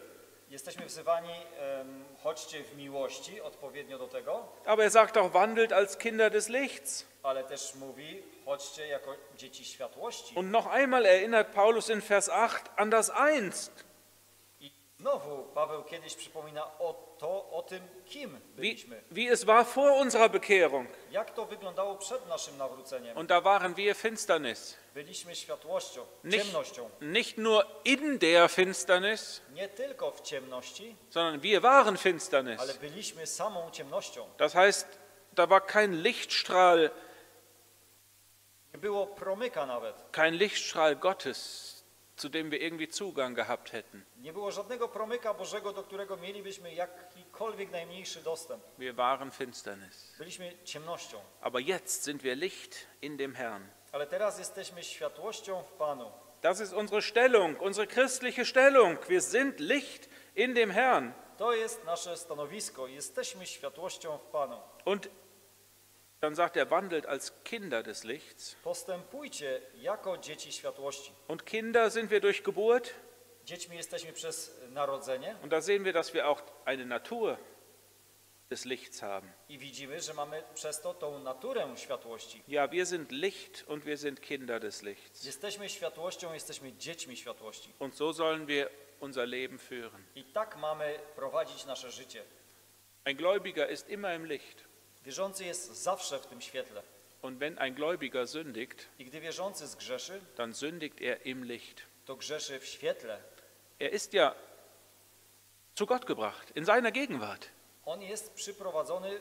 Jesteśmy wzywani, um, chodźcie w miłości, odpowiednio do tego. Aber er sagt auch, wandelt als Kinder des Lichts. Ale też mówi, chodźcie jako dzieci światłości. Und noch einmal erinnert Paulus in Vers acht an das Einst. I znowu Paweł kiedyś przypomina o to, o tym, kim byliśmy. Wie, wie es war vor unserer Bekehrung. Jak to wyglądało przed naszym nawróceniem. Und da waren wir Finsternis. Byliśmy światłością, ciemnością. Nicht nur in der Finsternis, nie tylko w ciemności, sondern wir waren Finsternis. Ale byliśmy samą ciemnością. Das heißt, da war kein Lichtstrahl. Nie było promyka nawet. Kein Lichtstrahl Gottes, zu dem wir irgendwie Zugang gehabt hätten. Nie było żadnego promyka Bożego, do którego mielibyśmy jakikolwiek najmniejszy dostęp. Wir waren Finsternis. Byliśmy ciemnością. Aber jetzt sind wir Licht in dem Herrn. Ale teraz jesteśmy światłością w Panu. Das ist unsere Stellung, unsere christliche Stellung. Wir sind Licht in dem Herrn. To jest nasze stanowisko. Jesteśmy światłością w Panu. Und dann sagt er, wandelt als Kinder des Lichts. Postępujcie jako dzieci światłości. Und Kinder sind wir durch Geburt. Dziećmi jesteśmy przez narodzenie. Und da sehen wir, dass wir auch eine Natur des Lichts haben. I widzimy, że mamy przez to tą naturę światłości. Ja, wir sind Licht und wir sind Kinder des Lichts. Jesteśmy światłością, jesteśmy dziećmi światłości. Und so sollen wir unser Leben führen. I tak mamy prowadzić nasze życie. Ein Gläubiger ist immer im Licht. Wierzący jest zawsze w tym świetle. Und wenn ein Gläubiger sündigt, i gdy wierzący zgrzeszy, dann sündigt er im Licht. To grzeszy w świetle. Er ist ja zu Gott gebracht, in seiner Gegenwart. On jest przyprowadzony,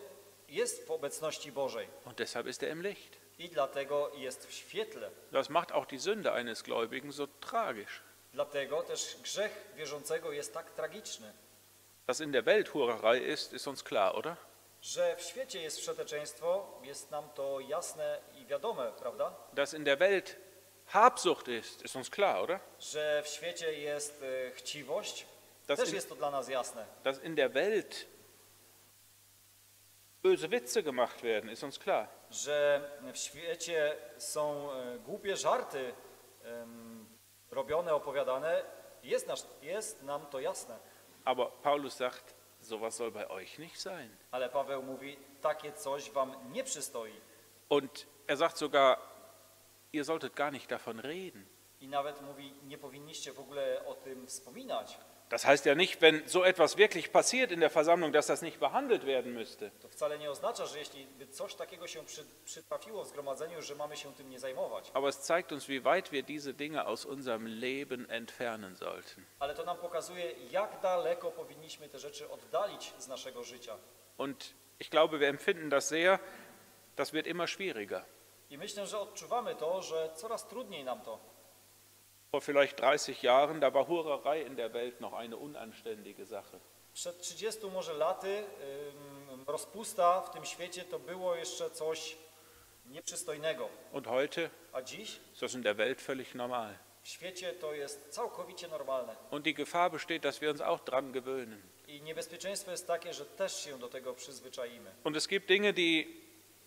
jest w obecności Bożej. Und deshalb ist er im Licht. I dlatego jest w świetle. Das macht auch die Sünde eines Gläubigen so tragisch. Dlatego też grzech wierzącego jest tak tragiczny. Dass in der Welt Hurerei ist, ist uns klar, oder? Że w świecie jest wszeteczeństwo, jest nam to jasne i wiadome, prawda? Dass in der Welt Habsucht ist, ist uns klar, oder? Że w świecie jest e, chciwość, das też in, jest to dla nas jasne. Dass in der Welt böse Witze gemacht werden, ist uns klar. Że w świecie są e, głupie żarty e, robione, opowiadane, jest, nas, jest nam to jasne. Aber Paulus sagt, sowas soll bei euch nicht sein. Ale Paweł mówi, takie coś wam nie przystoi. Und er sagt sogar, ihr solltet gar nicht davon reden. I nawet mówi, nie powinniście w ogóle o tym wspominać. Das heißt ja nicht, wenn so etwas wirklich passiert in der Versammlung, dass das nicht behandelt werden müsste. To wcale nie oznacza, że jeśli by coś takiego się przy, przytrafiło w zgromadzeniu, że mamy się tym nie zajmować. Aber es zeigt uns, wie weit wir diese Dinge aus unserem Leben entfernen sollten. Ale to nam pokazuje, jak daleko powinniśmy te rzeczy oddalić z naszego życia. Und ich glaube, wir empfinden das sehr, das wird immer schwieriger. I myślę, że odczuwamy to, że coraz trudniej nam to. Vor vielleicht dreißig Jahren, da war Hurerei in der Welt noch eine unanständige Sache. Przed trzydziestu może laty rozpusta w tym świecie to było jeszcze coś nieprzystojnego. Und heute? A dziś? Ist das in der Welt völlig normal. W świecie to jest całkowicie normalne. Und die Gefahr besteht, dass wir uns auch dran gewöhnen. I niebezpieczeństwo jest takie, że też się do tego przyzwyczajimy. Und es gibt Dinge, die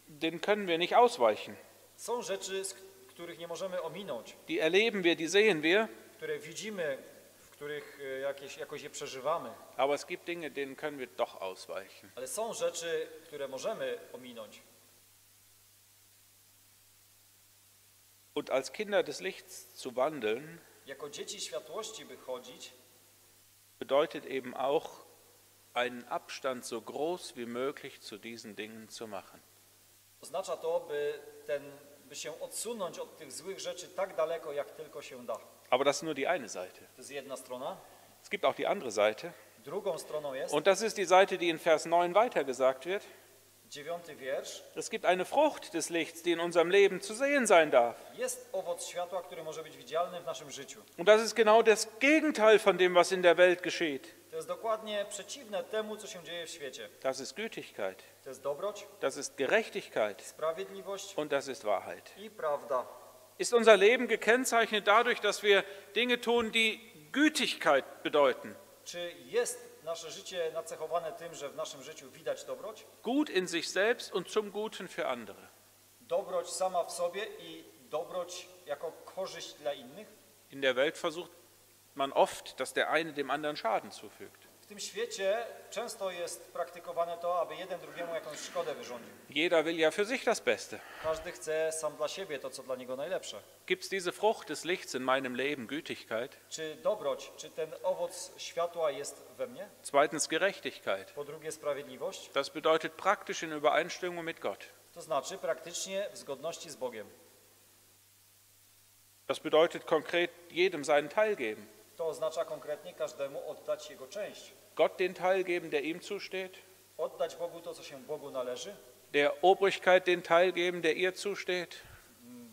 denen können wir nicht ausweichen. Są rzeczy, których nie możemy ominąć. Die erleben wir, die sehen wir. Które widzimy, w których jakieś, jakoś je przeżywamy. Aber es gibt Dinge, denen können wir doch ausweichen. Ale są rzeczy, które możemy ominąć. Und als Kinder des Lichts zu wandeln, jako dzieci światłości by chodzić, bedeutet eben auch, einen Abstand so groß wie möglich zu diesen Dingen zu machen. Oznacza to, by ten by się odsunąć od tych złych rzeczy tak daleko, jak tylko się da. Aber das ist nur die eine Seite. To jest jedna strona. Es gibt auch die andere Seite. Und das ist die Seite, die in Vers neun weitergesagt wird. Es gibt eine Frucht des Lichts, die in unserem Leben zu sehen sein darf. Und das ist genau das Gegenteil von dem, was in der Welt geschieht. Das ist Gütigkeit. Das ist Gerechtigkeit. Und das ist Wahrheit. Ist unser Leben gekennzeichnet dadurch, dass wir Dinge tun, die Gütigkeit bedeuten? Nasze życie nacechowane tym, że w naszym życiu widać dobroć. Gut in sich selbst und zum Guten für andere. Dobroć sama w sobie i dobroć jako korzyść dla innych. In der Welt versucht man oft, dass der eine dem anderen Schaden zufügt. W tym świecie często jest praktykowane to, aby jeden drugiemu jakąś szkodę wyrządził. Jeder will ja für sich das Beste. Każdy chce sam dla siebie to, co dla niego najlepsze. Gibt's diese Frucht des Lichts in meinem Leben, Gütigkeit? Czy dobroć, czy ten owoc światła jest we mnie? Zweitens Gerechtigkeit. Po drugie sprawiedliwość. Das bedeutet praktisch in Übereinstimmung mit Gott. To znaczy praktycznie w zgodności z Bogiem. Das bedeutet konkret jedem seinen Teil geben. To oznacza konkretnie każdemu oddać jego część. Gott den Teil geben, der ihm zusteht. Oddać Bogu to, co się Bogu należy. Der Obrigkeit den Teil geben, der ihr zusteht.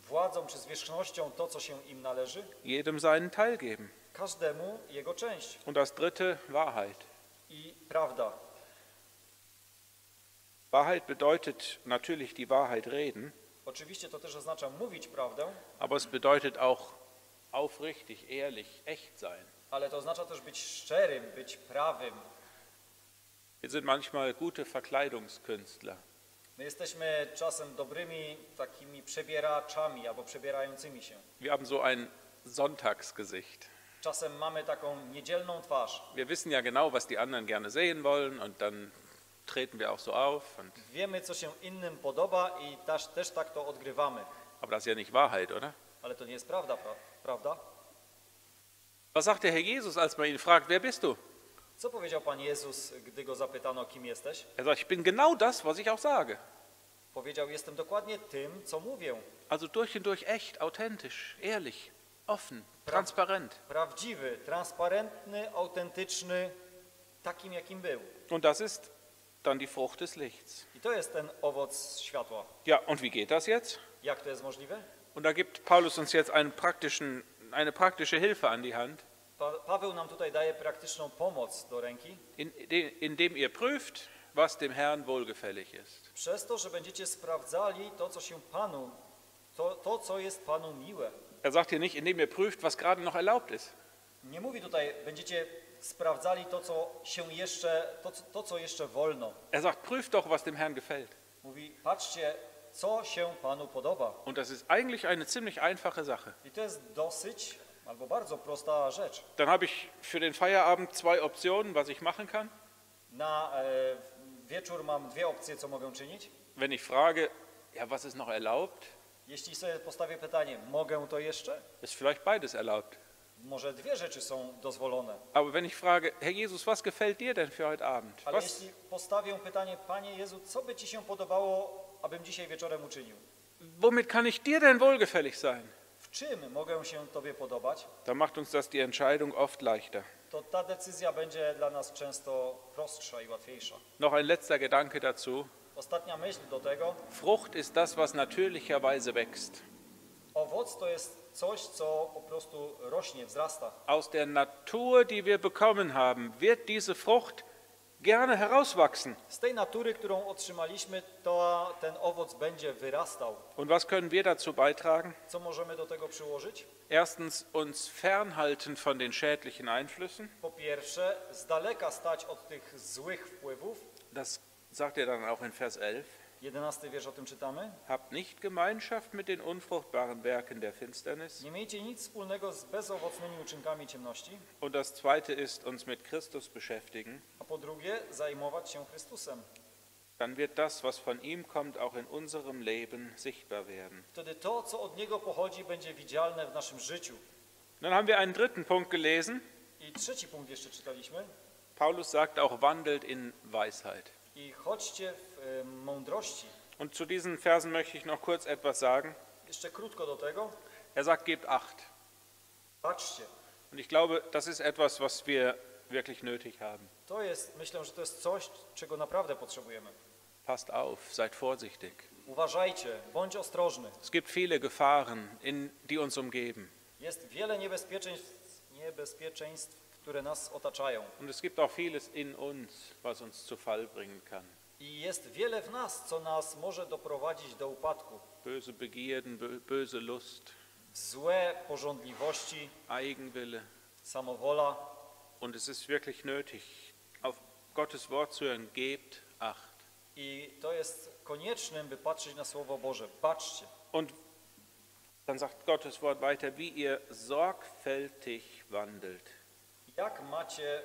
Władzą czy zwierzchnością to, co się im należy. Jedem seinen Teil geben. Każdemu jego część. Und das dritte, Wahrheit. I prawda. Wahrheit bedeutet natürlich die Wahrheit reden. Oczywiście to też oznacza mówić prawdę. Aber es bedeutet auch aufrichtig, ehrlich, echt sein. Ale to oznacza też być szczerym, być prawym. Wir sind manchmal gute Verkleidungskünstler. My jesteśmy czasem dobrymi takimi przebieraczami albo przebierającymi się. Wir haben so ein Sonntagsgesicht. Czasem mamy taką niedzielną twarz. Wir wissen ja genau, was die anderen gerne sehen wollen und dann treten wir auch so auf. Und wiemy, co się innym podoba i też, też tak to odgrywamy. Aber das ist ja nicht Wahrheit, oder? Ale to nie jest prawda, prawda? Was sagt der Herr Jesus, als man ihn fragt, wer bist du? Co powiedział Pan Jezus, gdy go zapytano, kim jesteś? Er sagt, ich bin genau das, was ich auch sage. Powiedział, jestem dokładnie tym, co mówię. Also durch und durch echt, authentisch, ehrlich, offen, transparent. Prawdziwy, transparentny, autentyczny, takim, jakim był. Und das ist dann die Frucht des Lichts. I to jest ten owoc światła. Ja, und wie geht das jetzt? Jak to jest możliwe? Und da gibt Paulus uns jetzt einen praktischen, eine praktische Hilfe an die Hand. Paweł nam tutaj daje praktyczną pomoc do ręki. Indem ihr prüft, was dem Herrn wohlgefällig ist. Przez to, że będziecie sprawdzali to, co się Panu, to, to co jest Panu miłe. Er sagt hier nicht, indem ihr prüft, was gerade noch erlaubt ist. Nie mówi tutaj, będziecie sprawdzali to, co się jeszcze, to, to co jeszcze wolno. Er sagt, prüft doch, was dem Herrn gefällt. Mówi, patrzcie, co się Panu podoba. Und das ist eigentlich eine ziemlich einfache Sache. I to jest dosyć albo bardzo prosta rzecz. Dann habe ich für den Feierabend zwei Optionen, was ich machen kann. Na e, wieczór mam dwie opcje, co mogę czynić. Wenn ich frage, ja, was ist noch erlaubt? Jeśli sobie postawię pytanie, mogę to jeszcze? Ist vielleicht beides erlaubt. Może dwie rzeczy są dozwolone. Aber wenn ich frage, Herr Jesus, was gefällt dir denn für heute Abend? Ale was? Jeśli postawię pytanie, Panie Jezu, co by Ci się podobało, abym dzisiaj wieczorem uczynił? Womit kann ich dir denn wohlgefällig sein? W czym mogę się Tobie podobać? Da macht uns das die Entscheidung oft leichter. To ta decyzja będzie dla nas często prostsza i łatwiejsza. Noch ein letzter Gedanke dazu. Ostatnia myśl do tego. Frucht ist das, was natürlicherweise wächst. Owoc to jest coś, co po prostu rośnie, wzrasta. Aus der Natur, die wir bekommen haben, wird diese Frucht gerne herauswachsen. Z tej natury, którą otrzymaliśmy, to ten owoc będzie wyrastał. Und was können wir dazu beitragen? Co możemy do tego przyłożyć? Erstens uns fernhalten von den schädlichen Einflüssen. Po pierwsze, z daleka stać od tych złych wpływów. Das sagt er dann auch in Vers elf. jedenasty wiersz o tym czytamy. Habt nicht Gemeinschaft mit den unfruchtbaren Werken der Finsternis. Nie miejcie nic wspólnego z bezowocnymi uczynkami ciemności. Und das zweite ist uns mit Christus beschäftigen. A po drugie, zajmować się Chrystusem. Dann wird das, was von ihm kommt, auch in unserem Leben sichtbar werden. Wtedy to, co od niego pochodzi, będzie widzialne w naszym życiu. Dann haben wir einen dritten Punkt gelesen. I trzeci punkt jeszcze czytaliśmy. Paulus sagt auch, wandelt in Weisheit. I chodźcie w mądrości. Und zu diesen Versen möchte ich noch kurz etwas sagen. Jeszcze krótko do tego. Er sagt, gebt acht. Patrzcie. Und ich glaube, das ist etwas, was wir wirklich nötig haben. To jest, myślę, że to jest coś, czego naprawdę potrzebujemy. Passt auf, seid vorsichtig. Uważajcie, bądź ostrożny. Es gibt viele Gefahren, in, die uns umgeben. Jest wiele niebezpieczeństw, niebezpieczeństw, które nas otaczają. Und es gibt auch vieles in uns, was uns zu Fall bringen kann. I jest wiele w nas, co nas może doprowadzić do upadku. Böse Begierden, böse Lust. Złe pożądliwości, Eigenwille. Samowola. Und es ist wirklich nötig, auf Gottes Wort zu hören, gebt Acht. I to jest koniecznym, by patrzeć na Słowo Boże. Patrzcie. Und dann sagt Gottes Wort weiter, wie ihr sorgfältig wandelt. Jak macie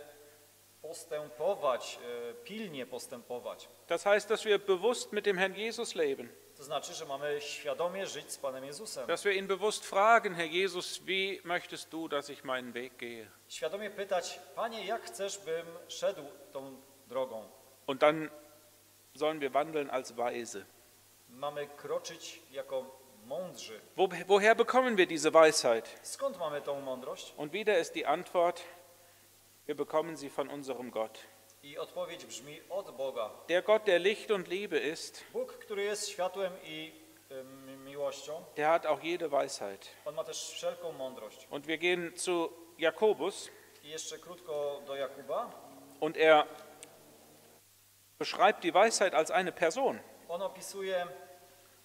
postępować, pilnie postępować. Das heißt, dass wir bewusst mit dem Herrn Jesus leben. To znaczy, że mamy świadomie żyć z Panem Jezusem. Dass wir ihn bewusst fragen, Herr Jesus, wie möchtest du, dass ich meinen Weg gehe? Świadomie pytać, Panie, jak chcesz, bym szedł tą drogą? Und dann sollen wir wandeln als weise. Mamy kroczyć jako mądrzy. Wo, woher bekommen wir diese Weisheit? Skąd mamy tą mądrość? Und wieder ist die Antwort: Wir bekommen sie von unserem Gott. I odpowiedź brzmi od Boga. Der Gott, der Licht und Liebe ist. Bóg, który jest światłem i y, miłością. Der hat auch jede Weisheit. On ma też wszelką mądrość. Und wir gehen zu Jakobus. I jeszcze krótko do Jakuba. Und er beschreibt die Weisheit als eine Person. On opisuje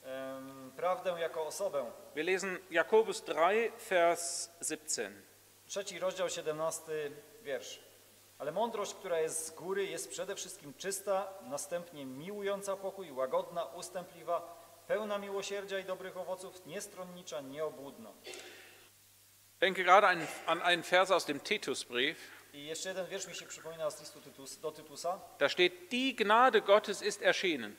um, prawdę jako osobę. Wir lesen Jakobus drei, Vers siebzehn. Trzeci rozdział, siedemnasty wiersz. Ale mądrość, która jest z góry, jest przede wszystkim czysta, następnie miłująca pokój, łagodna, ustępliwa, pełna miłosierdzia i dobrych owoców, niestronnicza, nieobłudna. Denke gerade an, an einen Vers aus dem Titusbrief. I jeszcze jeden wiersz mi się przypomina z listu Tytus, do Tytusa. Da steht, die Gnade Gottes ist erschienen.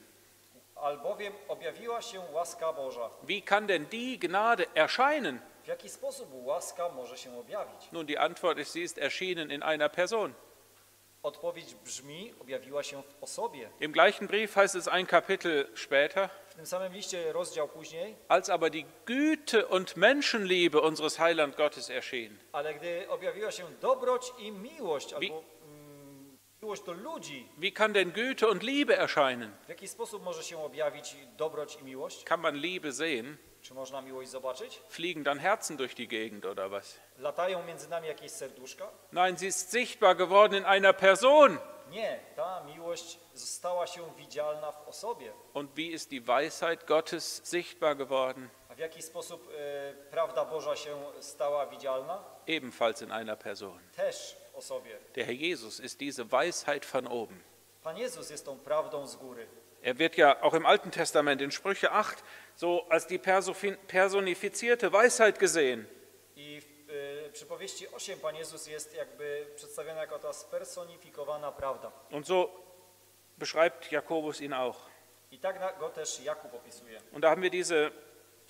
Albowiem objawiła się łaska Boża. Wie kann denn die Gnade erscheinen? W jaki sposób łaska może się objawić? Nun, die Antwort ist, sie ist erschienen in einer Person. Odpowiedź brzmi, objawiła się w osobie. Im gleichen Brief heißt es ein Kapitel später. W tym samym liście rozdział później. Als aber die Güte und Menschenliebe unseres Heiland Gottes erschien. Ale gdy objawiła się dobroć i miłość, albo mm, miłość do ludzi. Wie kann denn Güte und Liebe erscheinen? W jaki sposób może się objawić dobroć i miłość? Kann man Liebe sehen? Czy można miłość zobaczyć? Fliegen dann Herzen durch die Gegend oder was? Latają między nami jakieś serduszka? Nein, sie ist sichtbar geworden in einer Person. Nie, ta miłość stała się widzialna w osobie. Und wie ist die Weisheit Gottes sichtbar geworden? A w jaki sposób e, prawda Boża się stała widzialna? Ebenfalls in einer Person. Też w osobie. Der Herr Jesus ist diese Weisheit von oben. Pan Jezus jest tą prawdą z góry. Er wird ja auch im Alten Testament in Sprüche acht so als die personifizierte Weisheit gesehen. I w y, Przypowieści osiem Pan Jezus jest jakby przedstawiony jako ta spersonifikowana prawda. Und so beschreibt Jakobus ihn auch. I tak go też Jakub opisuje. Und da haben wir diese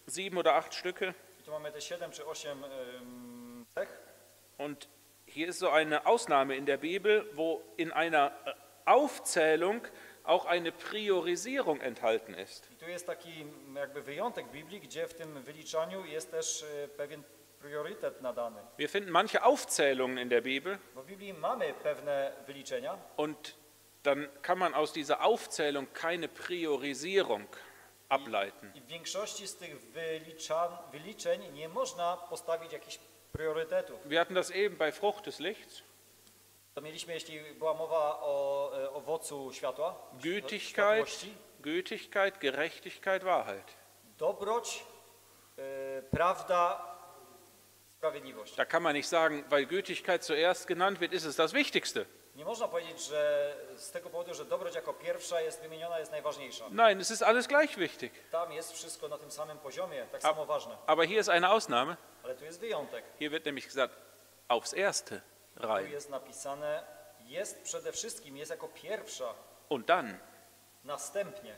sieben oder acht Stücke. I tu mamy te siedem czy osiem ym, cech. Und hier ist so eine Ausnahme in der Bibel, wo in einer Aufzählung auch eine Priorisierung enthalten ist. I tu jest taki jakby wyjątek Biblii, gdzie w tym wyliczaniu jest też pewien priorytet nadany. Wir finden manche Aufzählungen in der Bibel. Bo w Biblii mamy pewne wyliczenia. Und dann kann man aus dieser Aufzählung keine Priorisierung ableiten. I, i w większości z tych wylicza, wyliczeń nie można postawić jakichś priorytetów. Wir hatten das eben bei Frucht des Lichts. To mieliśmy, jeśli była mowa o e, owocu światła, Gütigkeit, Gütigkeit, Gerechtigkeit, Wahrheit. Dobroć, e, prawda, sprawiedliwość. Da kann man nicht sagen, weil Gütigkeit zuerst genannt wird, ist es das Wichtigste. Nie można powiedzieć, że z tego powodu, że dobroć jako pierwsza jest wymieniona, jest najważniejsza. Nein, es ist alles gleich wichtig. Tam jest wszystko na tym samym poziomie, tak samo ważne. Aber hier ist eine Ausnahme. Ale tu jest wyjątek. Hier wird nämlich gesagt, aufs Erste. Tu jest napisane, jest przede wszystkim, jest jako pierwsza. Und dann. Następnie.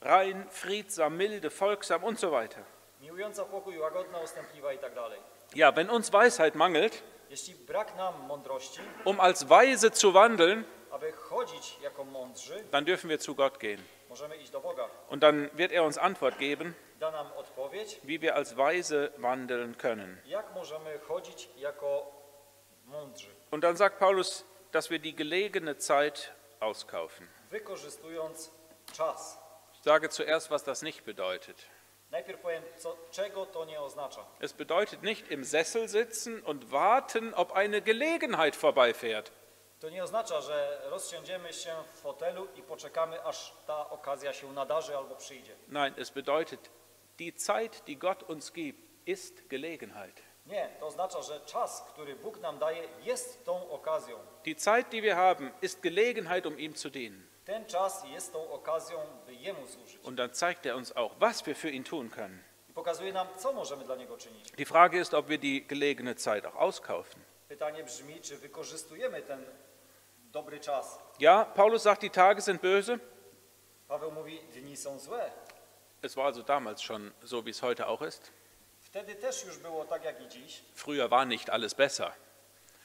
Rein, friedsam, milde, folgsam und so weiter. Miłująca pokój, łagodna, ustępliwa i tak dalej. Ja, wenn uns Weisheit mangelt, jeśli brak nam mądrości, um als weise zu wandeln, aby chodzić jako mądrzy, dann dürfen wir zu Gott gehen. Możemy iść do Boga. Und dann wird er uns Antwort geben, da nam odpowiedź, wie wir als weise wandeln können. Jak możemy chodzić jako mądrzy. Und dann sagt Paulus, dass wir die gelegene Zeit auskaufen. Wykorzystując czas. Ich sage zuerst, was das nicht bedeutet. Najpierw powiem, co, czego to nie oznacza. Es bedeutet nicht im Sessel sitzen und warten, ob eine Gelegenheit vorbeifährt. To nie oznacza, że rozsiądziemy się w fotelu i poczekamy, aż ta okazja się nadarzy albo przyjdzie. Nein, es bedeutet, die Zeit, die Gott uns gibt, ist Gelegenheit. Nie, to oznacza, że czas, który Bóg nam daje, jest tą okazją. Die Zeit, die wir haben, ist Gelegenheit, um ihm zu dienen. Ten czas jest tą okazją, by Jemu służyć. Und dann zeigt er uns auch, was wir für ihn tun können. I pokazuje nam, co możemy dla Niego czynić. Die Frage ist, ob wir die gelegene Zeit auch auskaufen. Pytanie brzmi, czy wykorzystujemy ten dobry czas. Ja, Paulus sagt, die Tage sind böse. Paweł mówi, dni są złe. Es war also damals schon so, wie es heute auch ist. Wtedy też już było tak, jak i dziś. Früher war nicht alles besser.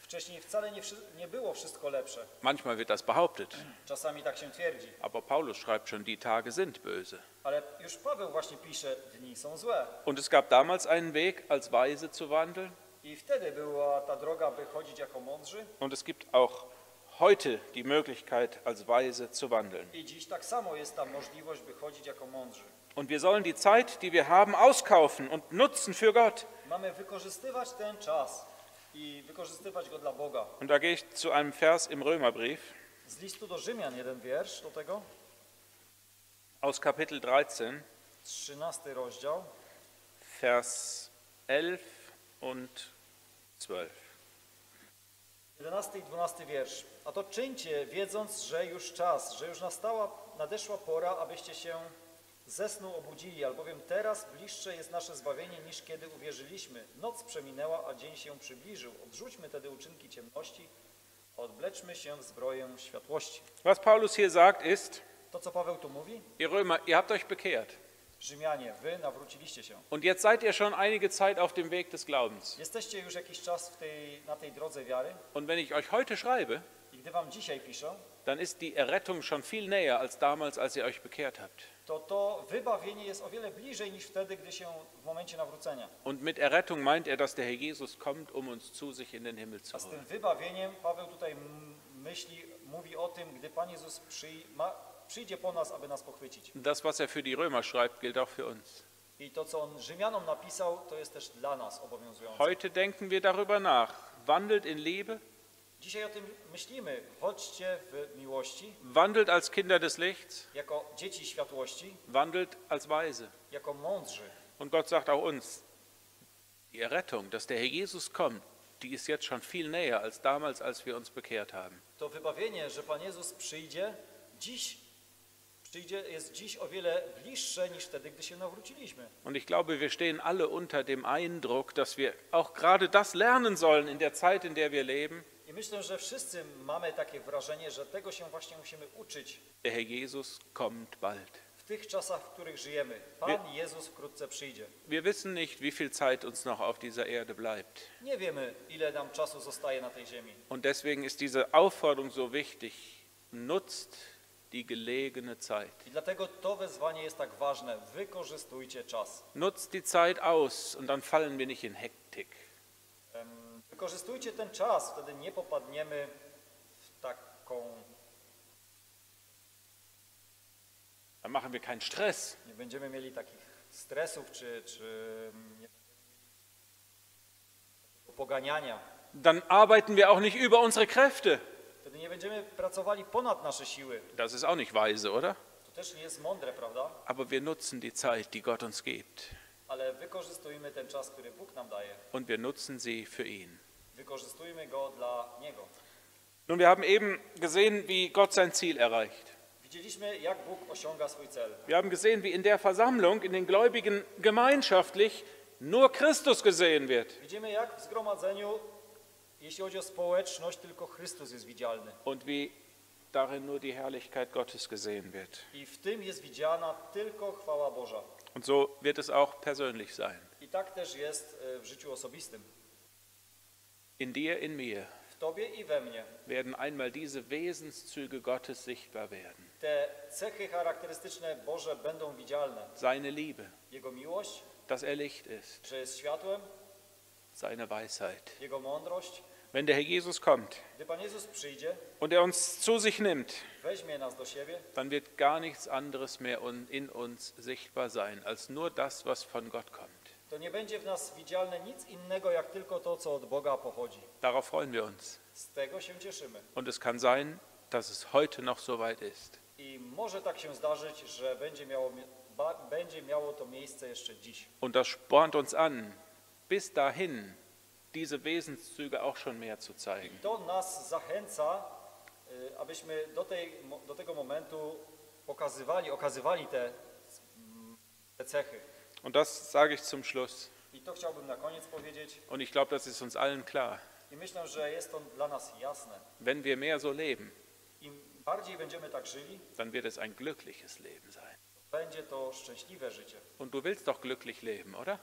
Wcześniej wcale nie, nie było wszystko lepsze. Manchmal wird das behauptet. Czasami tak się twierdzi. Aber Paulus schreibt schon, die Tage sind böse. Ale już Paweł właśnie pisze, dni są złe. Und es gab damals einen Weg, als weise zu wandeln. I wtedy była ta droga, by chodzić jako mądrzy. Und es gibt auch heute die Möglichkeit, als weise zu wandeln. I dziś tak samo jest ta możliwość, by chodzić jako mądrzy. Und wir sollen die Zeit, die wir haben, auskaufen und nutzen für Gott. Mamy wykorzystywać ten czas i wykorzystywać go dla Boga. Und da gehe ich zu einem Vers im Römerbrief. Z listu do Rzymian jeden wiersz do tego. Aus Kapitel dreizehn. trzynasty rozdział. Vers elf und zwölf. jedenasty i dwunasty wiersz. A to czyńcie, wiedząc, że już czas, że już nastała, nadeszła pora, abyście się ze snu obudzili, albowiem teraz bliższe jest nasze zbawienie, niż kiedy uwierzyliśmy. Noc przeminęła, a dzień się przybliżył. Odrzućmy tedy uczynki ciemności, odbleczmy się w zbroję światłości. Was Paulus hier sagt ist, to, co Paweł tu mówi, ihr Römer, ihr habt euch bekehrt. Rzymianie, wy nawróciliście się. Und jetzt seid ihr schon einige Zeit auf dem Weg des Glaubens. Jesteście już jakiś czas w tej, na tej drodze wiary. Und wenn ich euch heute schreibe, i gdy wam dzisiaj piszę, dann ist die Errettung schon viel näher als damals, als ihr euch bekehrt habt. To to wybawienie jest o wiele bliżej niż wtedy, gdy się w momencie nawrócenia. Und mit Errettung meint er, dass der Herr Jesus kommt, um uns zu sich in den Himmel zu holen. A z tym wybawieniem Paweł tutaj myśli, mówi o tym, gdy Pan Jezus przyj ma, przyjdzie po nas, aby nas pochwycić. Das, was er für die Römer schreibt, gilt auch für uns. I to, co on Rzymianom napisał, to jest też dla nas obowiązujące. Heute denken wir darüber nach. Wandelt in Liebe. Dzisiaj o tym myślimy. Chodźcie w miłości. Wandelt als Kinder des Lichts. Jako dzieci światłości. Wandelt als Weise. Jako mądrzy. Und Gott sagt auch uns, die Errettung, dass der Herr Jesus kommt, die ist jetzt schon viel näher als damals, als wir uns bekehrt haben. To wybawienie, że Pan Jezus przyjdzie, dziś przyjdzie, jest dziś o wiele bliższe niż wtedy, gdy się nawróciliśmy. Und ich glaube, wir stehen alle unter dem Eindruck, dass wir auch gerade das lernen sollen in der Zeit, in der wir leben. I myślę, że wszyscy mamy takie wrażenie, że tego się właśnie musimy uczyć. Der Herr Jesus kommt bald. W tych czasach, w których żyjemy, Pan Jezus wkrótce przyjdzie. Wir wissen nicht, wie viel Zeit uns noch auf dieser Erde bleibt. Nie wiemy, ile nam czasu zostaje na tej ziemi. Und deswegen ist diese Aufforderung so wichtig. Nutzt die gelegene Zeit. I dlatego to wezwanie jest tak ważne. Wykorzystujcie czas. Nutzt die Zeit aus und dann fallen wir nicht in Hektik. Um, Wykorzystujcie ten czas, wtedy nie popadniemy w taką... Dann machen wir keinen Stress. Nie będziemy mieli takich stresów, czy, czy nie, poganiania. Dann arbeiten wir auch nicht über unsere Kräfte. Wtedy nie będziemy pracowali ponad nasze siły. Das ist auch nicht weise, oder? To też nie jest mądre, prawda? Aber wir nutzen die Zeit, die Gott uns gibt. Ale wykorzystujmy ten czas, który Bóg nam daje. Und wir nutzen sie für ihn. Wykorzystujmy go dla Niego. Nun, wir haben eben gesehen, wie Gott sein Ziel erreicht. Widzieliśmy, jak Bóg osiąga swój cel. Wir haben gesehen, wie in der Versammlung, in den Gläubigen gemeinschaftlich nur Christus gesehen wird. Widzimy, jak w zgromadzeniu, jeśli chodzi o społeczność, tylko Chrystus jest widzialny. Und wie darin nur die Herrlichkeit Gottes gesehen wird. I w tym jest widziana tylko chwała Boża. Und so wird es auch persönlich sein. I tak też jest w życiu osobistym. In dir, in mir werden einmal diese Wesenszüge Gottes sichtbar werden. Te cechy charakterystyczne Boże będą widzialne. Seine Liebe, Jego miłość, dass er Licht ist, że jest światłem, seine Weisheit, Jego mądrość, Wenn der Herr Jesus kommt und er uns zu sich nimmt, dann wird gar nichts anderes mehr in uns sichtbar sein, als nur das, was von Gott kommt. To nie będzie w nas widzialne nic innego, jak tylko to, co od Boga pochodzi. Darauf freuen wir uns. Z tego się cieszymy. Und es kann sein, dass es heute noch so weit ist. I może tak się zdarzyć, że będzie miało, będzie miało to miejsce jeszcze dziś. Und das spornt uns an, bis dahin diese Wesenszüge auch schon mehr zu zeigen. I to nas zachęca, abyśmy do, tej, do tego momentu pokazywali, okazywali te, te cechy. Und das sage ich zum Schluss. Und ich glaube, das ist uns allen klar. Wenn wir mehr so leben, dann wird es ein glückliches Leben sein. Und du willst doch glücklich leben, oder?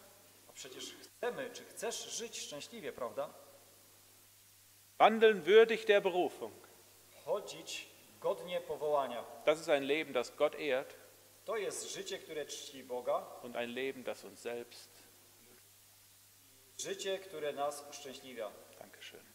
Wandeln würdig der Berufung. Das ist ein Leben, das Gott ehrt. To jest życie, które czci Boga. Und ein Leben, das uns selbst. Życie, które nas uszczęśliwia. Dankeschön.